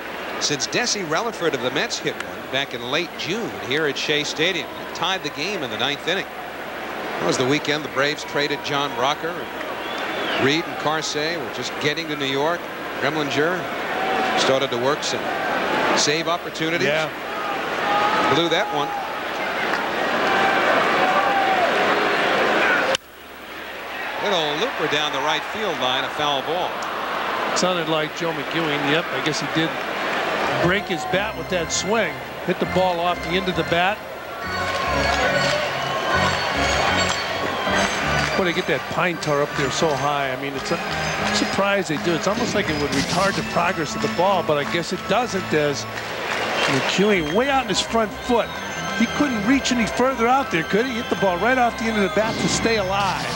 since Desi Relaford of the Mets hit one back in late June here at Shea Stadium. It tied the game in the ninth inning. That was the weekend the Braves traded John Rocker. And Reed and Carsay were just getting to New York. Remlinger started to work some save opportunities. Yeah. Blew that one. Little looper down the right field line, a foul ball. Sounded like Joe McEwing. Yep, I guess he did break his bat with that swing. Hit the ball off the end of the bat. When they get that pine tar up there so high, I mean, it's a surprise they do. It's almost like it would retard the progress of the ball, but I guess it doesn't, as McEwing way out in his front foot. He couldn't reach any further out there, could he? Hit the ball right off the end of the bat to stay alive.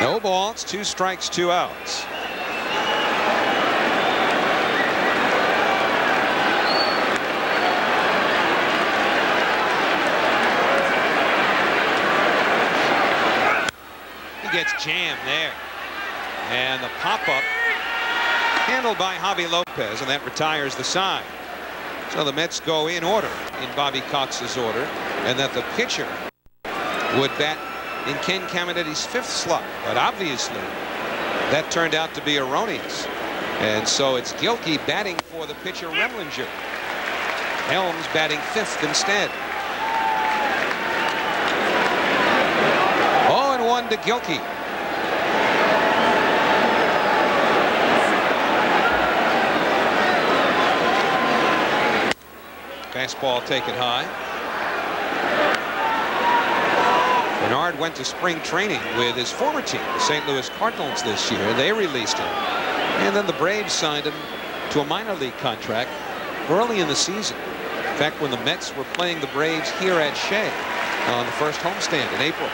No balls, two strikes, two outs. Gets jammed there, and the pop-up handled by Javy Lopez, and that retires the side. So the Mets go in order, in Bobby Cox's order, and that the pitcher would bat in Ken Caminiti's fifth slot, but obviously that turned out to be erroneous, and so it's Gilkey batting for the pitcher Remlinger. Helms batting fifth instead. oh and one to Gilkey. Fastball taken high. Bernard went to spring training with his former team, the Saint Louis Cardinals, this year. They released him. And then the Braves signed him to a minor league contract early in the season. In fact, when the Mets were playing the Braves here at Shea on the first homestand in April.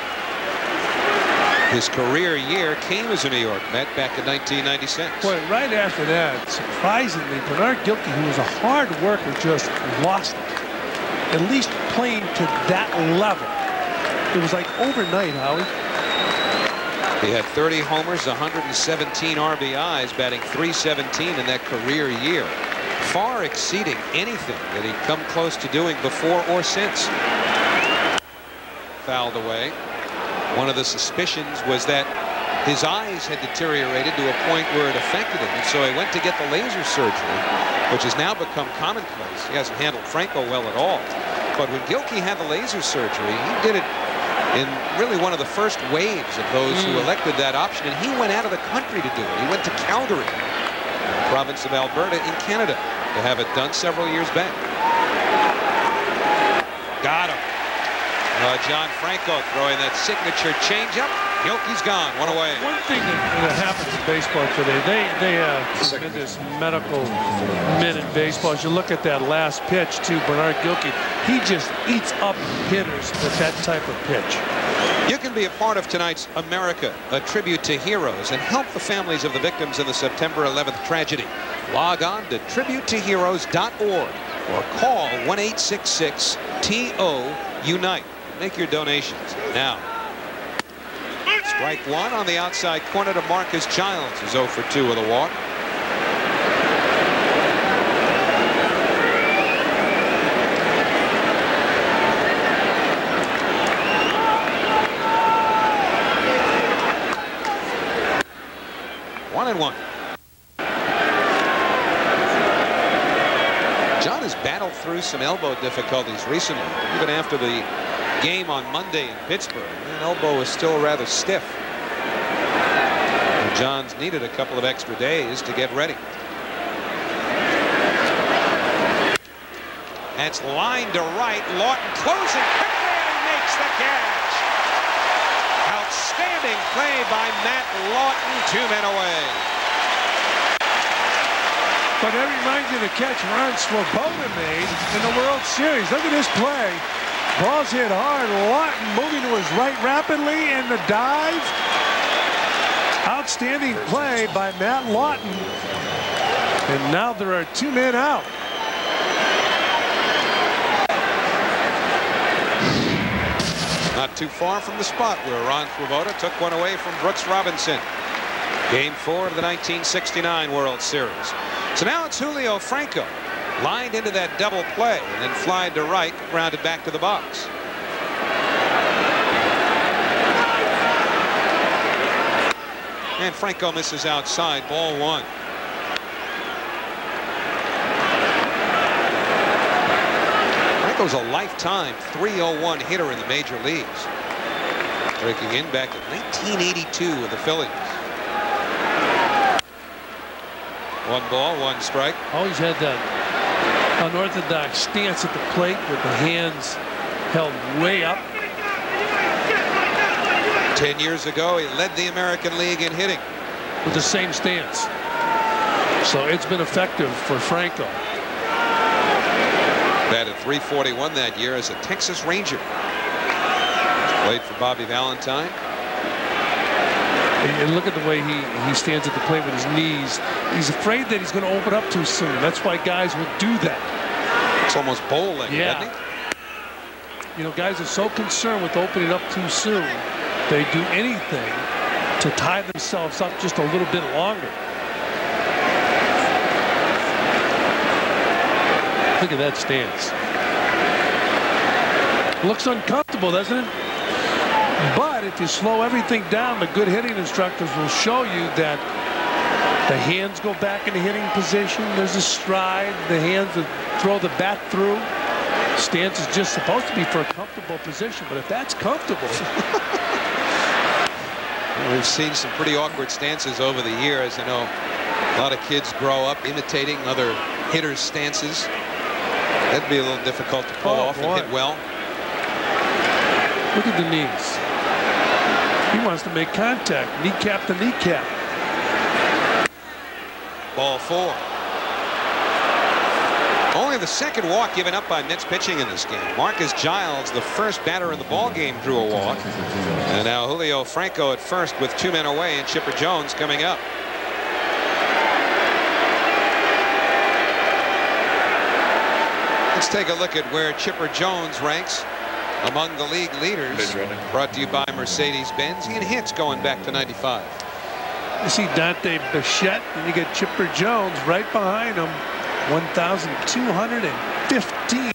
His career year came as a New York Met back in nineteen ninety-six. Boy, right after that, surprisingly, Bernard Gilkey, who was a hard worker, just lost it. At least playing to that level. It was like overnight, Howie. He had thirty homers, one hundred seventeen R B Is, batting three seventeen in that career year. Far exceeding anything that he'd come close to doing before or since. Fouled away. One of the suspicions was that his eyes had deteriorated to a point where it affected him, and so he went to get the laser surgery, which has now become commonplace. He hasn't handled Franco well at all. But when Gilkey had the laser surgery, he did it in really one of the first waves of those mm. who elected that option, and he went out of the country to do it. He went to Calgary, the province of Alberta in Canada, to have it done several years back. Got him. Uh, John Franco throwing that signature changeup. Gilkey's gone, one away. One thing that, that happens in baseball today, they they have tremendous medical men in baseball. As you look at that last pitch to Bernard Gilkey, he just eats up hitters with that type of pitch. You can be a part of tonight's America, a tribute to heroes, and help the families of the victims of the September eleventh tragedy. Log on to tribute to heroes dot org or call one eight six six T O unite. Make your donations now. Strike one on the outside corner to Marcus Giles, who's oh for two with a walk. One and one. John has battled through some elbow difficulties recently, even after the game on Monday in Pittsburgh. That elbow is still rather stiff. And John's needed a couple of extra days to get ready. That's line to right. Lawton closing quickly, and he makes the catch. Outstanding play by Matt Lawton. Two men away. But that reminds you of the catch Ron Swoboda made in the World Series. Look at this play. Ball's hit hard. Lawton moving to his right rapidly, and the dive. Outstanding play by Matt Lawton. And now there are two men out. Not too far from the spot where Ron Swoboda took one away from Brooks Robinson. Game four of the nineteen sixty-nine World Series. So now it's Julio Franco. Lined into that double play and then flied to right, grounded back to the box. And Franco misses outside, ball one. Franco's a lifetime three oh one hitter in the major leagues. Breaking in back in nineteen eighty-two with the Phillies. One ball, one strike. Always had that unorthodox stance at the plate with the hands held way up. Ten years ago, he led the American League in hitting. With the same stance. So it's been effective for Franco. Batted three forty-one that year as a Texas Ranger. Played for Bobby Valentine. And look at the way he, he stands at the plate with his knees. He's afraid that he's going to open up too soon. That's why guys will do that. It's almost bowling, yeah. Isn't it? You know, guys are so concerned with opening up too soon, they do anything to tie themselves up just a little bit longer. Look at that stance. Looks uncomfortable, doesn't it? But if you slow everything down, the good hitting instructors will show you that The hands go back into hitting position. There's a stride. The hands throw the bat through. Stance is just supposed to be for a comfortable position, but if that's comfortable. We've seen some pretty awkward stances over the years. You know, a lot of kids grow up imitating other hitters' stances. That'd be a little difficult to pull oh, off boy. and hit well. Look at the knees. He wants to make contact, kneecap to kneecap. Ball four. Only the second walk given up by Mets pitching in this game. Marcus Giles, the first batter in the ballgame, drew a walk. And now Julio Franco at first with two men away, and Chipper Jones coming up. Let's take a look at where Chipper Jones ranks among the league leaders. Brought to you by Mercedes-Benz. He had hits going back to ninety-five. You see Dante Bichette, and you get Chipper Jones right behind him. one thousand two hundred fifteen.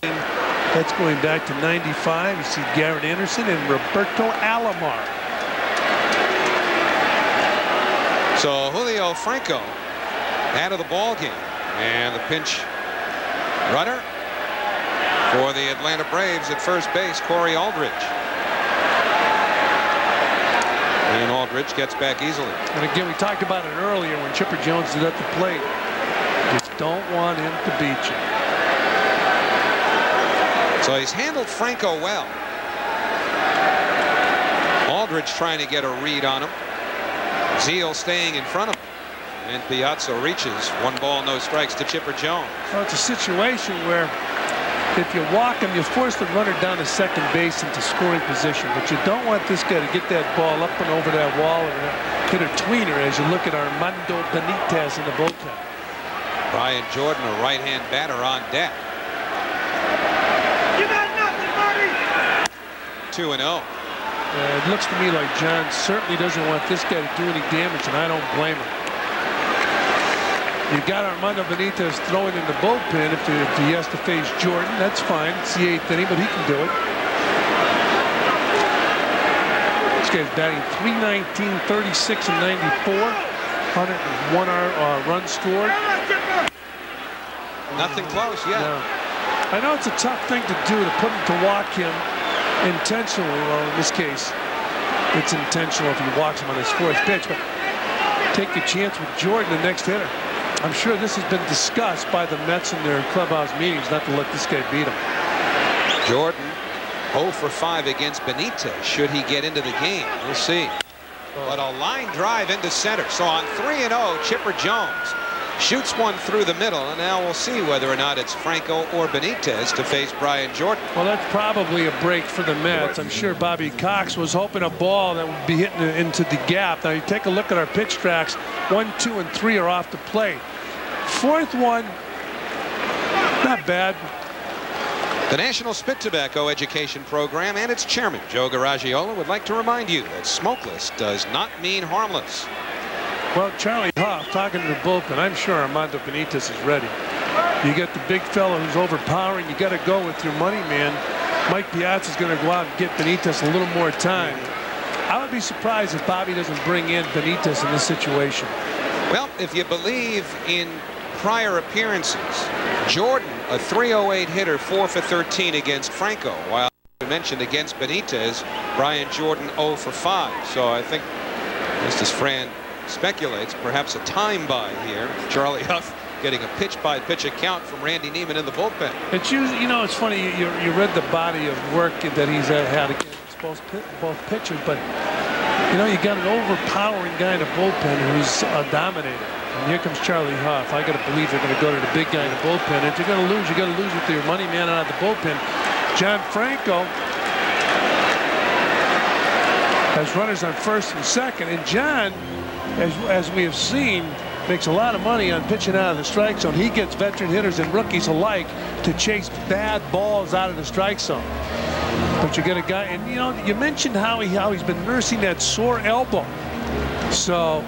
That's going back to ninety-five. You see Garrett Anderson and Roberto Alomar. So Julio Franco out of the ball game, and the pinch runner for the Atlanta Braves at first base, Corey Aldridge. And Aldridge gets back easily. And again, we talked about it earlier when Chipper Jones is at the plate. Just don't want him to beat you. So he's handled Franco well. Aldridge trying to get a read on him. Zeile staying in front of him. And Piazza reaches. One ball, no strikes to Chipper Jones. So it's a situation where if you walk him, you force the runner down to second base into scoring position, but you don't want this guy to get that ball up and over that wall and hit a tweener as you look at Armando Benitez in the bullpen. Brian Jordan, a right-hand batter on deck. You got nothing, buddy! two and oh. Uh, it looks to me like John certainly doesn't want this guy to do any damage, and I don't blame him. You've got Armando Benitez throwing in the bullpen. If he, if he has to face Jordan, that's fine. It's the eighth inning, but he can do it. This guy's batting three nineteen, thirty-six, and ninety-four. one oh one uh, runs scored. Nothing close yet. No. I know it's a tough thing to do, to put him to walk him intentionally. Well, in this case, it's intentional if he walks him on his fourth pitch. But take your chance with Jordan, the next hitter. I'm sure this has been discussed by the Mets in their clubhouse meetings, not to let this guy beat him. Jordan oh for five against Benitez. Should he get into the game? We'll see. But a line drive into center. So on three and oh, Chipper Jones shoots one through the middle, and now we'll see whether or not it's Franco or Benitez to face Brian Jordan. Well, that's probably a break for the Mets. I'm sure Bobby Cox was hoping a ball that would be hitting into the gap. Now you take a look at our pitch tracks. One, two, and three are off the plate. Fourth one, not bad. The National Spit Tobacco Education Program and its chairman, Joe Garagiola, would like to remind you that smokeless does not mean harmless. Well, Charlie Hoff talking to the bullpen. I'm sure Armando Benitez is ready. You got the big fellow who's overpowering. You got to go with your money, man. Mike Piazza is going to go out and get Benitez a little more time. I would be surprised if Bobby doesn't bring in Benitez in this situation. Well, if you believe in prior appearances, Jordan, a three oh eight hitter, four for thirteen against Franco, while I mentioned against Benitez, Brian Jordan oh for five. So I think Mister Fran speculates perhaps a time buy here. Charlie Huff getting a pitch-by-pitch account from Randy Neiman in the bullpen. It's usually, you know, it's funny, you, you read the body of work that he's had against both, both pitchers, but you know, you got an overpowering guy in the bullpen who's uh, dominated. And here comes Charlie Hoff. I got to believe they're going to go to the big guy in the bullpen. If you're going to lose, you're going to lose with your money man out of the bullpen. John Franco has runners on first and second. And John, as, as we have seen, makes a lot of money on pitching out of the strike zone. He gets veteran hitters and rookies alike to chase bad balls out of the strike zone. But you get a guy, and you know, you mentioned how, he, how he's been nursing that sore elbow. So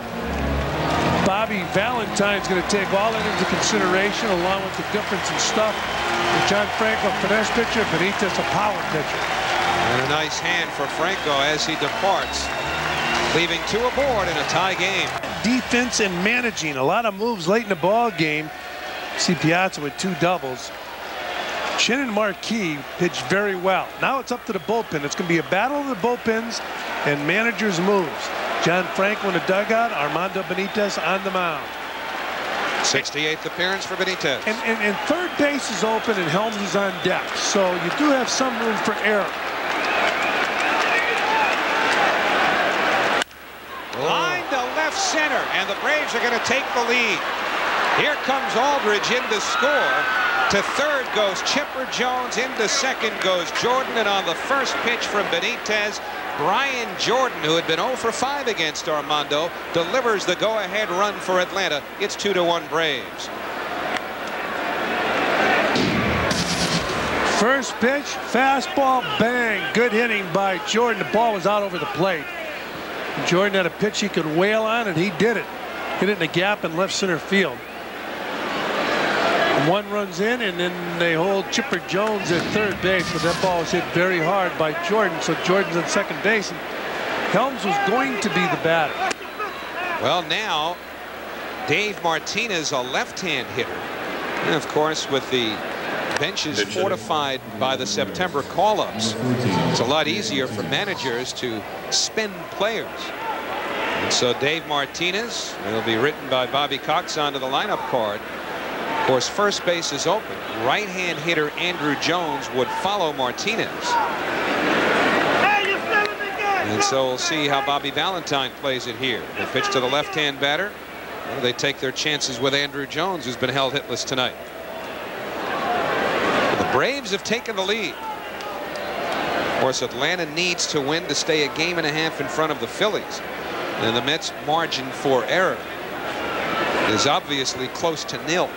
Bobby Valentine's going to take all that into consideration, along with the difference in stuff. With John Franco, finesse pitcher, Benitez, a power pitcher. And a nice hand for Franco as he departs, leaving two aboard in a tie game. defense and managing. A lot of moves late in the ball game. See Piazza with two doubles. Chen and Marquis pitched very well. Now it's up to the bullpen. It's going to be a battle of the bullpens and managers' moves. John Franco in the dugout, Armando Benitez on the mound. sixty-eighth appearance for Benitez. And, and, and third base is open and Helms is on deck. So you do have some room for error. Line to left center, and the Braves are going to take the lead. Here comes Aldridge in to score. To third goes Chipper Jones, into second goes Jordan, and on the first pitch from Benitez, Brian Jordan, who had been oh for five against Armando, delivers the go-ahead run for Atlanta. It's two to one Braves. First pitch, fastball, bang. Good hitting by Jordan. The ball was out over the plate. Jordan had a pitch he could wail on, and he did it. Hit it in the gap in left center field. One runs in, and then they hold Chipper Jones at third base, but that ball was hit very hard by Jordan, so Jordan's on second base, and Helms was going to be the batter. Well, now Dave Martinez, a left-hand hitter, and of course with the benches fortified by the September call-ups, it's a lot easier for managers to spend players. And so Dave Martinez, it'll be written by Bobby Cox onto the lineup card. Of course, first base is open. Right-hand hitter Andrew Jones would follow Martinez. And so we'll see how Bobby Valentine plays it here. They pitch to the left-hand batter. Well, they take their chances with Andrew Jones, who's been held hitless tonight. The Braves have taken the lead. Of course, Atlanta needs to win to stay a game and a half in front of the Phillies. And the Mets' margin for error is obviously close to nil.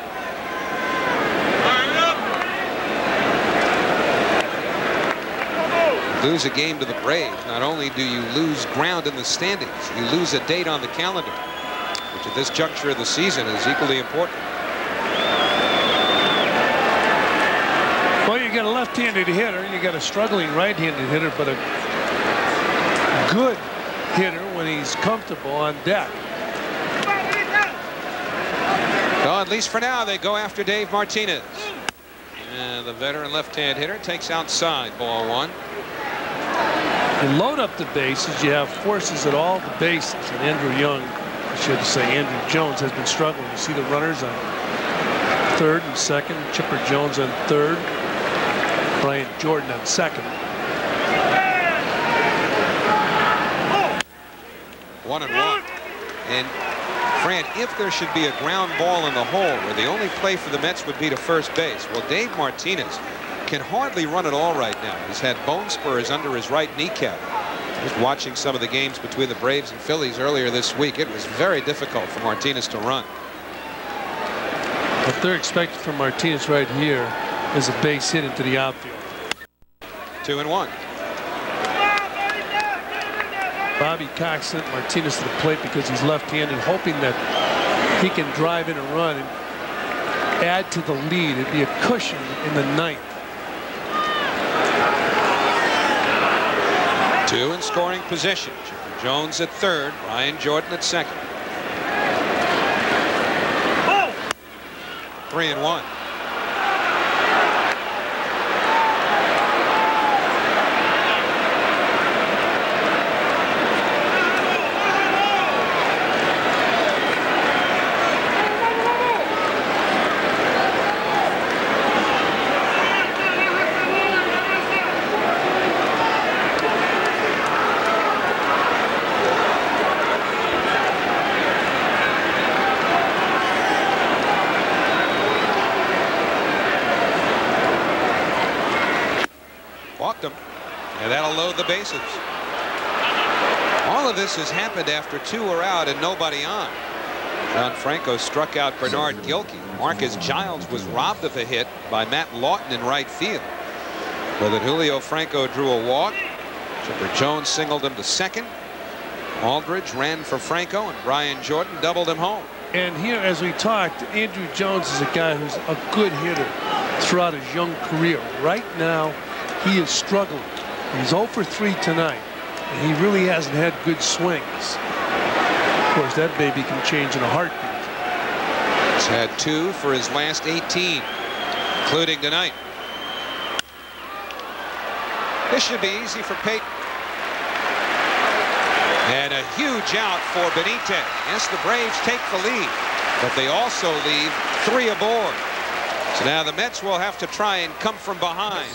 Lose a game to the Braves, not only do you lose ground in the standings, you lose a date on the calendar, which at this juncture of the season is equally important. Well, you got a left-handed hitter, you got a struggling right-handed hitter, but a good hitter when he's comfortable on deck. Well, at least for now, they go after Dave Martinez. And the veteran left-hand hitter takes outside, ball one. You load up the bases, you have forces at all the bases, and Andrew Young, I should say Andrew Jones, has been struggling. You see the runners on third and second, Chipper Jones on third, Brian Jordan on second. One and one. And Fran, if there should be a ground ball in the hole where the only play for the Mets would be to first base, well, Dave Martinez can hardly run at all right now. He's had bone spurs under his right kneecap. Just watching some of the games between the Braves and Phillies earlier this week, it was very difficult for Martinez to run. What they're expecting from Martinez right here is a base hit into the outfield. Two and one. Bobby Cox sent Martinez to the plate because he's left-handed, hoping that he can drive in a run and add to the lead. It'd be a cushion in the ninth. Two in scoring position. Chipper Jones at third, Brian Jordan at second. Oh. Three and one. Bases. All of this has happened after two are out and nobody on. John Franco struck out Bernard Gilkey. Marcus Giles was robbed of a hit by Matt Lawton in right field. Well, then Julio Franco drew a walk. Chipper Jones singled him to second. Aldridge ran for Franco, and Brian Jordan doubled him home. And here, as we talked, Andrew Jones is a guy who's a good hitter throughout his young career. Right now, he is struggling. He's oh for three tonight, and he really hasn't had good swings. Of course, that baby can change in a heartbeat. He's had two for his last eighteen, including tonight. This should be easy for Payton. And a huge out for Benitez. Yes, the Braves take the lead, but they also leave three aboard. So now the Mets will have to try and come from behind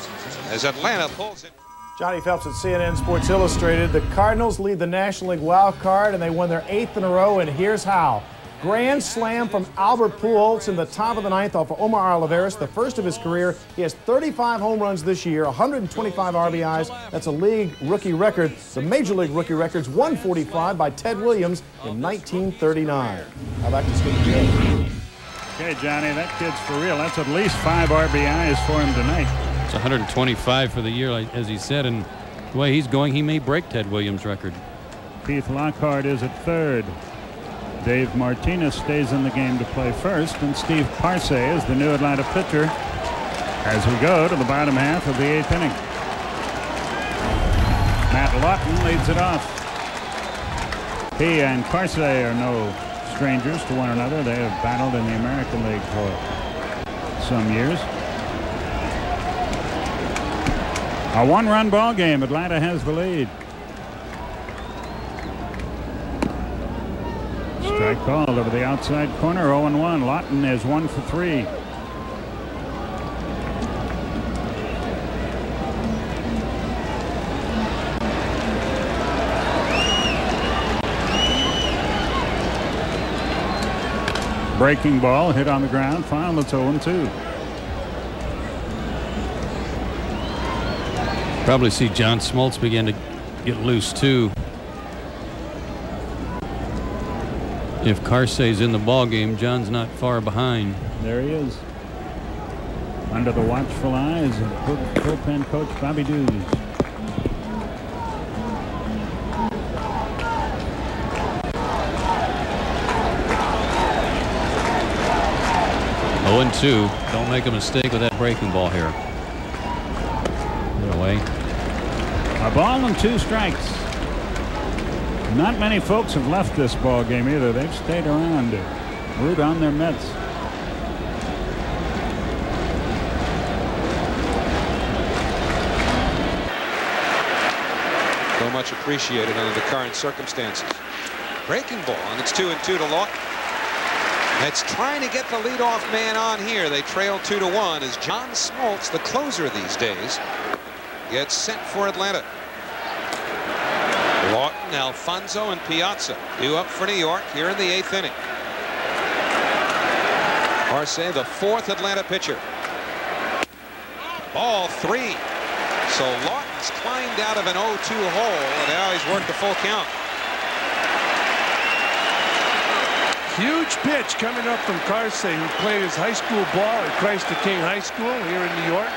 as Atlanta pulls it. Johnny Phelps at C N N Sports Illustrated. The Cardinals lead the National League wild card, and they won their eighth in a row, and here's how. Grand slam from Albert Pujols in the top of the ninth off of Omar Olivares, the first of his career. He has thirty-five home runs this year, one hundred twenty-five R B Is. That's a league rookie record. The Major League rookie record's one forty-five by Ted Williams in nineteen thirty-nine. I'd like to speak to Jay. Okay, Johnny, that kid's for real. That's at least five R B Is for him tonight. It's one hundred twenty-five for the year, as he said, and the way he's going, he may break Ted Williams' record. Keith Lockhart is at third. Dave Martinez stays in the game to play first, and Steve Karsay is the new Atlanta pitcher as we go to the bottom half of the eighth inning. Matt Lawton leads it off. He and Karsay are no strangers to one another. They have battled in the American League for some years. A one-run ball game. Atlanta has the lead. Strike called over the outside corner. oh and one. Lawton is one for three. Breaking ball hit on the ground. Foul. It's oh and two. Probably see John Smoltz begin to get loose too. If Karsay's in the ball game, John's not far behind. There he is. Under the watchful eyes of bullpen coach Bobby Dews. oh and two. Don't make a mistake with that breaking ball here. Get away. A ball and two strikes. Not many folks have left this ball game either. They've stayed around to root on their Mets. So much appreciated under the current circumstances. Breaking ball, and it's two and two to Lawton. That's trying to get the leadoff man on here. They trail two to one as John Smoltz, the closer these days, gets sent for Atlanta. Lawton, Alfonzo, and Piazza due up for New York here in the eighth inning. Karsay, the fourth Atlanta pitcher. Ball three. So Lawton's climbed out of an oh two hole, and now he's worked the full count. Huge pitch coming up from Karsay, who played his high school ball at Christ the King High School here in New York.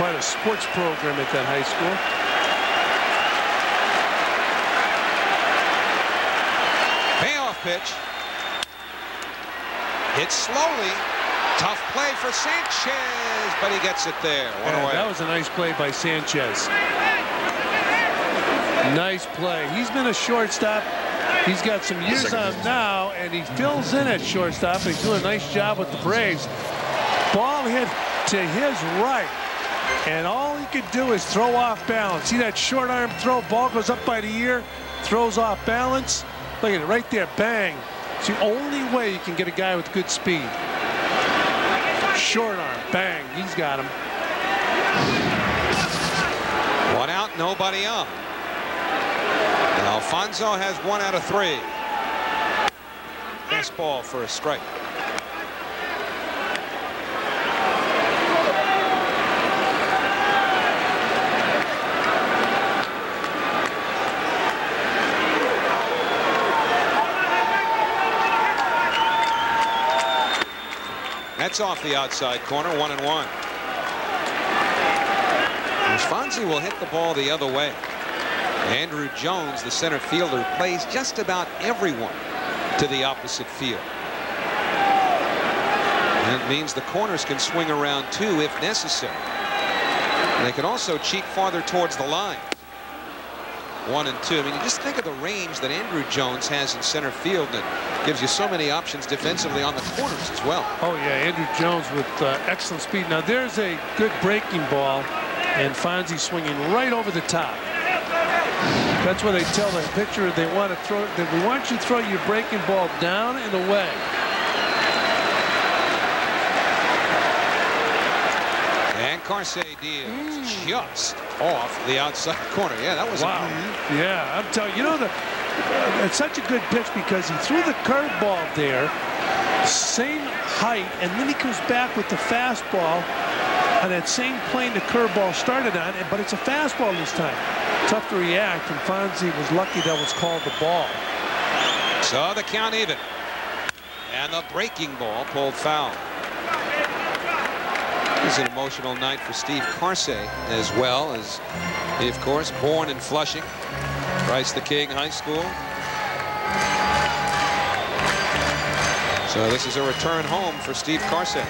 Quite a sports program at that high school. Payoff pitch. Hits slowly. Tough play for Sanchez, but he gets it there. One yeah, away. That was a nice play by Sanchez. Nice play. He's been a shortstop. He's got some years on now, and he fills in at shortstop. He's doing a nice job with the Braves. Ball hit to his right. And all he could do is throw off balance. See that short arm throw? Ball goes up by the ear, throws off balance. Look at it right there, bang. It's the only way you can get a guy with good speed. Short arm, bang, he's got him. One out, nobody on. And Alfonzo has one out of three. Best ball for a strike. That's off the outside corner, one and one. Alfonzi will hit the ball the other way. Andrew Jones, the center fielder, plays just about everyone to the opposite field. And it means the corners can swing around too if necessary. And they can also cheat farther towards the line. one and two. I mean, you just think of the range that Andrew Jones has in center field that gives you so many options defensively on the corners as well. Oh, yeah, Andrew Jones with uh, excellent speed. Now, there's a good breaking ball, and Fonzie swinging right over the top. That's where they tell the pitcher they want to throw, that we want you to throw your breaking ball down and away. And Carsay deals mm. just off the outside corner. Yeah, that was wow. A yeah, I'm telling you, you know, the, uh, it's such a good pitch because he threw the curveball there, same height, and then he comes back with the fastball on that same plane the curveball started on, but it's a fastball this time. Tough to react, and Fonzie was lucky that was called the ball. So the count even. And the breaking ball pulled foul. It's an emotional night for Steve Karsay as well, as he, of course, born in Flushing, Christ the King High School. So this is a return home for Steve Karsay.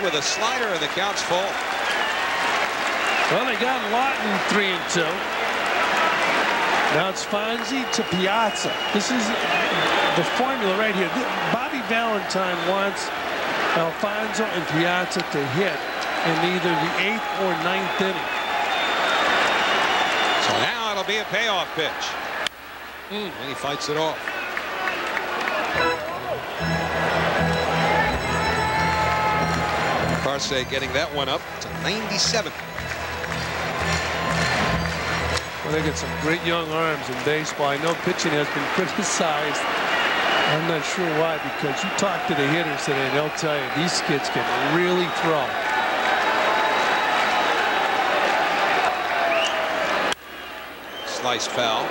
With a slider, and the count's full. Well, they got Lawton three and two. Now it's Fonzie to Piazza. This is the formula right here. Bobby Valentine wants Alfonzo and Piazza to hit in either the eighth or ninth inning. So now it'll be a payoff pitch. Mm. And he fights it off. Karsay getting that one up to ninety-seven. Well, they got some great young arms in baseball. I know pitching has been criticized. I'm not sure why, because you talk to the hitters today, and they'll tell you these kids can really throw. Slice foul.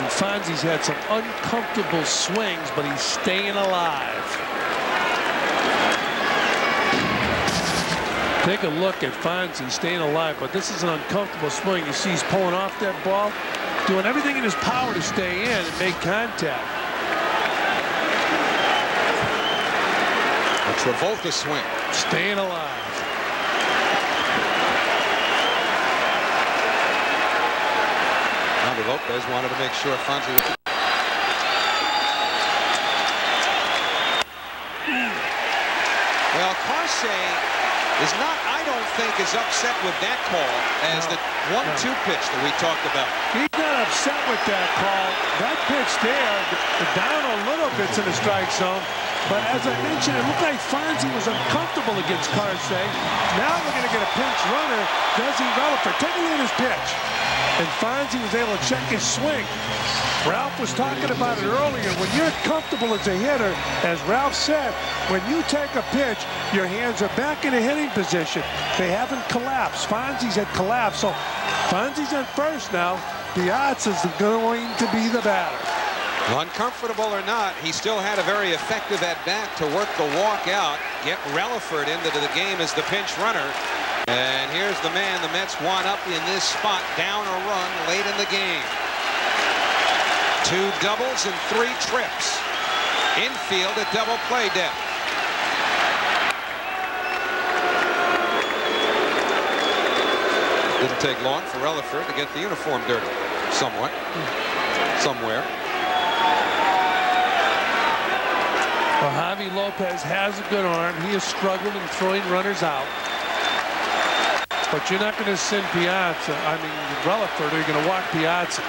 And Fonzie's had some uncomfortable swings, but he's staying alive. Take a look at Fonzie staying alive, but this is an uncomfortable swing. You see he's pulling off that ball, doing everything in his power to stay in and make contact. A Travolta swing. Staying alive. Armando Lopez wanted to make sure Fonzie would... Well, Karsay is not, I don't think, as upset with that call as no, the one two no. pitch that we talked about. He's not upset with that call. That pitch there, down a little bit in the strike zone. But as I mentioned, it looked like Fonzie was uncomfortable against Karsay. Now we're going to get a pinch runner. Does he run for taking in his pitch? And Fonzie was able to check his swing. Ralph was talking about it earlier. When you're comfortable as a hitter, as Ralph said, when you take a pitch, your hands are back in a hitting position. They haven't collapsed. Fonzie's had collapsed. So Fonzie's at first now. Piazza's going to be the batter. Uncomfortable or not, he still had a very effective at-bat to work the walk out, get Relaford into the game as the pinch runner. And here's the man the Mets want up in this spot, down a run late in the game. Two doubles and three trips. Infield at double play depth. Didn't take long for Relaford to get the uniform dirty. Somewhat. Somewhere. Well, Javy Lopez has a good arm. He has struggled in throwing runners out. But you're not going to send Piazza, I mean, Relaford, or you're going to walk Piazza.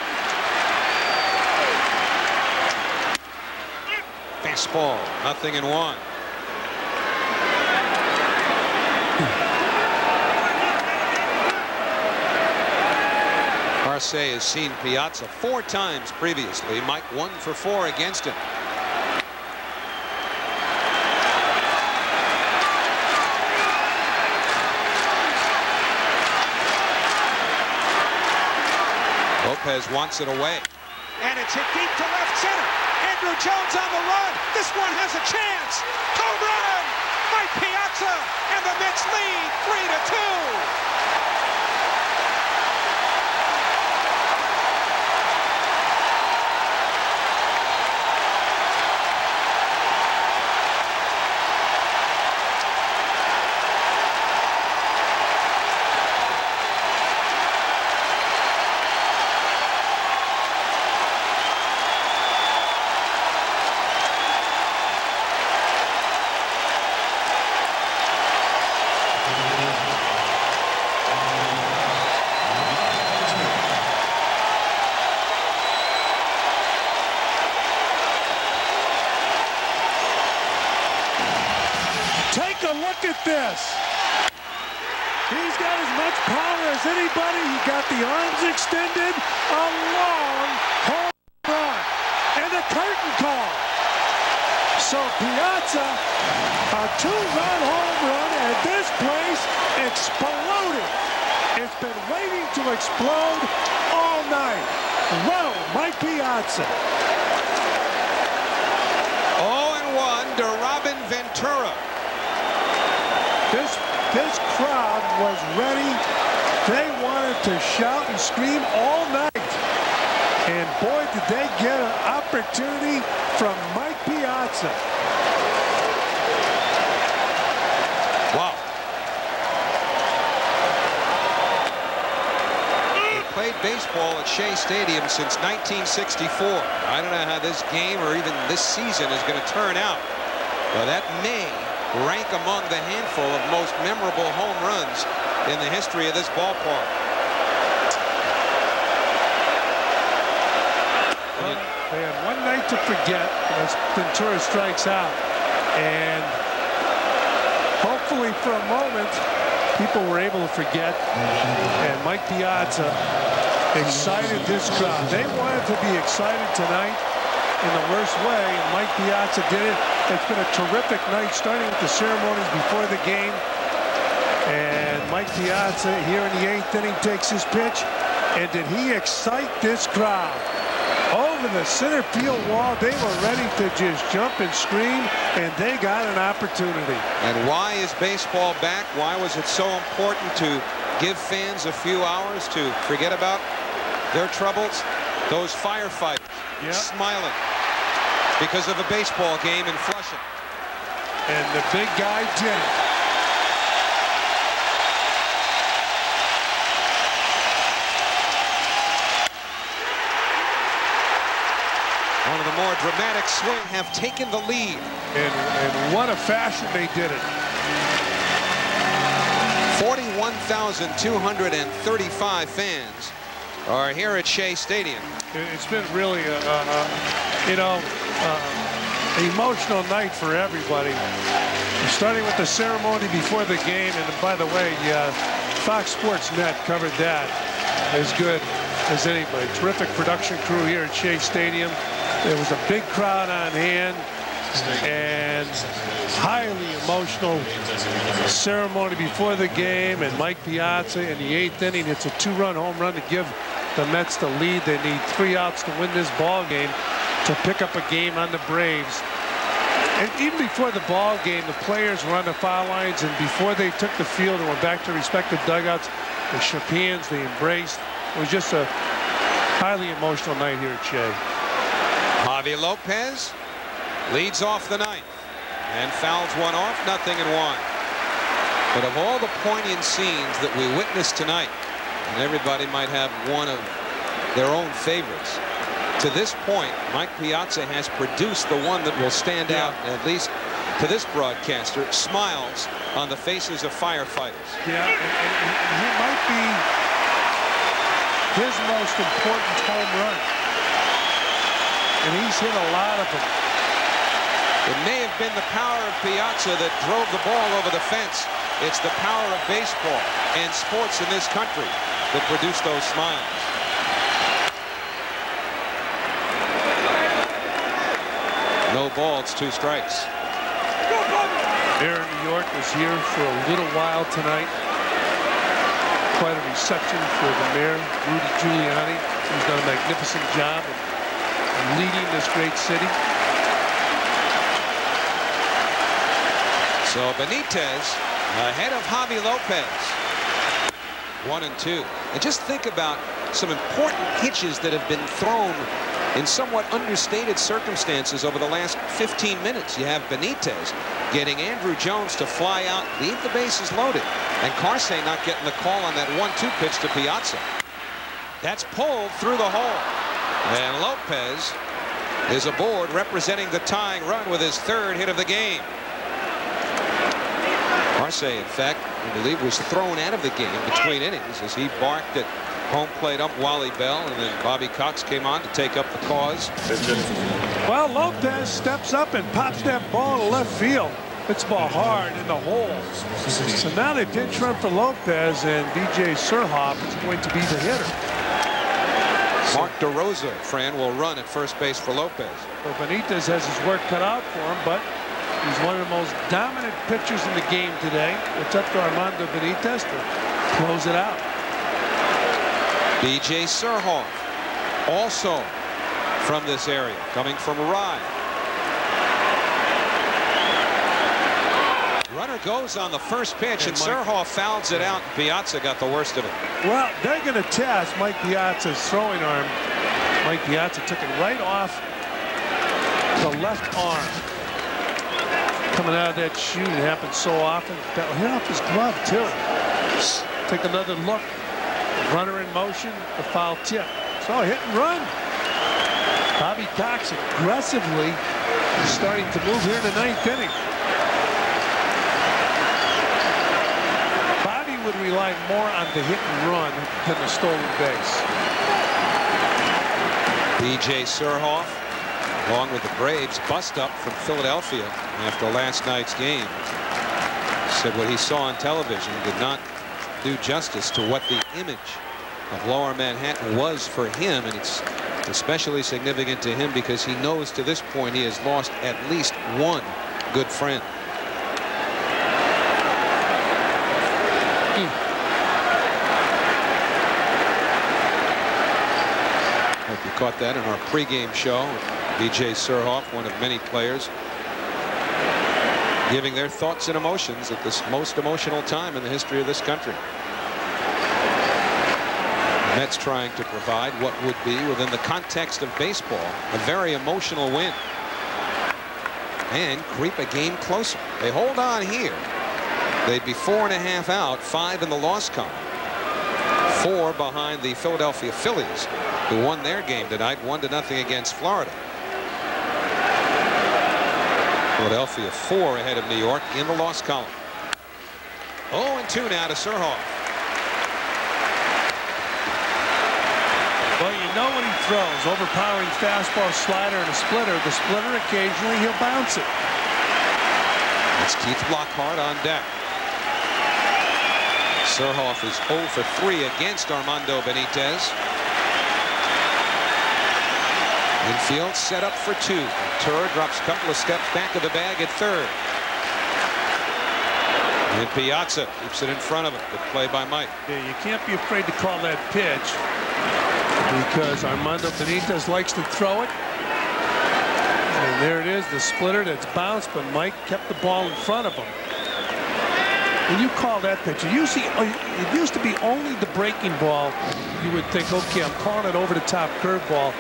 Fastball, nothing in one. Karsay has seen Piazza four times previously. Mike one for four against him. Lopez wants it away. And it's hit deep to left center. Andrew Jones on the run. This one has a chance. Home run! Mike Piazza and and the Mets lead three to two. This. He's got as much power as anybody. He got the arms extended, a long home run, and a curtain call. So Piazza, a two-run home run, and this place exploded. It's been waiting to explode all night. Whoa, Mike Piazza. oh and one to Robin Ventura. This, this crowd was ready. They wanted to shout and scream all night. And boy, did they get an opportunity from Mike Piazza. Wow. He played baseball at Shea Stadium since nineteen sixty-four. I don't know how this game or even this season is going to turn out. Well, that may rank among the handful of most memorable home runs in the history of this ballpark. Well, they had one night to forget as Ventura strikes out, and hopefully for a moment people were able to forget, and Mike Piazza excited this crowd. They wanted to be excited tonight in the worst way, and Mike Piazza did it. It's been a terrific night, starting with the ceremonies before the game. And Mike Piazza here in the eighth inning takes his pitch. And did he excite this crowd? Over the center field wall, they were ready to just jump and scream, and they got an opportunity. And why is baseball back? Why was it so important to give fans a few hours to forget about their troubles? Those firefighters. Yep. Smiling because of a baseball game in Flushing. And the big guy did it. One of the more dramatic swings have taken the lead. And, and what a fashion they did it. forty-one thousand two hundred thirty-five fans are here at Shea Stadium. It's been really, a, uh, you know, uh, an emotional night for everybody. Starting with the ceremony before the game, and by the way, uh, Fox Sports Net covered that as good as anybody. Terrific production crew here at Shea Stadium. There was a big crowd on hand, and highly emotional ceremony before the game, and Mike Piazza in the eighth inning. It's a two-run home run to give the Mets the lead. They need three outs to win this ball game to pick up a game on the Braves. And even before the ball game, the players were on the foul lines, and before they took the field and went back to respective dugouts, the shook hands, they embraced. It was just a highly emotional night here at Shea. Javy Lopez leads off the ninth and fouls one off, nothing in one. But of all the poignant scenes that we witnessed tonight, and everybody might have one of their own favorites, to this point, Mike Piazza has produced the one that will stand yeah. out, at least to this broadcaster, smiles on the faces of firefighters. Yeah, and, and, and he might be his most important home run. And he's hit a lot of them. It may have been the power of Piazza that drove the ball over the fence. It's the power of baseball and sports in this country that produced those smiles. No ball, it's two strikes. Mayor of New York was here for a little while tonight. Quite a reception for the mayor, Rudy Giuliani, who's done a magnificent job in leading this great city. So Benitez ahead of Javy Lopez. One and two. And just think about some important pitches that have been thrown in somewhat understated circumstances over the last fifteen minutes. You have Benitez getting Andrew Jones to fly out, leave the bases loaded, and Carsay not getting the call on that one two pitch to Piazza. That's pulled through the hole. And Lopez is aboard, representing the tying run with his third hit of the game. Carsay, in fact, I believe, was thrown out of the game between innings as he barked at home plate ump Wally Bell, and then Bobby Cox came on to take up the cause. Well, Lopez steps up and pops that ball to left field. It's ball hard in the hole. So now they pinch run for Lopez, and D J Surhoff is going to be the hitter. Mark DeRosa, Fran, will run at first base for Lopez. Well, Benitez has his work cut out for him, but he's one of the most dominant pitchers in the game today. It's up to Armando Benitez to close it out. D J Surhoff, also from this area, coming from Rye. Runner goes on the first pitch, and, and Surhoff fouls it out. Piazza got the worst of it. Well, they're going to test Mike Piazza's throwing arm. Mike Piazza took it right off the left arm. Coming out of that shoot, it happens so often. That will hit off his glove, too. Take another look. Runner in motion, the foul tip. So hit and run. Bobby Cox aggressively starting to move here in the ninth inning. Would rely more on the hit and run than the stolen base. D J Surhoff, along with the Braves, bust up from Philadelphia after last night's game. Said what he saw on television did not do justice to what the image of Lower Manhattan was for him, and it's especially significant to him because he knows to this point he has lost at least one good friend. Hope you caught that in our pregame show. D J Surhoff, one of many players, giving their thoughts and emotions at this most emotional time in the history of this country. The Mets trying to provide what would be, within the context of baseball, a very emotional win and creep a game closer. They hold on here. They'd be four and a half out, five in the loss column, four behind the Philadelphia Phillies, who won their game tonight, one to nothing against Florida. Philadelphia four ahead of New York in the loss column. oh and two now to Surhoff. Well, you know what he throws: overpowering fastball, slider, and a splitter. The splitter, occasionally he'll bounce it. It's Keith Lockhart on deck. Surhoff is oh for three against Armando Benitez. Infield set up for two. Ventura drops a couple of steps back of the bag at third. And Piazza keeps it in front of him. Good play by Mike. Yeah, you can't be afraid to call that pitch because Armando Benitez likes to throw it. And there it is, the splitter that's bounced, but Mike kept the ball in front of him. When you call that pitch, you see, it used to be only the breaking ball. You would think, okay, I'm calling it over the top curveball.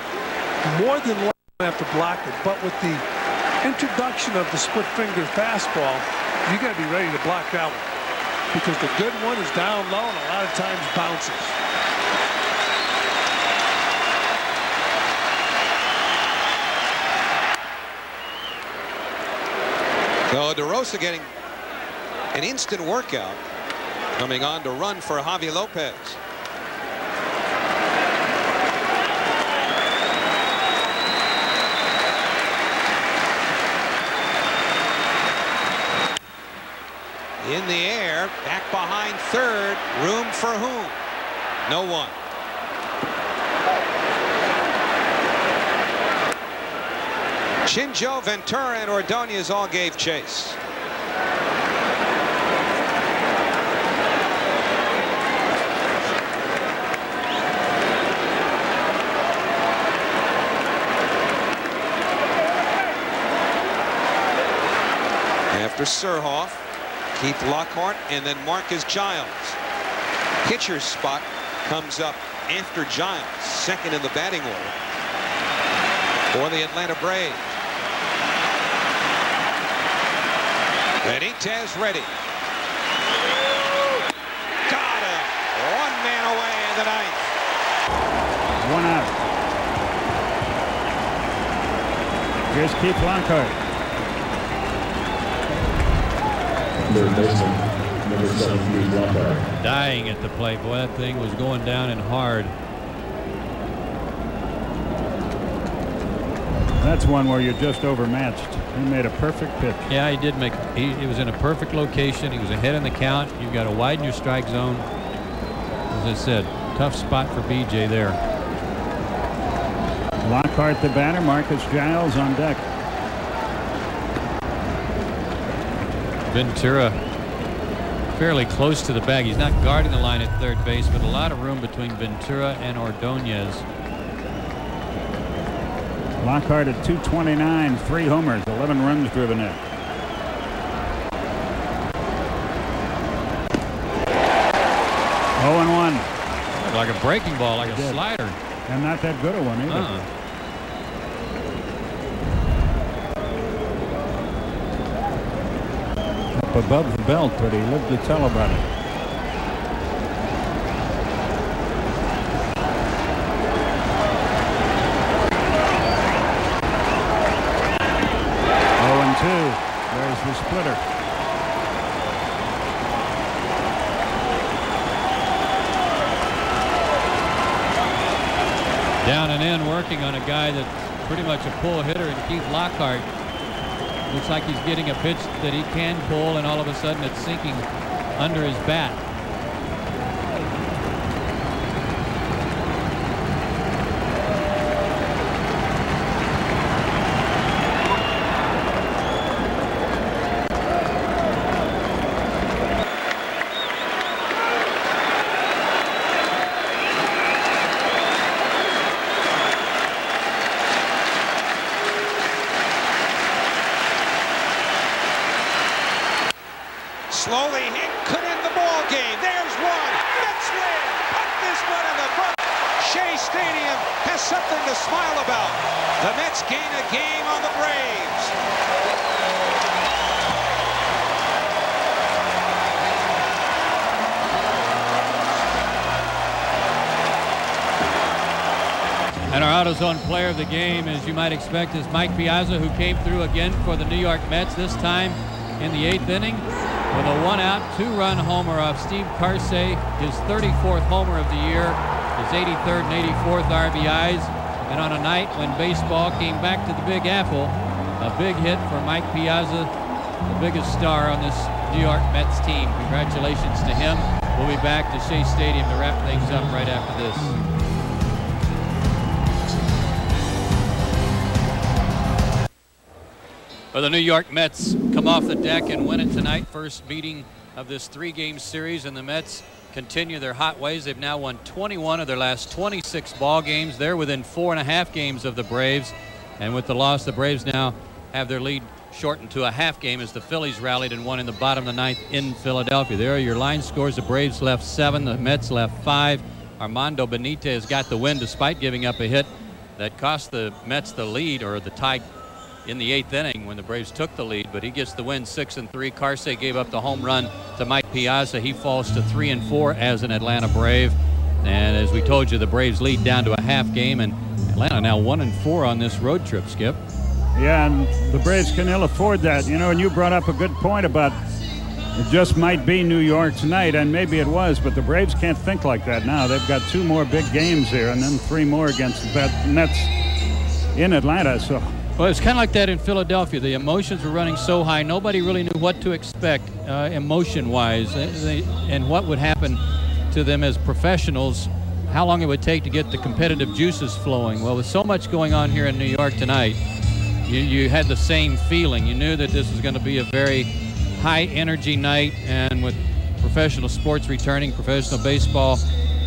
More than likely you have to block it, but with the introduction of the split finger fastball, you got to be ready to block that one, because the good one is down low and a lot of times bounces. So DeRosa getting an instant workout, coming on to run for Javy Lopez. In the air, back behind third, room for whom? No one. Shinjo, Ventura, and Ordóñez all gave chase. After Surhoff, Keith Lockhart, and then Marcus Giles. Pitcher's spot comes up after Giles, second in the batting order for the Atlanta Braves. Benitez ready. Got it. One man away in the ninth. One out. Here's Keith Lockhart. Dying at the plate. Boy, that thing was going down and hard. That's one where you're just overmatched. He made a perfect pitch. Yeah, he did make. He, he was in a perfect location. He was ahead in the count. You've got to widen your strike zone. As I said, tough spot for B J there. Lockhart the batter. Marcus Giles on deck. Ventura fairly close to the bag. He's not guarding the line at third base, but a lot of room between Ventura and Ordóñez. Lockhart at two twenty-nine, three homers, eleven runs driven in. oh one. Like a breaking ball, like a slider. And not that good a one either. Uh-uh. Above the belt, but he lived to tell about it. oh and two. There's the splitter. Down and in, working on a guy that's pretty much a pull hitter in Keith Lockhart. Looks like he's getting a pitch that he can pull, and all of a sudden it's sinking under his bat. Slowly hit, could end the ball game. There's one. Mets win. Put this one in the front. Shea Stadium has something to smile about. The Mets gain a game on the Braves. And our AutoZone player of the game, as you might expect, is Mike Piazza, who came through again for the New York Mets, this time in the eighth inning, with a one-out, two-run homer off Steve Karsay, his thirty-fourth homer of the year, his eighty-third and eighty-fourth R B Is, and on a night when baseball came back to the Big Apple, a big hit for Mike Piazza, the biggest star on this New York Mets team. Congratulations to him. We'll be back to Shea Stadium to wrap things up right after this. Well, the New York Mets come off the deck and win it tonight. First meeting of this three-game series, and the Mets continue their hot ways. They've now won twenty-one of their last twenty-six ball games. They're within four and a half games of the Braves, and with the loss, the Braves now have their lead shortened to a half game as the Phillies rallied and won in the bottom of the ninth in Philadelphia. There are your line scores. The Braves left seven. The Mets left five. Armando Benitez got the win despite giving up a hit that cost the Mets the lead, or the tie, in the eighth inning when the Braves took the lead, but he gets the win, six and three. Karsay gave up the home run to Mike Piazza. He falls to three and four as an Atlanta Brave. And as we told you, the Braves lead down to a half game, and Atlanta now one and four on this road trip, Skip. Yeah, and the Braves can ill afford that. You know, and you brought up a good point about it just might be New York tonight, and maybe it was, but the Braves can't think like that now. They've got two more big games here, and then three more against the Mets in Atlanta, so. Well, it's kind of like that in Philadelphia. The emotions were running so high, nobody really knew what to expect uh, emotion-wise, and what would happen to them as professionals, how long it would take to get the competitive juices flowing. Well, with so much going on here in New York tonight, you, you had the same feeling. You knew that this was going to be a very high-energy night, and with professional sports returning, professional baseball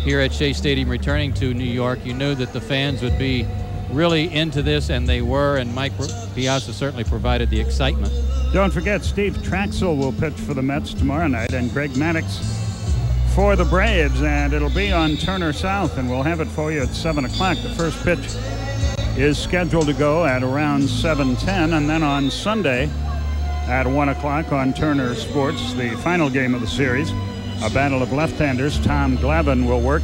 here at Shea Stadium returning to New York, you knew that the fans would be really into this, and they were, and Mike Piazza certainly provided the excitement. Don't forget, Steve Traxel will pitch for the Mets tomorrow night, and Greg Maddux for the Braves, and it'll be on Turner South, and we'll have it for you at seven o'clock. The first pitch is scheduled to go at around seven ten, and then on Sunday at one o'clock on Turner Sports, the final game of the series, a battle of left-handers. Tom Glavine will work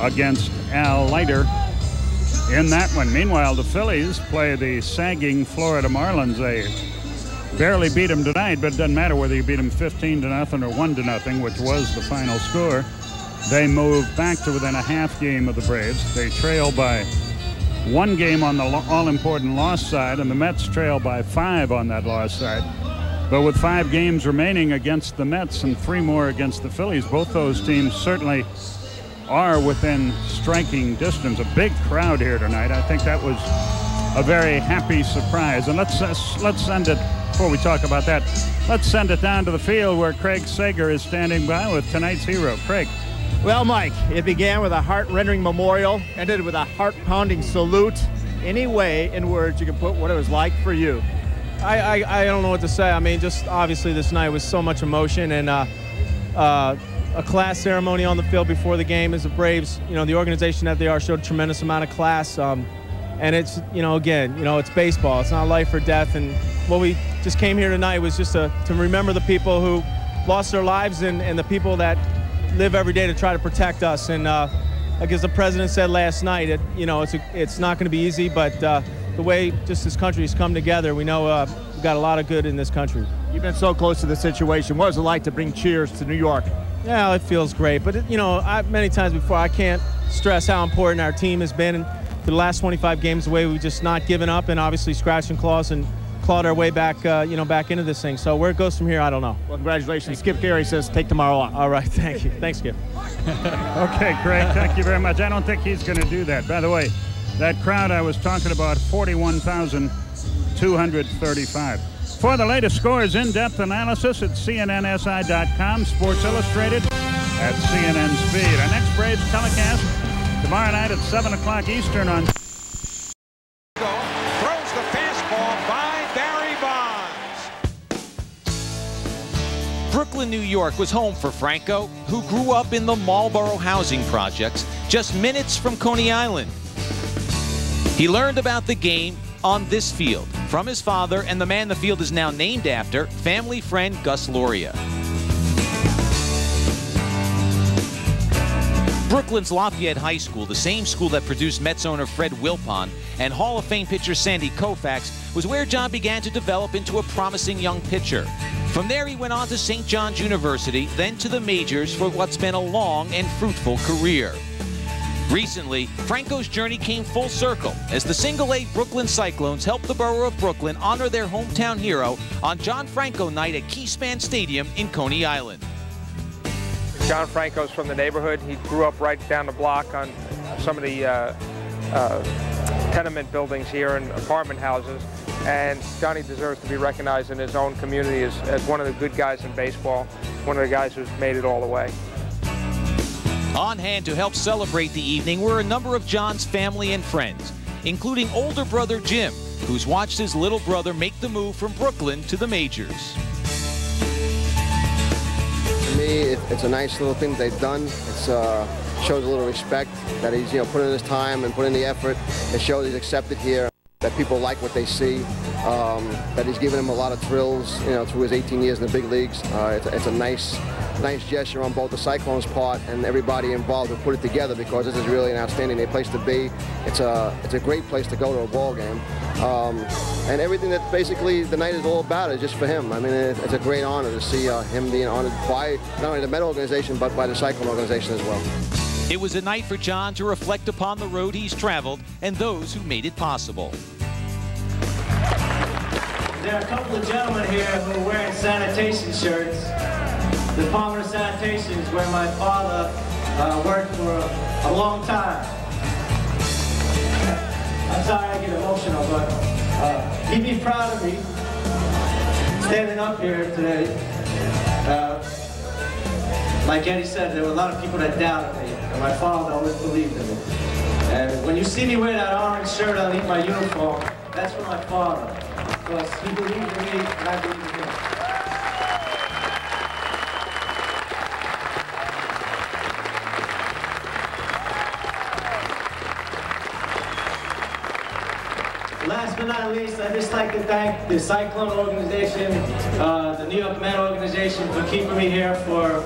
against Al Leiter in that one. Meanwhile, the Phillies play the sagging Florida Marlins. They barely beat him tonight, but it doesn't matter whether you beat him fifteen to nothing or one to nothing, which was the final score. They moved back to within a half game of the Braves. They trail by one game on the all-important loss side, and the Mets trail by five on that loss side. But with five games remaining against the Mets and three more against the Phillies, both those teams certainly are within striking distance. A big crowd here tonight. I think that was a very happy surprise. And let's, uh, let's end it. Before we talk about that, let's send it down to the field where Craig Sager is standing by with tonight's hero. Craig. Well, Mike, it began with a heart-rending memorial, ended with a heart-pounding salute. Any way in words you can put what it was like for you? I, I, I don't know what to say. I mean, just obviously this night was so much emotion, and uh, uh, a class ceremony on the field before the game as the Braves, you know, the organization that they are, showed a tremendous amount of class. Um, and it's, you know, again, you know, it's baseball. It's not life or death, and what we just came here tonight was just to, to remember the people who lost their lives, and, and the people that live every day to try to protect us. And uh, like as the president said last night, it, you know, it's, a, it's not going to be easy, but uh, the way just this country has come together, we know uh, we've got a lot of good in this country. You've been so close to the situation. What was it like to bring cheers to New York? Yeah, it feels great. But, it, you know, I, many times before, I can't stress how important our team has been. And for the last twenty-five games away, we've just not given up, and obviously scratching claws and clawed our way back, uh, you know, back into this thing. So where it goes from here, I don't know. Well, congratulations. Skip Gary says take tomorrow off. All right, thank you. Thanks, Skip. Okay, Craig, thank you very much. I don't think he's going to do that. By the way, that crowd I was talking about, forty-one thousand two hundred thirty-five. For the latest scores, in-depth analysis at C N N S I dot com, Sports Illustrated at C N N Speed. Our next Braves telecast tomorrow night at seven o'clock Eastern on... Brooklyn, New York was home for Franco, who grew up in the Marlboro housing projects just minutes from Coney Island. He learned about the game on this field from his father and the man the field is now named after, family friend Gus Loria. Brooklyn's Lafayette High School, the same school that produced Mets owner Fred Wilpon and Hall of Fame pitcher Sandy Koufax, was where John began to develop into a promising young pitcher. From there, he went on to Saint John's University, then to the majors for what's been a long and fruitful career. Recently, Franco's journey came full circle as the single-A Brooklyn Cyclones helped the borough of Brooklyn honor their hometown hero on John Franco night at KeySpan Stadium in Coney Island. John Franco's from the neighborhood. He grew up right down the block on some of the uh, uh, tenement buildings here and apartment houses. And Johnny deserves to be recognized in his own community as, as one of the good guys in baseball, one of the guys who's made it all the way. On hand to help celebrate the evening were a number of John's family and friends, including older brother Jim, who's watched his little brother make the move from Brooklyn to the majors. For me, it, it's a nice little thing they've done. It uh, shows a little respect that he's, you know, put in his time and put in the effort. It shows he's accepted here, that people like what they see, um, that he's given him a lot of thrills, you know, through his eighteen years in the big leagues. Uh, it's, it's a nice, nice gesture on both the Cyclones' part and everybody involved who put it together, because this is really an outstanding place to be. It's a, it's a great place to go to a ball game, um, and everything that basically the night is all about is just for him. I mean, it, it's a great honor to see uh, him being honored by not only the Met organization but by the Cyclone organization as well. It was a night for John to reflect upon the road he's traveled and those who made it possible. There are a couple of gentlemen here who are wearing sanitation shirts. The Palmer Sanitation is where my father uh, worked for a, a long time. I'm sorry I get emotional, but uh, he'd be proud of me standing up here today. Uh, Like Eddie said, there were a lot of people that doubted me, and my father always believed in me. And when you see me wear that orange shirt underneath my uniform, that's for my father, because he believed in me and I believe in him. Last but not least, I'd just like to thank the Cyclone organization, uh, the New York Mets organization for keeping me here for,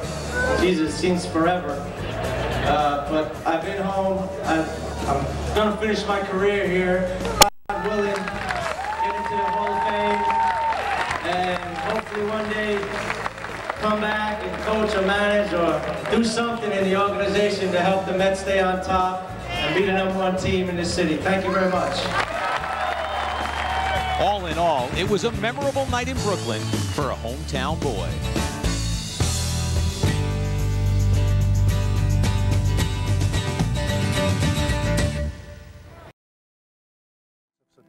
Jesus, since forever. Uh, but I've been home. I've, I'm going to finish my career here, God willing, get into the Hall of Fame, and hopefully one day come back and coach or manage or do something in the organization to help the Mets stay on top and be the number one team in this city. Thank you very much. All in all, it was a memorable night in Brooklyn for a hometown boy.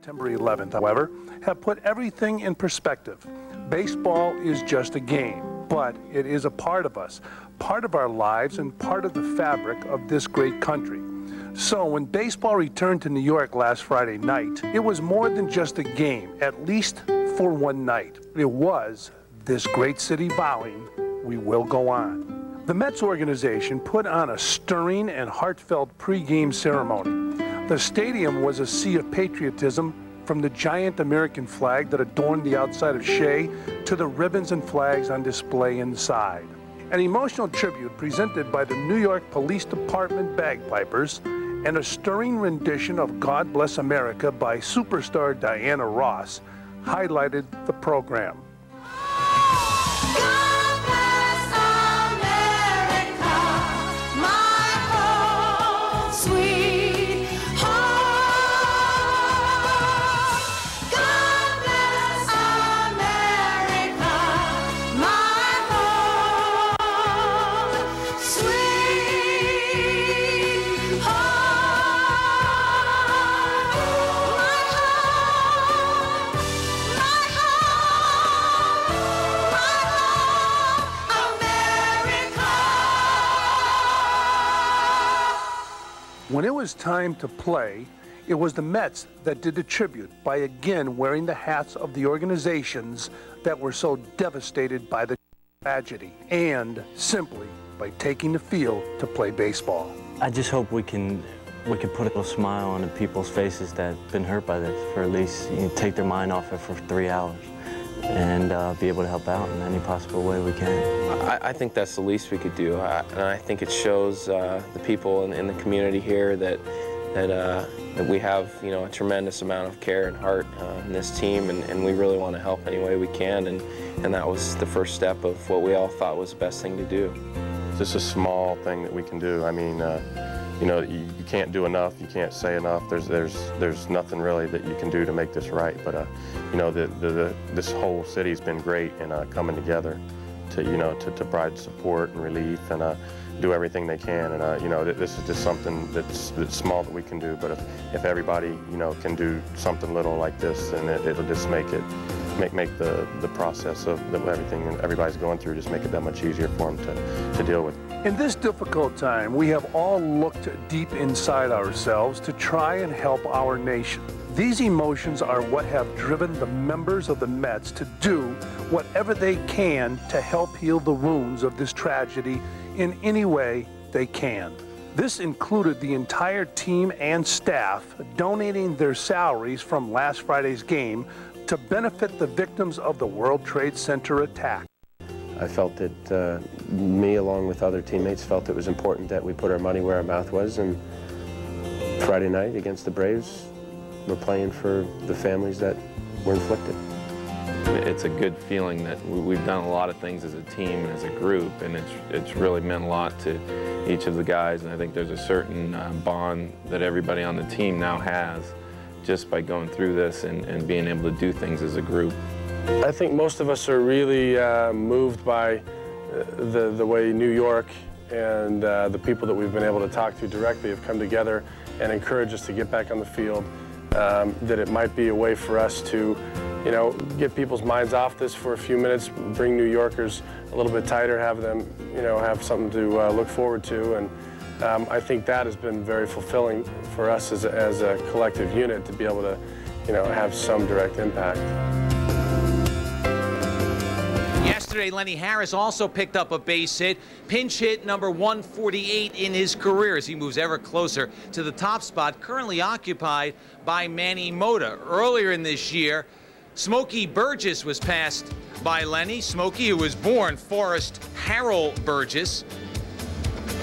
September eleventh, however, have put everything in perspective. Baseball is just a game, but it is a part of us, part of our lives, and part of the fabric of this great country. So when baseball returned to New York last Friday night, it was more than just a game, at least for one night. It was this great city vowing, we will go on. The Mets organization put on a stirring and heartfelt pregame ceremony. The stadium was a sea of patriotism, from the giant American flag that adorned the outside of Shea to the ribbons and flags on display inside. An emotional tribute presented by the New York Police Department bagpipers and a stirring rendition of God Bless America by superstar Diana Ross highlighted the program. When it was time to play, it was the Mets that did the tribute by again wearing the hats of the organizations that were so devastated by the tragedy and simply by taking the field to play baseball. I just hope we can we can put a little smile on the people's faces that have been hurt by this, for at least, you know, take their mind off it for three hours and uh, be able to help out in any possible way we can. I, I think that's the least we could do, I, and I think it shows uh, the people in, in the community here that that, uh, that we have, you know, a tremendous amount of care and heart uh, in this team, and, and we really want to help any way we can, and and that was the first step of what we all thought was the best thing to do. It's just a small thing that we can do. I mean, uh, you know, you, you can't do enough. You can't say enough. There's, there's, there's nothing really that you can do to make this right. But, uh, you know, the, the, the, this whole city's been great in uh, coming together to, you know, to, to provide support and relief and uh, do everything they can. And, uh, you know, th this is just something that's, that's small that we can do. But if, if everybody, you know, can do something little like this, then it, it'll just make it, make, make the, the process of the, everything and everybody's going through, just make it that much easier for them to, to deal with. In this difficult time, we have all looked deep inside ourselves to try and help our nation. These emotions are what have driven the members of the Mets to do whatever they can to help heal the wounds of this tragedy in any way they can. This included the entire team and staff donating their salaries from last Friday's game to benefit the victims of the World Trade Center attack. I felt that uh, me, along with other teammates, felt it was important that we put our money where our mouth was, and Friday night against the Braves, we're playing for the families that were inflicted. It's a good feeling that we've done a lot of things as a team and as a group, and it's, it's really meant a lot to each of the guys, and I think there's a certain uh, bond that everybody on the team now has just by going through this and, and being able to do things as a group. I think most of us are really uh, moved by the, the way New York and uh, the people that we've been able to talk to directly have come together and encouraged us to get back on the field, um, that it might be a way for us to, you know, get people's minds off this for a few minutes, bring New Yorkers a little bit tighter, have them, you know, have something to uh, look forward to, and um, I think that has been very fulfilling for us as a, as a collective unit to be able to, you know, have some direct impact. Yesterday, Lenny Harris also picked up a base hit, pinch hit number one forty-eight in his career as he moves ever closer to the top spot currently occupied by Manny Mota. Earlier in this year, Smokey Burgess was passed by Lenny. Smokey, who was born Forrest Harold Burgess,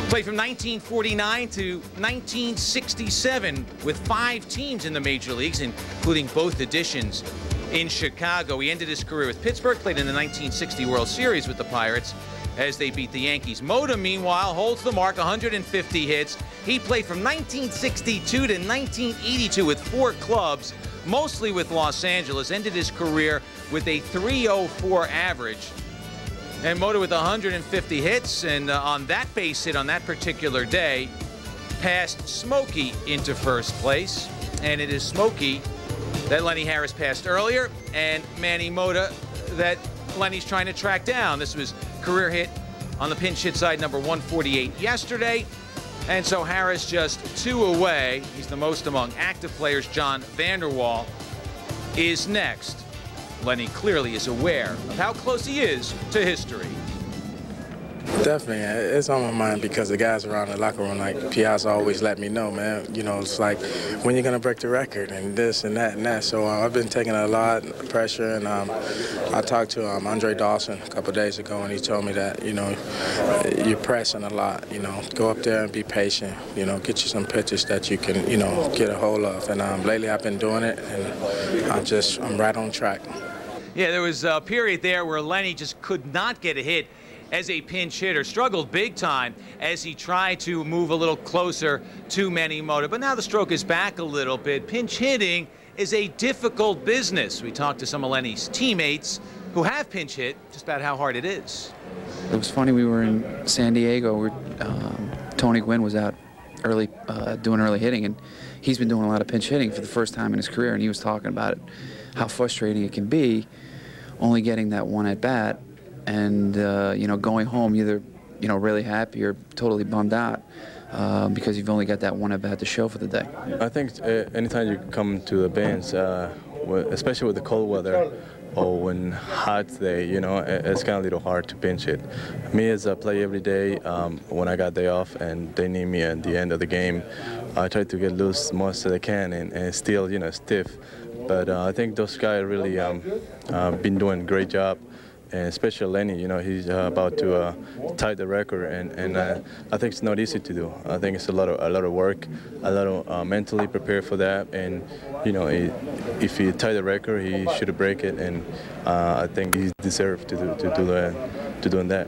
played from nineteen forty-nine to nineteen sixty-seven with five teams in the major leagues, including both editions in Chicago. He ended his career with Pittsburgh, played in the nineteen sixty World Series with the Pirates as they beat the Yankees. Mota, meanwhile, holds the mark, one hundred fifty hits. He played from nineteen sixty-two to nineteen eighty-two with four clubs, mostly with Los Angeles, ended his career with a three oh four average. And Mota with one hundred fifty hits, and uh, on that base hit on that particular day, passed Smokey into first place. And it is Smokey that Lenny Harris passed earlier, and Manny Mota that Lenny's trying to track down. This was career hit on the pinch hit side, number one forty-eight yesterday. And so Harris just two away. He's the most among active players. John Vanderwall is next. Lenny clearly is aware of how close he is to history. Definitely. It's on my mind because the guys around the locker room, like Piazza, always let me know, man, you know, it's like, when you're going to break the record and this and that and that. So uh, I've been taking a lot of pressure, and um, I talked to um, Andre Dawson a couple of days ago, and he told me that, you know, you're pressing a lot, you know, go up there and be patient, you know, get you some pitches that you can, you know, get a hold of. And um, lately I've been doing it, and I'm just, I'm right on track. Yeah, there was a period there where Lenny just could not get a hit as a pinch hitter, struggled big time as he tried to move a little closer to Manny Mota. But now the stroke is back a little bit. Pinch hitting is a difficult business. We talked to some of Lenny's teammates who have pinch hit just about how hard it is. It was funny, we were in San Diego where um, Tony Gwynn was out early, uh, doing early hitting, and he's been doing a lot of pinch hitting for the first time in his career, and he was talking about it, how frustrating it can be only getting that one at bat. And, uh, you know, going home either, you know, really happy or totally bummed out uh, because you've only got that one at-bat to show for the day. I think uh, anytime you come to the bins, uh, especially with the cold weather or when hot day, you know, it's kind of a little hard to pinch it. Me, as I play every day, um, when I got day off and they need me at the end of the game, I try to get loose most as I can, and, and still, you know, stiff. But uh, I think those guys really um, uh, been doing a great job. And especially Lenny, you know, he's uh, about to uh, tie the record, and, and uh, I think it's not easy to do. I think it's a lot of a lot of work, a lot of uh, mentally prepare for that. And you know, he, if he tie the record, he should break it, and uh, I think he deserved to do to do that, to doing that.